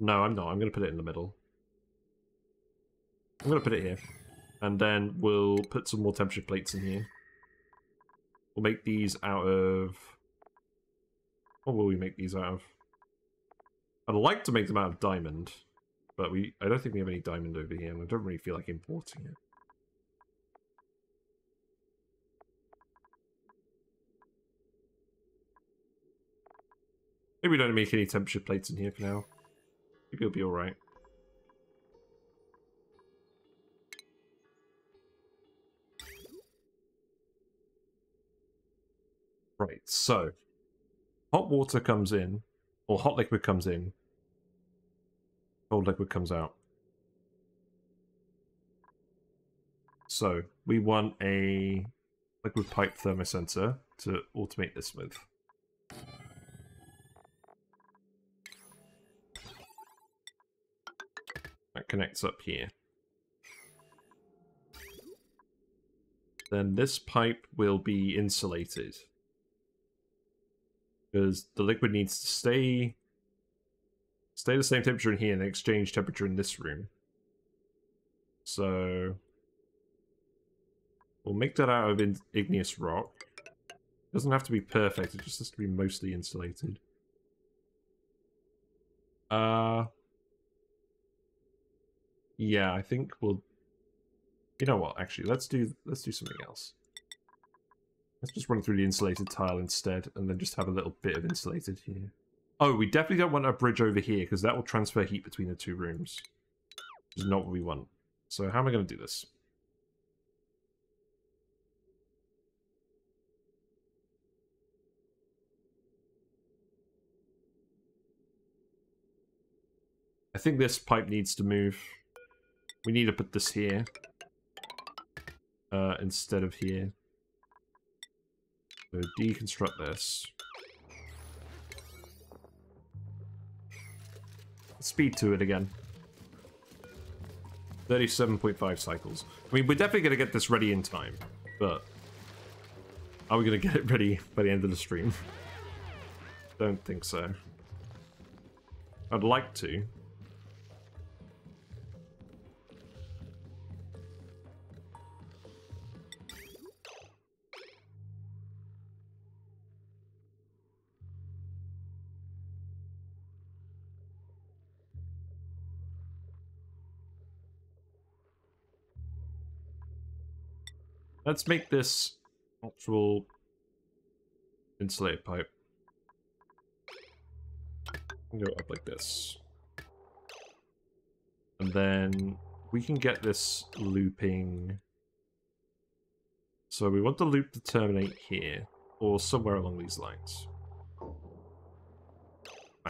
No, I'm not. I'm going to put it in the middle. I'm going to put it here. And then we'll put some more temperature plates in here. We'll make these out of... What will we make these out of? I'd like to make them out of diamond, but I don't think we have any diamond over here, and I don't really feel like importing it. Maybe we don't make any temperature plates in here for now. I think it'll be alright. Right, so hot water comes in, or hot liquid comes in, cold liquid comes out. So we want a liquid pipe thermosensor to automate this with. That connects up here. Then this pipe will be insulated, because the liquid needs to stay the same temperature in here and exchange temperature in this room. So we'll make that out of igneous rock. It doesn't have to be perfect, it just has to be mostly insulated. Yeah, I think we'll... You know what, actually, let's do something else. Let's just run through the insulated tile instead, and then just have a little bit of insulated here. Oh, we definitely don't want a bridge over here, because that will transfer heat between the two rooms. Which is not what we want. So how am I going to do this? I think this pipe needs to move. We need to put this here. Instead of here. So deconstruct this. Speed to it again. 37.5 cycles. I mean, we're definitely going to get this ready in time, but are we going to get it ready by the end of the stream? Don't think so. I'd like to. Let's make this actual insulated pipe. Go up like this. And then we can get this looping. So we want the loop to terminate here, or somewhere along these lines. In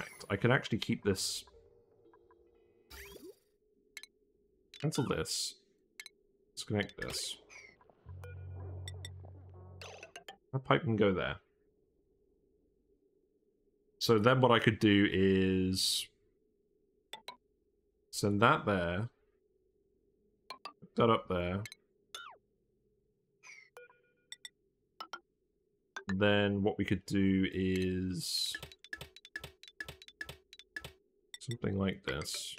fact, I can actually keep this. Cancel this. Disconnect this. That pipe can go there. So then what I could do is send that there, put that up there. Then what we could do is something like this.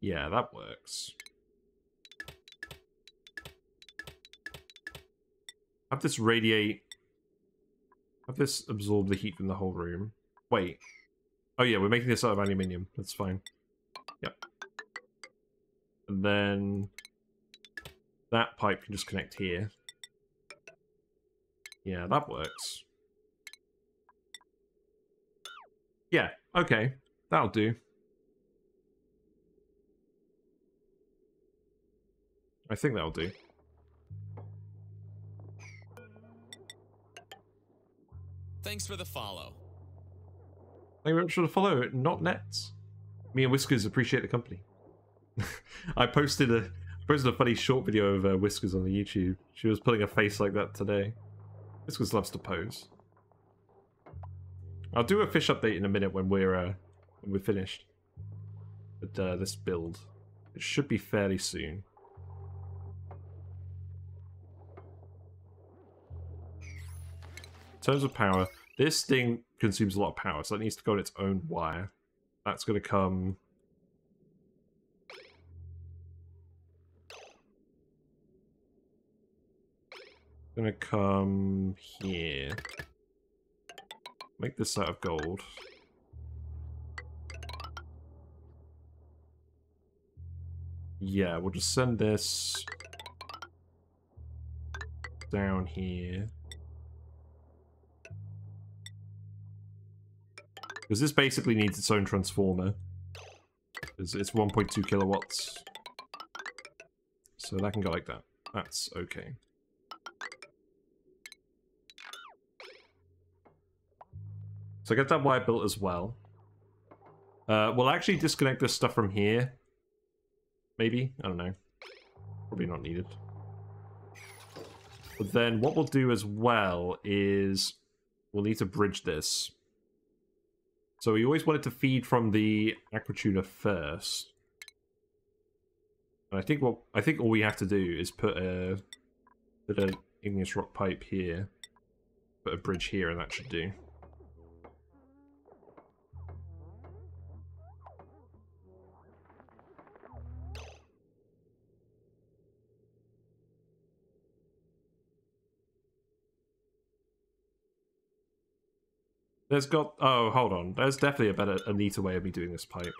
Yeah, that works. Have this radiate. Have this absorb the heat from the whole room. Wait. Oh yeah, we're making this out of aluminium. That's fine. Yep. And then that pipe can just connect here. Yeah, that works. Yeah, okay. That'll do. I think that'll do. Thanks for the follow. Thank you very much for the follow at Not Nets. Me and Whiskers appreciate the company. I posted a funny short video of Whiskers on the YouTube. She was pulling a face like that today. Whiskers loves to pose. I'll do a fish update in a minute when we're finished. But this build, it should be fairly soon. In terms of power, this thing consumes a lot of power, so that needs to go on its own wire. That's going to come Gonna come here. Make this out of gold. Yeah, we'll just send this down here. Because this basically needs its own transformer. It's 1.2 kilowatts. So that can go like that. That's okay. So I get that wire built as well. We'll actually disconnect this stuff from here. Maybe? I don't know. Probably not needed. But then what we'll do as well is we'll need to bridge this. So we always wanted to feed from the Aquatuner first. And I think all we have to do is put a bit of igneous rock pipe here. Put a bridge here and that should do. There's got... Oh, hold on. There's definitely a neater way of me doing this pipe.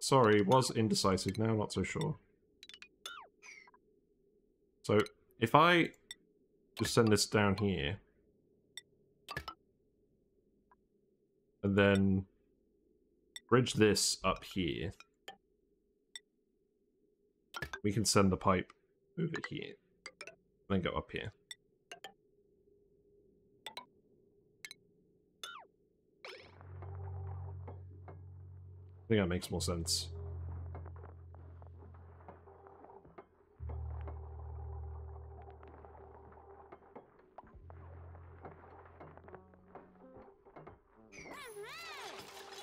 Sorry, was indecisive. Now I'm not so sure. So, if I just send this down here... And then... Bridge this up here. We can send the pipe over here. Then go up here. I think that makes more sense.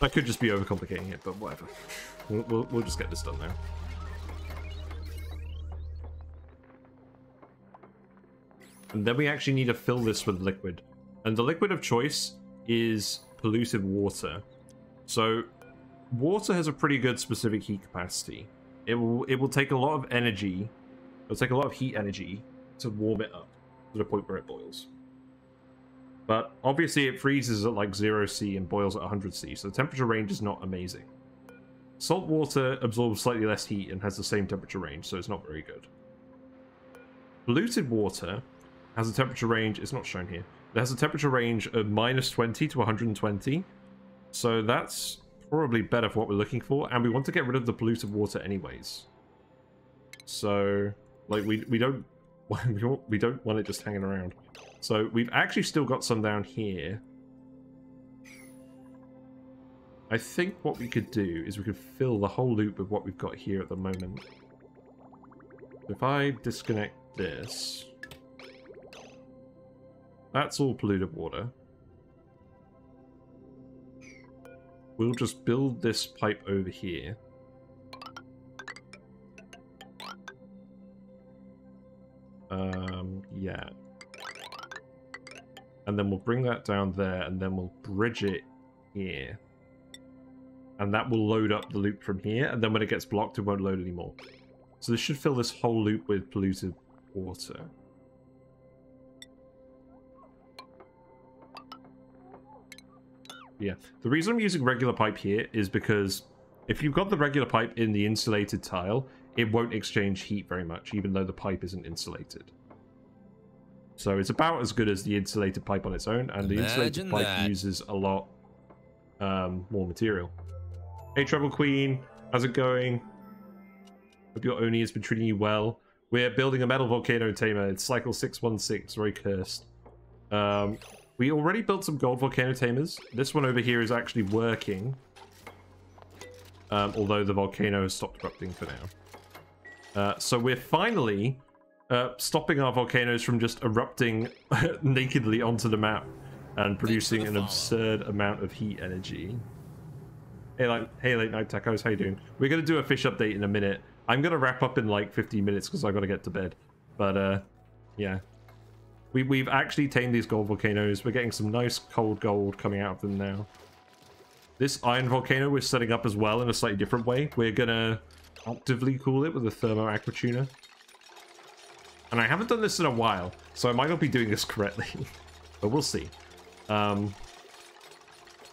I could just be overcomplicating it, but whatever. We'll just get this done now. And then we actually need to fill this with liquid. And the liquid of choice is polluted water. So... water has a pretty good specific heat capacity. It will take a lot of energy. It'll take a lot of heat energy to warm it up to the point where it boils. But obviously it freezes at like 0°C and boils at 100°C, so the temperature range is not amazing. Salt water absorbs slightly less heat and has the same temperature range, so it's not very good. Polluted water has a temperature range, it's not shown here. It has a temperature range of -20 to 120. So that's probably better for what we're looking for, and we want to get rid of the polluted water anyways. So, like, we don't want it just hanging around. So we've actually still got some down here. I think what we could do is we could fill the whole loop with what we've got here at the moment. If I disconnect this, that's all polluted water. We'll just build this pipe over here. Yeah. And then we'll bring that down there, and then we'll bridge it here. And that will load up the loop from here, and then when it gets blocked, it won't load anymore. So this should fill this whole loop with polluted water. Yeah, the reason I'm using regular pipe here is because if you've got the regular pipe in the insulated tile, it won't exchange heat very much, even though the pipe isn't insulated. So it's about as good as the insulated pipe on its own, and the insulated pipe uses a lot more material. Hey, Trouble Queen, how's it going? Hope your Oni has been treating you well. We're building a metal volcano tamer. It's cycle 616, very cursed. We already built some gold volcano tamers. This one over here is actually working. Although the volcano has stopped erupting for now. So we're finally stopping our volcanoes from just erupting nakedly onto the map and producing an absurd amount of heat energy. Hey, late night tacos, how you doing? We're going to do a fish update in a minute. I'm going to wrap up in like 15 minutes because I've got to get to bed. But yeah. We've actually tamed these gold volcanoes. We're getting some nice cold gold coming out of them now. This iron volcano we're setting up as well in a slightly different way. We're going to actively cool it with a thermo aquatuner. And I haven't done this in a while, so I might not be doing this correctly. But we'll see.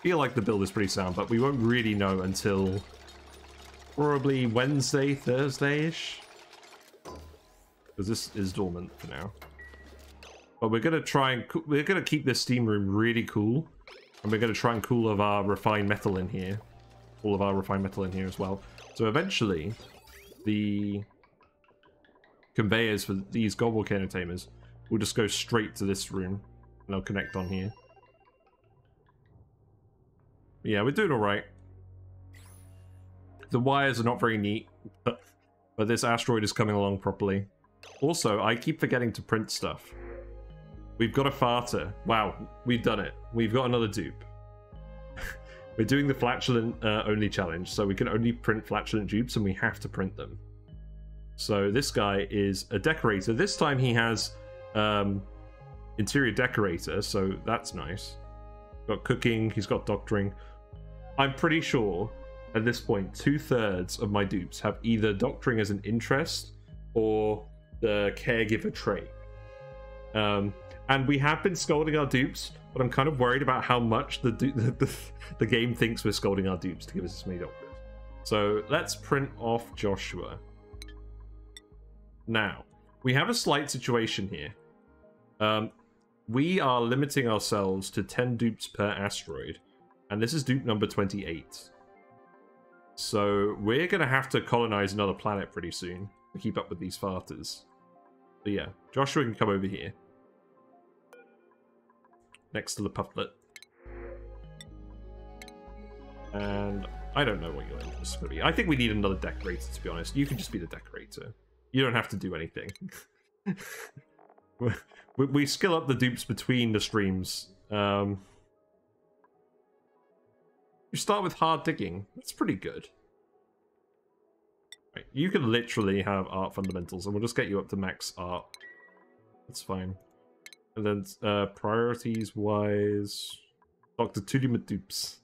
Feel like the build is pretty sound, but we won't really know until probably Wednesday, Thursday-ish. Because this is dormant for now. But we're gonna try and we're gonna keep this steam room really cool, and we're gonna try and cool of our refined metal in here, all of our refined metal in here as well. So eventually, the conveyors for these gold volcano tamers will just go straight to this room, and they'll connect on here. But yeah, we're doing all right. The wires are not very neat, but this asteroid is coming along properly. Also, I keep forgetting to print stuff. We've got a farter. Wow, we've done it. We've got another dupe. We're doing the flatulent only challenge, so we can only print flatulent dupes, and we have to print them. So this guy is a decorator. This time he has interior decorator, so that's nice. Got cooking, he's got doctoring. I'm pretty sure at this point 2/3 of my dupes have either doctoring as an interest or the caregiver trait. And we have been scolding our dupes, but I'm kind of worried about how much the game thinks we're scolding our dupes to give us this many doctors. So let's print off Joshua. Now, we have a slight situation here. We are limiting ourselves to 10 dupes per asteroid, and this is dupe number 28. So we're going to have to colonize another planet pretty soon to keep up with these farters. But yeah, Joshua can come over here. Next to the pufflet. And I don't know what your interest is going to be. I think we need another decorator, to be honest. You can just be the decorator. You don't have to do anything. We skill up the dupes between the streams. You start with hard digging. That's pretty good. Right, you can literally have art fundamentals, and we'll just get you up to max art. That's fine. And then priorities-wise, Dr. Tooty McDupes.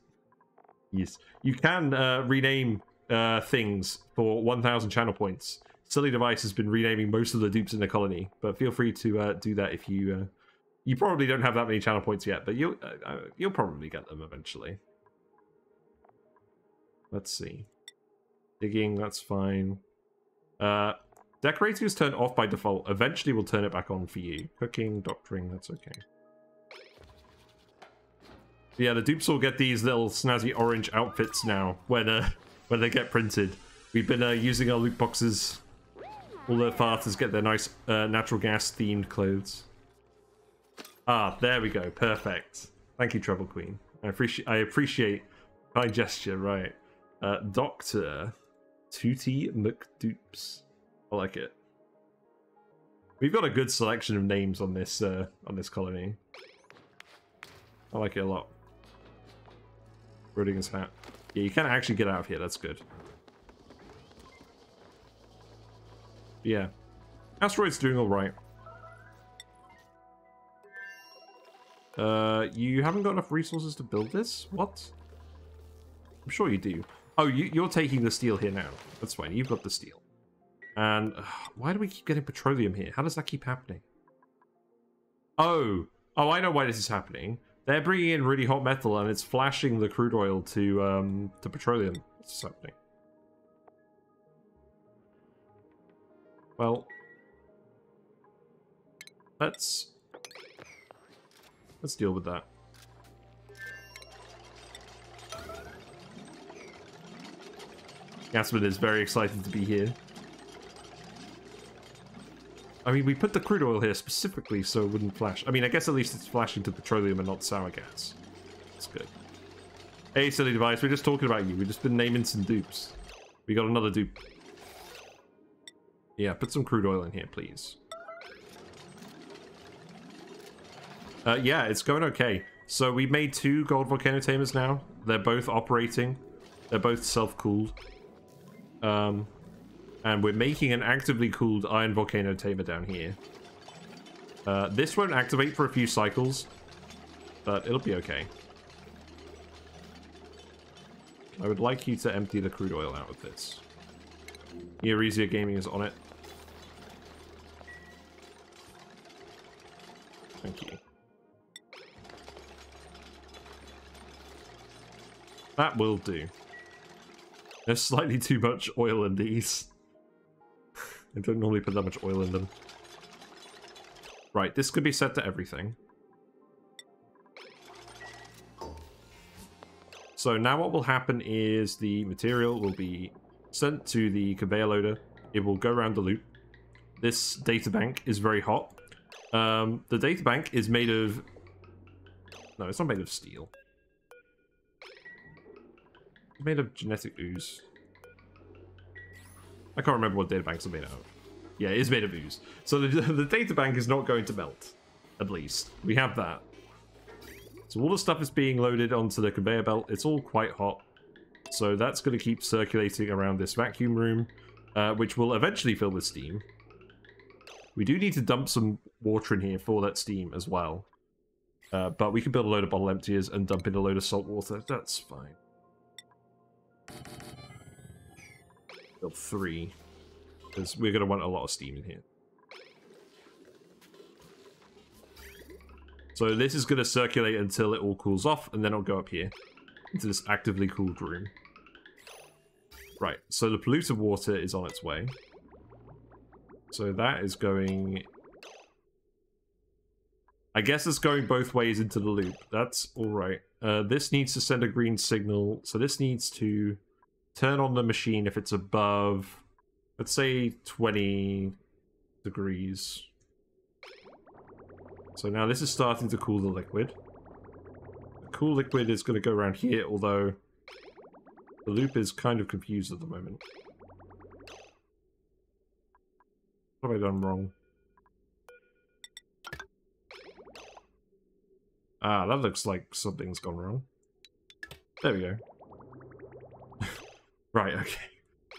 Yes. You can rename things for 1,000 channel points. Silly Device has been renaming most of the dupes in the colony, but feel free to do that if you... you probably don't have that many channel points yet, but you'll probably get them eventually. Let's see. Digging, that's fine. Decorating is turned off by default. Eventually, we'll turn it back on for you. Cooking, doctoring, that's okay. Yeah, the dupes will get these little snazzy orange outfits now when they get printed. We've been using our loot boxes. All the farters get their nice natural gas themed clothes. Ah, there we go. Perfect. Thank you, Trouble Queen. I appreciate my gesture. Right, Dr. Tooty McDupes. I like it. We've got a good selection of names on this colony. I like it a lot. Rodinger's hat. Yeah, you can actually get out of here. That's good. Yeah, asteroid's doing all right. You haven't got enough resources to build this. What? I'm sure you do. Oh, you're taking the steel here now. That's fine. You've got the steel. And why do we keep getting petroleum here? How does that keep happening? Oh, I know why this is happening. They're bringing in really hot metal, and it's flashing the crude oil to petroleum. That's happening. Well, let's deal with that. Gasman is very excited to be here. I mean, we put the crude oil here specifically so it wouldn't flash. I mean, I guess at least it's flashing to petroleum and not sour gas. That's good. Hey, Silly Device, we're just talking about you. We've just been naming some dupes. We got another dupe. Yeah, put some crude oil in here, please. Yeah, it's going okay. So we made 2 gold volcano tamers now. They're both operating. They're both self-cooled. And we're making an actively cooled Iron Volcano Tamer down here. This won't activate for a few cycles, but it'll be okay. I would like you to empty the crude oil out with this. Erisia Gaming is on it. basement key. That will do. There's slightly too much oil in these. I don't normally put that much oil in them. Right, this could be set to everything. So now what will happen is the material will be sent to the conveyor loader. It will go around the loop. This databank is very hot. The databank is made of... No, it's not made of steel. It's made of genetic ooze. I can't remember what databanks are made out of. Yeah, it is made of ooze. So the databank is not going to melt, at least. We have that. So all the stuff is being loaded onto the conveyor belt. It's all quite hot. So that's going to keep circulating around this vacuum room, which will eventually fill with steam. We do need to dump some water in here for that steam as well. But we can build a load of bottle emptiers and dump in a load of salt water. That's fine. Build 3. Because we're going to want a lot of steam in here. So this is going to circulate until it all cools off, and then it'll go up here into this actively cooled room. Right, so the polluted water is on its way. So that is going... I guess it's going both ways into the loop. That's alright. This needs to send a green signal. So this needs to turn on the machine if it's above... Let's say 20 degrees. So now this is starting to cool the liquid. The cool liquid is going to go around here, although the loop is kind of confused at the moment. What have I done wrong? Ah, that looks like something's gone wrong. There we go. Right, okay.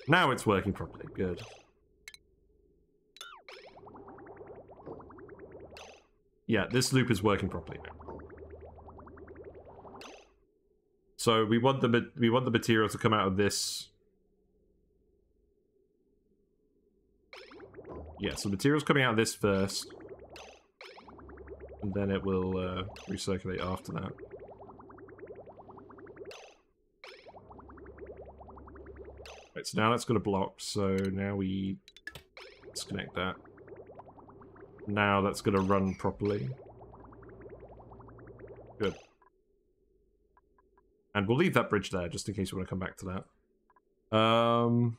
Now it's working properly. Good. Yeah, this loop is working properly now. So we want the material to come out of this. Yeah, so material's coming out of this first, and then it will recirculate after that. Right, so now that's got a block, so now we disconnect that. Now that's going to run properly. Good. And we'll leave that bridge there, just in case we want to come back to that. And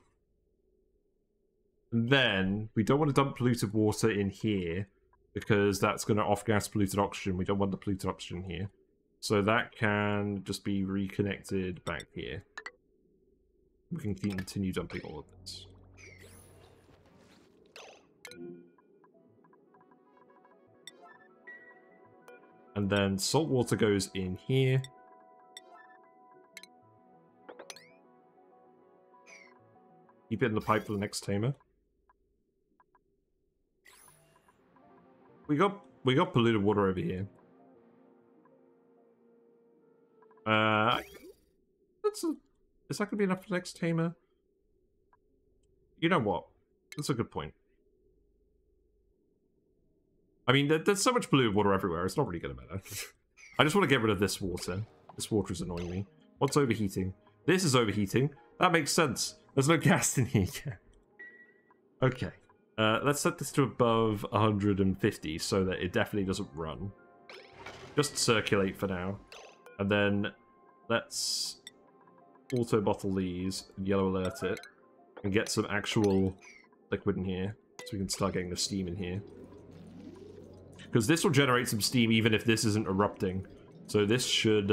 then, we don't want to dump polluted water in here, because that's going to off-gas polluted oxygen. We don't want the polluted oxygen here. So that can just be reconnected back here. We can continue dumping all of this. And then salt water goes in here. Keep it in the pipe for the next tamer. We got polluted water over here. That's a... Is that going to be enough for the next tamer? You know what? That's a good point. I mean, there's so much blue water everywhere, it's not really going to matter. I just want to get rid of this water. This water is annoying me. What's overheating? This is overheating. That makes sense. There's no gas in here yet. Okay. Let's set this to above 150 so that it definitely doesn't run. Just circulate for now. And then let's... auto bottle these, yellow alert it, and get some actual liquid in here so we can start getting the steam in here, because this will generate some steam even if this isn't erupting. So this should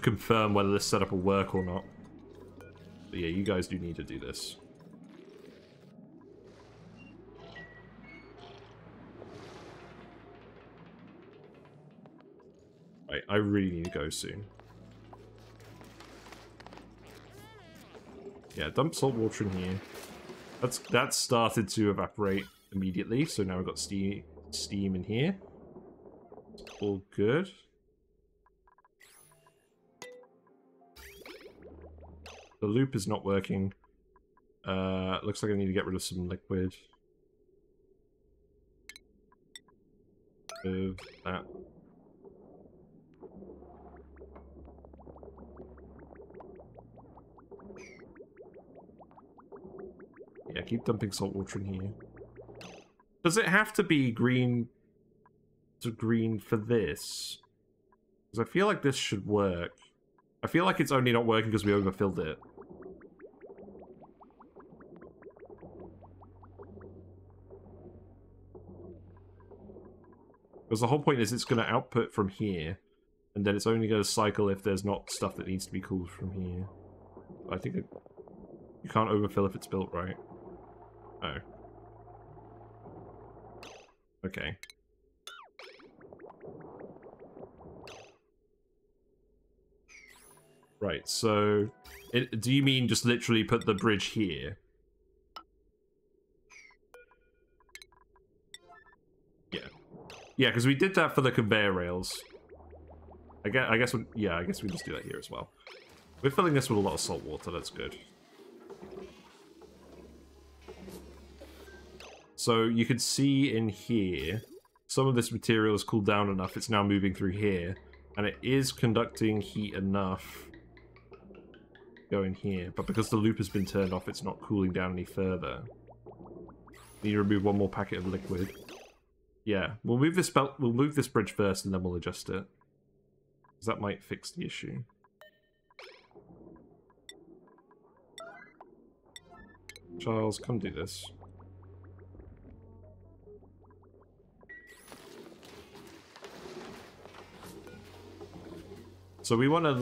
confirm whether this setup will work or not. But yeah, you guys do need to do this. Right, I really need to go soon. Yeah, dump salt water in here. That started to evaporate immediately, so now we've got steam in here. It's all good. The loop is not working. Looks like I need to get rid of some liquid. Move that. Yeah, keep dumping salt water in here. Does it have to be green to green for this? Because I feel like this should work. I feel like it's only not working because we overfilled it. Because the whole point is it's going to output from here, and then it's only going to cycle if there's not stuff that needs to be cooled from here. I think it, you can't overfill if it's built right. Oh. Okay. Right, so... do you mean just literally put the bridge here? Yeah. Yeah, because we did that for the conveyor rails. I guess we, yeah, I guess we just do that here as well. We're filling this with a lot of salt water, that's good. So you can see in here, some of this material is cooled down enough, it's now moving through here. And it is conducting heat enough going here, but because the loop has been turned off, it's not cooling down any further. Need to remove one more packet of liquid. Yeah, we'll move this bridge first, and then we'll adjust it, because that might fix the issue. Charles, come do this. So we want at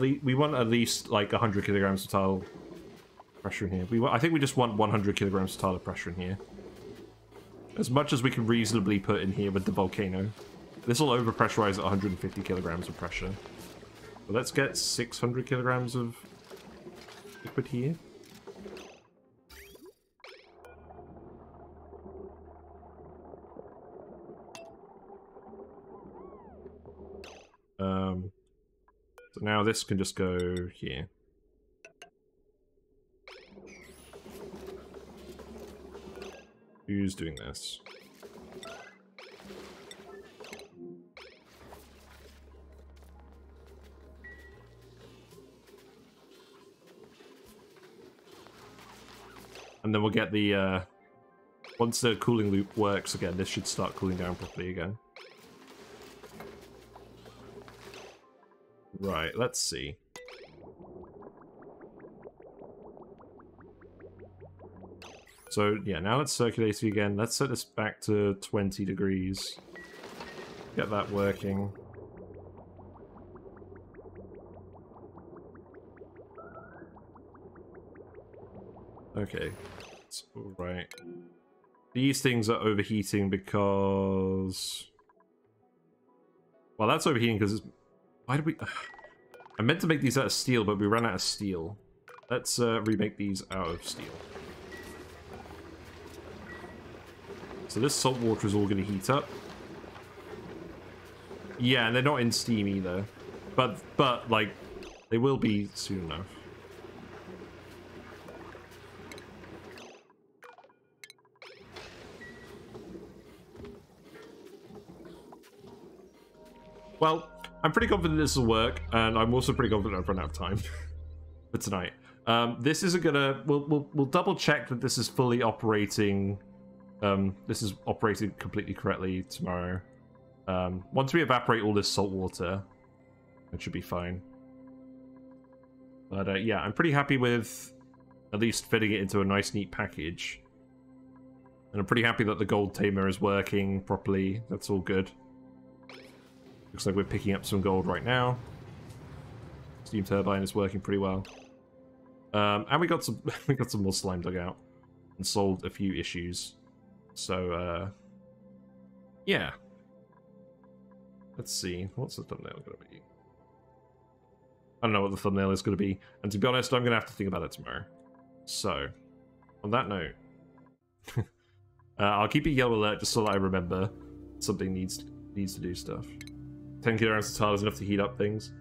least like 100 kilograms of tile pressure in here. I think we just want 100 kilograms of tile pressure in here, as much as we can reasonably put in here with the volcano. This will overpressurize at 150 kilograms of pressure. But let's get 600 kilograms of liquid here. So now this can just go here. Who's doing this? And then we'll get the... once the cooling loop works again, this should start cooling down properly again. Right, let's see. So, yeah, now it's circulating again. Let's set this back to 20 degrees. Get that working. Okay, it's all right. These things are overheating because... Well, that's overheating because it's... Why did we... I meant to make these out of steel, but we ran out of steel. Let's remake these out of steel. So this salt water is all going to heat up. Yeah, and they're not in steam either. But like, they will be soon enough. Well... I'm pretty confident this will work, and I'm also pretty confident I've run out of time for tonight. This isn't gonna... We'll double check that this is fully operating. This is operated completely correctly tomorrow. Once we evaporate all this salt water, it should be fine. But yeah, I'm pretty happy with at least fitting it into a nice, neat package. And I'm pretty happy that the gold tamer is working properly. That's all good. Looks like we're picking up some gold right now. Steam turbine is working pretty well, and we got some more slime dug out and solved a few issues. So yeah, let's see what's the thumbnail going to be. I don't know what the thumbnail is going to be, and to be honest, I'm going to have to think about it tomorrow. So on that note, I'll keep a yellow alert just so that I remember something needs to do stuff. 10 kilograms of tile is enough to heat up things.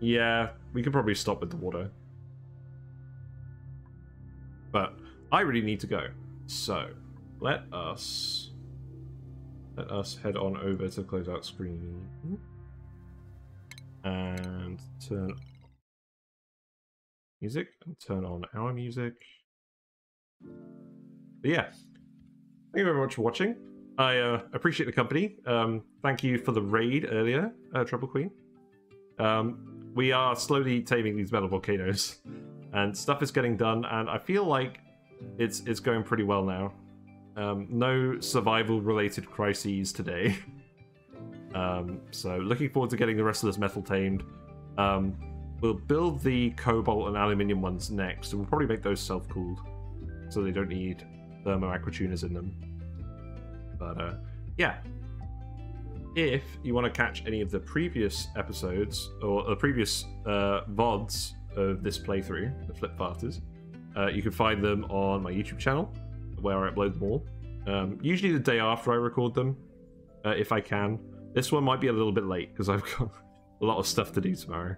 Yeah, we could probably stop with the water. But I really need to go. So, let us Let us head on over to close out screen and turn music and turn on our music. But yeah, thank you very much for watching. I appreciate the company. Thank you for the raid earlier, Trouble Queen. We are slowly taming these metal volcanoes, and stuff is getting done. And I feel like it's going pretty well now. No survival-related crises today. So looking forward to getting the rest of this metal tamed. We'll build the cobalt and aluminium ones next, and we'll probably make those self-cooled, so they don't need thermo aquatuners in them. But yeah, if you want to catch any of the previous episodes or the previous VODs of this playthrough, the Flipped Fasters, you can find them on my YouTube channel, where I upload them all. Usually the day after I record them, if I can. This one might be a little bit late because I've got a lot of stuff to do tomorrow.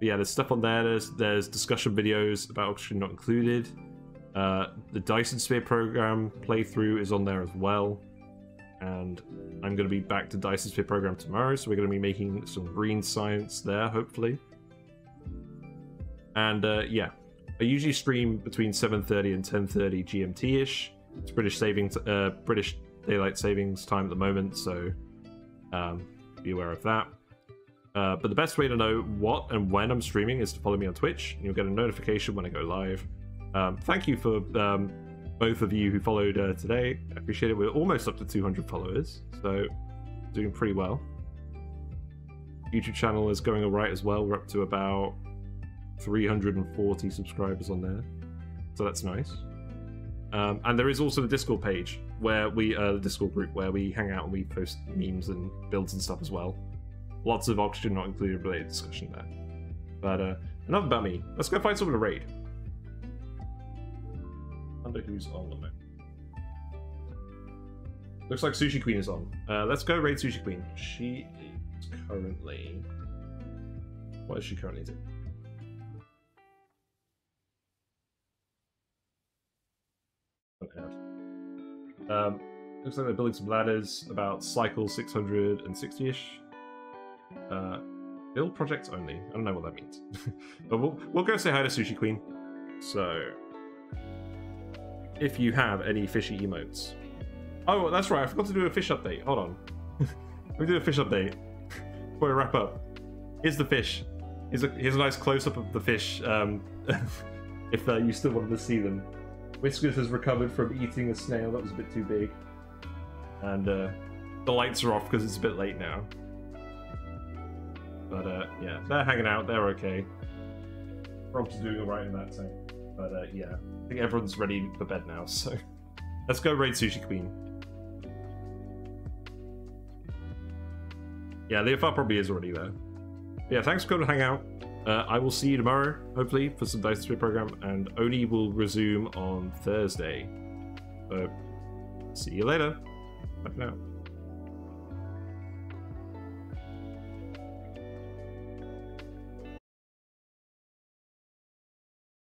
Yeah, there's stuff on there. There's discussion videos about Oxygen Not Included. The Dyson Sphere Program playthrough is on there as well. And I'm going to be back to Dyson Sphere Program tomorrow, so we're going to be making some green science there, hopefully. And yeah, I usually stream between 7:30 and 10:30 GMT-ish. It's British Daylight Savings time at the moment, so be aware of that. But the best way to know what and when I'm streaming is to follow me on Twitch, and you'll get a notification when I go live. Thank you for both of you who followed today. I appreciate it. We're almost up to 200 followers, so doing pretty well. YouTube channel is going all right as well. We're up to about 340 subscribers on there, so that's nice. And there is also the Discord page, where we the Discord group where we hang out and we post memes and builds and stuff as well. Lots of Oxygen Not Included related discussion there. But enough about me. Let's go find someone to raid. I wonder who's on the moment. Looks like Sushi Queen is on. Let's go raid Sushi Queen. She is currently... What is she currently doing? Looks like they're building some ladders, about cycle 660-ish. Build projects only. I don't know what that means. But we'll go say hi to Sushi Queen. So, if you have any fishy emotes. Oh, that's right. I forgot to do a fish update. Hold on. Let me do a fish update before we wrap up. Here's the fish. Here's a nice close-up of the fish. If you still wanted to see them. Whiskers has recovered from eating a snail that was a bit too big. And the lights are off because it's a bit late now. But yeah, they're hanging out, they're okay. Rob's doing alright in that time. But yeah, I think everyone's ready for bed now, so... Let's go raid Sushi Queen. Yeah, Leofar probably is already there. But yeah, thanks for coming to hang out. I will see you tomorrow, hopefully, for some Dyson Sphere Program, and Oni will resume on Thursday. So, see you later. Bye for now.